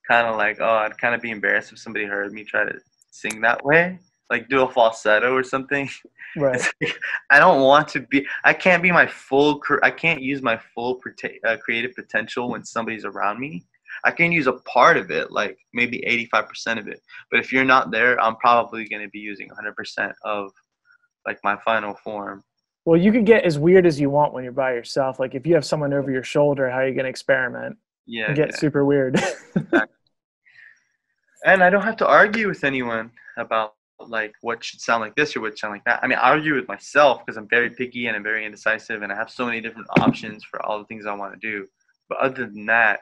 kind of like I'd kind of be embarrassed if somebody heard me try to sing that way. Like do a falsetto or something. Right. Like, I don't want to be. I can't be my full. I can't use my full creative potential when somebody's around me. I can use a part of it, like maybe 85% of it. But if you're not there, I'm probably going to be using 100% of like my final form. Well, you can get as weird as you want when you're by yourself. Like if you have someone over your shoulder, how are you going to experiment? Yeah. And get super weird. Exactly. And I don't have to argue with anyone about. Like what should sound like this or what should sound like that. I mean, I argue with myself because I'm very picky and I'm very indecisive and I have so many different options for all the things I want to do. But other than that,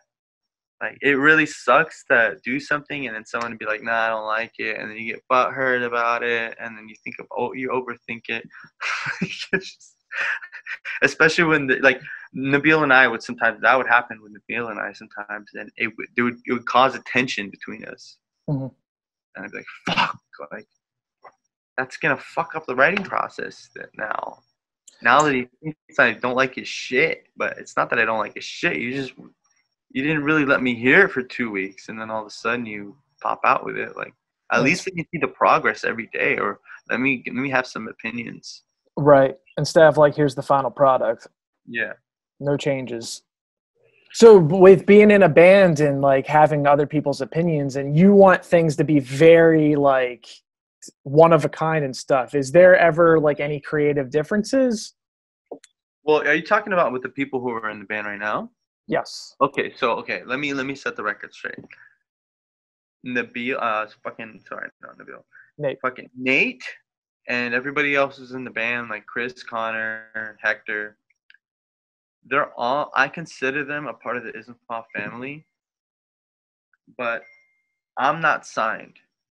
Like, it really sucks to do something and then someone be like, nah, I don't like it. And then you get butthurt about it. And then you think of, oh, you overthink it. Especially when, like, Nabil and I would sometimes, that would happen with Nabil and I sometimes. And it would cause a tension between us. Mm-hmm. And I'd be like, fuck, like, that's going to fuck up the writing process now. Now that he thinks I don't like his shit, but it's not that I don't like his shit. You didn't really let me hear it for 2 weeks, and then all of a sudden you pop out with it. Like, at least I can see the progress every day, or let me have some opinions. Right. Instead of like, here's the final product. Yeah. No changes. So with being in a band and like having other people's opinions, and you want things to be very like one of a kind and stuff, is there ever like any creative differences? Well, are you talking about with the people who are in the band right now? Yes. Okay, so let me set the record straight. Nate and everybody else is in the band, like Chris, Connor, Hector. They're all, I consider them a part of the Isn't Pop family, but I'm not signed.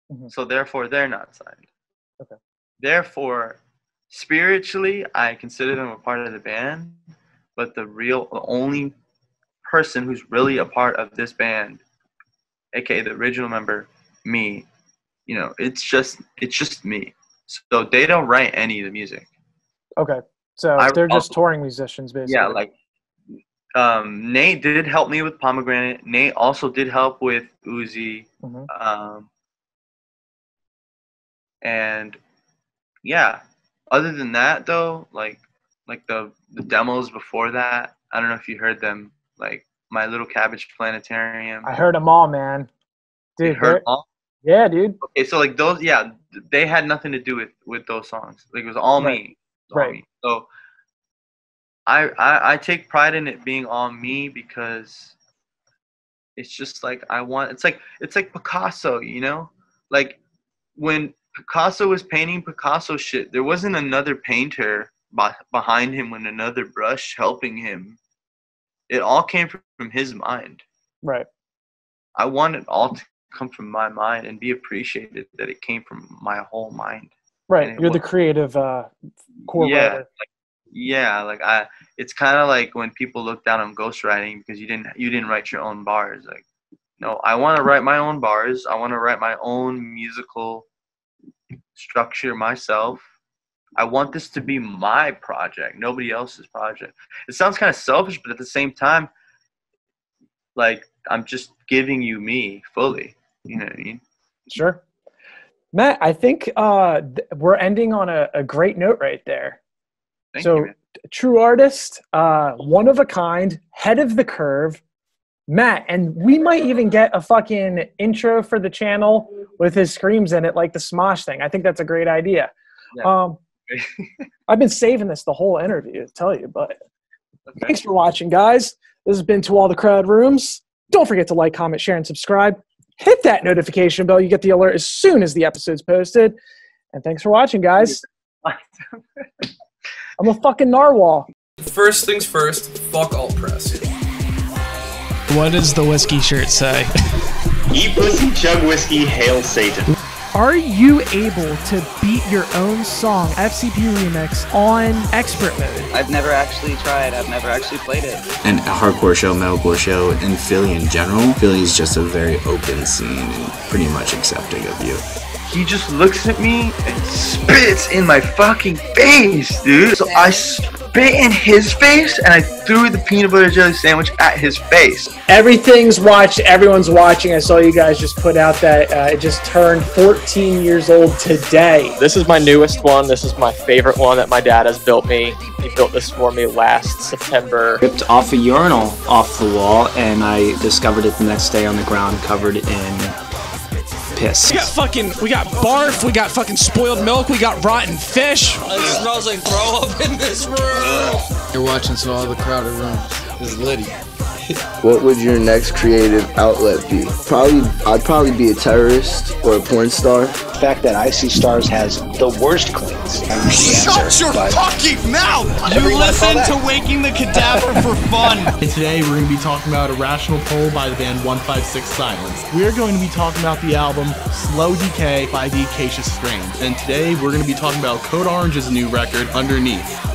Mm-hmm. So therefore they're not signed. Okay. Therefore, spiritually I consider them a part of the band, but the only person who's really a part of this band, aka the original member, me, you know, it's just me. So they don't write any of the music. Okay, so they're just touring musicians, basically. Yeah, like Nate did help me with Pomegranate. Nate also did help with Uzi, mm-hmm. And yeah. Other than that, though, like the demos before that, I don't know if you heard them. Like My Little Cabbage Planetarium. I heard them all, man. Dude, you heard all? Yeah, dude. Okay, so like those, yeah, they had nothing to do with those songs. Like, it was all me. It was all me. So I take pride in it being all me, because it's just like it's like Picasso, you know? Like, when Picasso was painting Picasso shit, there wasn't another painter behind him with another brush helping him. It all came from his mind. Right. I want it all to come from my mind and be appreciated that it came from my whole mind. Right. You're the creative core writer. It's kind of like when people look down on ghostwriting because you didn't write your own bars. Like, no, I want to write my own bars. I want to write my own musical structure myself. I want this to be my project, nobody else's project. It sounds kind of selfish, but at the same time, like, I'm just giving you me fully. You know what I mean? Sure. Matt, I think we're ending on a great note right there. Thank you, man. True artist, one of a kind, head of the curve, Matt. And we might even get a fucking intro for the channel with his screams in it, like the Smosh thing. I think that's a great idea. Yeah. I've been saving this the whole interview to tell you, but thanks for watching, guys. This has been To All The Crowded Rooms. Don't forget to like, comment, share, and subscribe. Hit that notification bell. You get the alert as soon as the episode's posted. And thanks for watching, guys. I'm a fucking narwhal. First things first, fuck alt press. What does the whiskey shirt say? Eat pussy, chug whiskey, hail Satan. Are you able to beat your own song, FCP Remix, on expert mode? I've never actually tried. I've never actually played it. And a hardcore show, metalcore show, and Philly in general. Philly is just a very open scene and pretty much accepting of you. He just looks at me and spits in my fucking face, dude. So I spit in his face and I threw the peanut butter jelly sandwich at his face. Everything's watched. Everyone's watching. I saw you guys just put out that it just turned 14 years old today. This is my newest one. This is my favorite one that my dad has built me. He built this for me last September. Ripped off a urinal off the wall and I discovered it the next day on the ground covered in... piss. We got barf, we got fucking spoiled milk, we got rotten fish. It smells like throw up in this room. You're watching To All The Crowded Rooms. This is Liddy. What would your next creative outlet be? I'd probably be a terrorist or a porn star. The fact that I See Stars has the worst claims. Shut your fucking mouth! You listen to Waking the Cadaver for fun. And today we're going to be talking about Irrational Poll by the band 156 Silence. We're going to be talking about the album Slow Decay by The Acacia Strain. And today we're going to be talking about Code Orange's new record, Underneath.